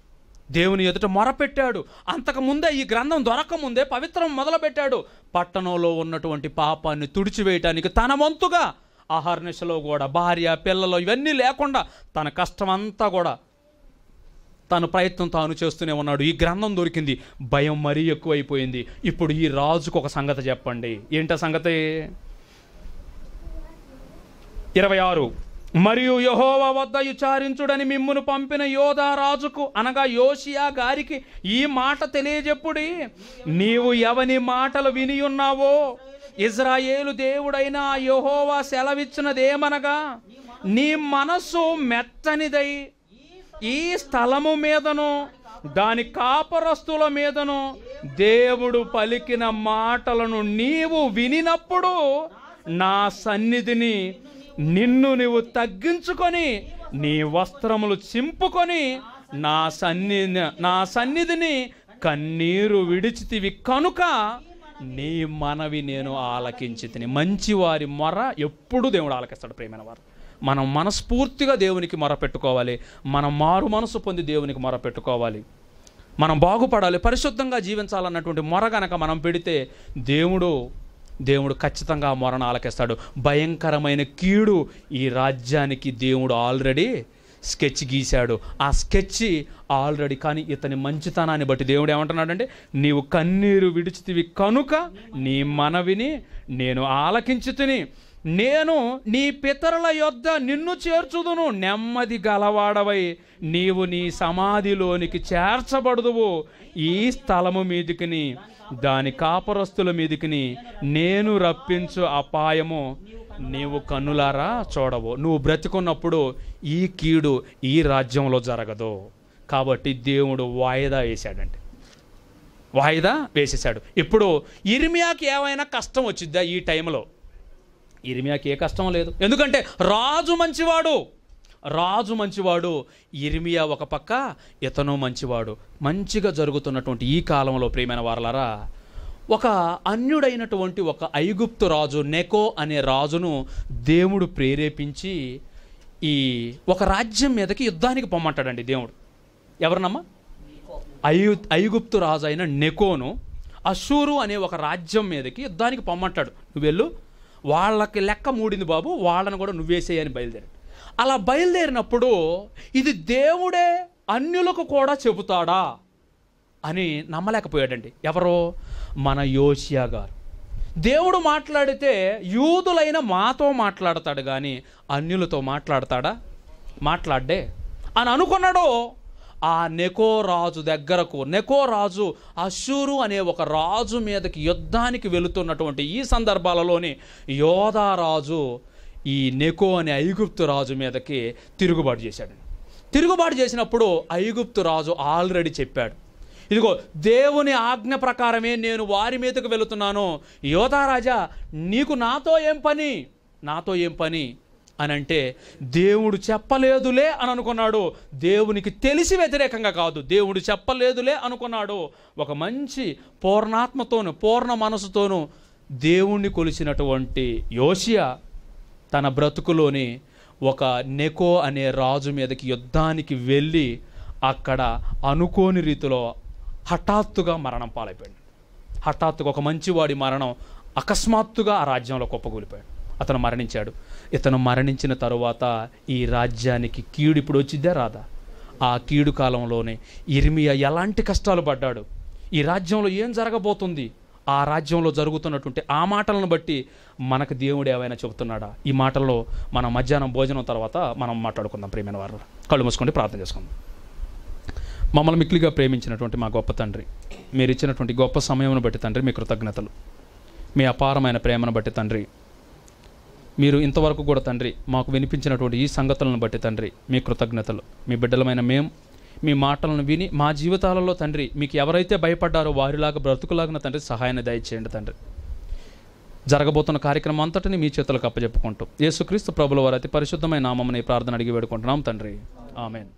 దేవుని ఎదుట మొరపెట్టాడు. అంతకుముందే, ఈ గ్రంథం దొరకముందే పవిత్రం మొదలుపెట్టాడు. పట్టణంలో ఉన్నటువంటి పాపాన్ని తుడిచివేయటానికి తన వంతుగా ఆహర్నిశలో కూడా భార్య పిల్లలు ఇవన్నీ లేకుండా తన కష్టమంతా కూడా తన ప్రయత్నం తాను చేస్తూనే ఉన్నాడు. ఈ గ్రంథం దొరికింది, భయం మరీ ఎక్కువైపోయింది. ఇప్పుడు ఈ రాజుకు ఒక సంగతి చెప్పండి. ఏంటా సంగతి? 26, మరియు యెహోవా వద్ద విచారించుడని మిమ్మును పంపిన యోదా రాజుకు, అనగా యోషియా గారికి ఈ మాట తెలియజెప్పుడి, నీవు ఎవని మాటలు విని ఉన్నావో, ఇజ్రాయేలు దేవుడైన యెహోవా సెలవిచ్చినదేమనగా, నీ మనస్సు మెత్తనిదై ఈ స్థలము మీదను దాని కాపరస్తుల మీదను దేవుడు పలికిన మాటలను నీవు వినినప్పుడు నా సన్నిధిని నిన్ను నీవు తగ్గించుకొని నీ వస్త్రములు చింపుకొని నా సన్నిధిని కన్నీరు విడిచితివి, కనుక నీ మనవి నేను ఆలకించి తిని. మంచివారి మొర ఎప్పుడు దేవుడు ఆలకిస్తాడు. ప్రేమైన వారు, మనం మనస్ఫూర్తిగా దేవునికి మొర పెట్టుకోవాలి. మనం మారు మనసు పొంది దేవునికి మొర పెట్టుకోవాలి. మనం బాగుపడాలి, పరిశుద్ధంగా జీవించాలన్నటువంటి మొర గనక మనం పెడితే దేవుడు ఖచ్చితంగా ఆ మొరను ఆలకిస్తాడు. భయంకరమైన కీడు ఈ రాజ్యానికి దేవుడు ఆల్రెడీ స్కెచ్ గీశాడు. ఆ స్కెచ్ ఆల్రెడీ, కానీ ఇతని మంచితనాన్ని బట్టి దేవుడు ఏమంటున్నాడంటే, నీవు కన్నీరు విడిచితివి కనుక నీ మనవిని నేను ఆలకించితిని, నేను నీ పితరుల యొద్ద నిన్ను చేర్చుదును, నెమ్మది గలవాడవై నీవు నీ సమాధిలోనికి చేర్చబడుదువు, ఈ స్థలము మీదికిని దాని కాపరస్తుల మీదికిని నేను రప్పించు అపాయము నీవు కన్నులారా చూడవు, నువ్వు బ్రతికున్నప్పుడు ఈ కీడు ఈ రాజ్యంలో జరగదు. కాబట్టి దేవుడు వాయిదా వేశాడండి, వాయిదా వేసేసాడు. ఇప్పుడు యిర్మియాకి ఏమైనా కష్టం వచ్చిద్దా? ఈ టైంలో యిర్మియాకి ఏ కష్టం లేదు, ఎందుకంటే రాజు మంచివాడు, రాజు మంచివాడు. యిర్మియా ఒక పక్క, ఇతను మంచివాడు. మంచిగా జరుగుతున్నటువంటి ఈ కాలంలో ప్రియమైన వారలారా, ఒక అన్యుడైనటువంటి ఒక ఐగుప్తు రాజు నెకో అనే రాజును దేవుడు ప్రేరేపించి ఈ ఒక రాజ్యం మీదకి యుద్ధానికి పొమ్మంటాడండి దేవుడు. ఎవరినమ్మా? ఐగుప్తు రాజు అయిన నెకోను అషూరు అనే ఒక రాజ్యం మీదకి యుద్ధానికి పొమ్మంటాడు. నువ్వు వెళ్ళు, వాళ్ళకి లెక్క మూడింది బాబు, వాళ్ళను కూడా నువ్వేసేయని బయలుదేరాడు. అలా బయలుదేరినప్పుడు ఇది దేవుడే అన్యులకు కూడా చెబుతాడా అని నమ్మలేకపోయాడండి. ఎవరో? మన యోషియా గారు. దేవుడు మాట్లాడితే యూదులైన మాతో మాట్లాడతాడు కానీ అన్యులతో మాట్లాడతాడా? మాట్లాడే అని అనుకున్నాడు. ఆ నెకో రాజు దగ్గరకు, నెకో రాజు అషూరు అనే ఒక రాజు మీదకి యుద్ధానికి వెళుతున్నటువంటి ఈ సందర్భాలలోని యోధా రాజు ఈ నెకో అనే ఐగుప్తు రాజు మీదకి తిరుగుబాటు చేశాడు. తిరుగుబాటు చేసినప్పుడు ఐగుప్తు రాజు ఆల్రెడీ చెప్పాడు, ఇదిగో దేవుని ఆజ్ఞ ప్రకారమే నేను వారి మీదకు వెళుతున్నాను, యోధా రాజా నీకు నాతో ఏం పని, నాతో ఏం పని అని అంటే దేవుడు చెప్పలేదులే అని అనుకున్నాడు. దేవునికి తెలిసి వ్యతిరేకంగా కాదు, దేవుడు చెప్పలేదులే అనుకున్నాడు. ఒక మంచి పూర్ణాత్మతోను పూర్ణ మనసుతోను దేవుణ్ణి కొలిచినటువంటి యోషియా తన బ్రతుకులోని ఒక నెకో అనే రాజు మీదకి యుద్ధానికి వెళ్ళి అక్కడ అనుకోని రీతిలో హఠాత్తుగా మరణం పాలైపోయాడు. హఠాత్తుగా ఒక మంచివాడి మరణం అకస్మాత్తుగా ఆ రాజ్యంలో కుప్పకూలిపోయాడు, అతను మరణించాడు. ఇతను మరణించిన తరువాత ఈ రాజ్యానికి కీడు ఇప్పుడు వచ్చిద్దా రాదా? ఆ కీడు కాలంలోనే యిర్మియా ఎలాంటి కష్టాలు పడ్డాడు, ఈ రాజ్యంలో ఏం జరగబోతుంది, ఆ రాజ్యంలో జరుగుతున్నటువంటి ఆ మాటలను బట్టి మనకు దేవుడు ఏమైనా చెబుతున్నాడా? ఈ మాటల్లో మనం మధ్యాహ్నం భోజనం తర్వాత మనం మాట్లాడుకుందాం. ప్రియమైన వారు, కళ్ళు మూసుకొని ప్రార్థన చేసుకుందాం. మమ్మల్ని మిక్కిలిగా ప్రేమించినటువంటి మా గొప్ప తండ్రి, మీరు ఇచ్చినటువంటి గొప్ప సమయమును బట్టి తండ్రి మీ కృతజ్ఞతలు. మీ అపారమైన ప్రేమను బట్టి తండ్రి, మీరు ఇంతవరకు కూడా తండ్రి మాకు వినిపించినటువంటి ఈ సంగతులను బట్టి తండ్రి మీ కృతజ్ఞతలు. మీ బిడ్డలమైన మేము మీ మాటలను విని మా జీవితాలలో తండ్రి మీకు ఎవరైతే భయపడ్డారో వారిలాగా బ్రతుకులాగిన తండ్రి సహాయాన్ని దయచేయండి తండ్రి. జరగబోతున్న కార్యక్రమం అంతటిని మీ చేతులకు అప్పచెప్పుకుంటూ యేసుక్రీస్తు ప్రభుల వారి అతి పరిశుద్ధమైన నామమున ప్రార్థన అడిగి వేడుకుంటున్నాం తండ్రి. ఆమేన్.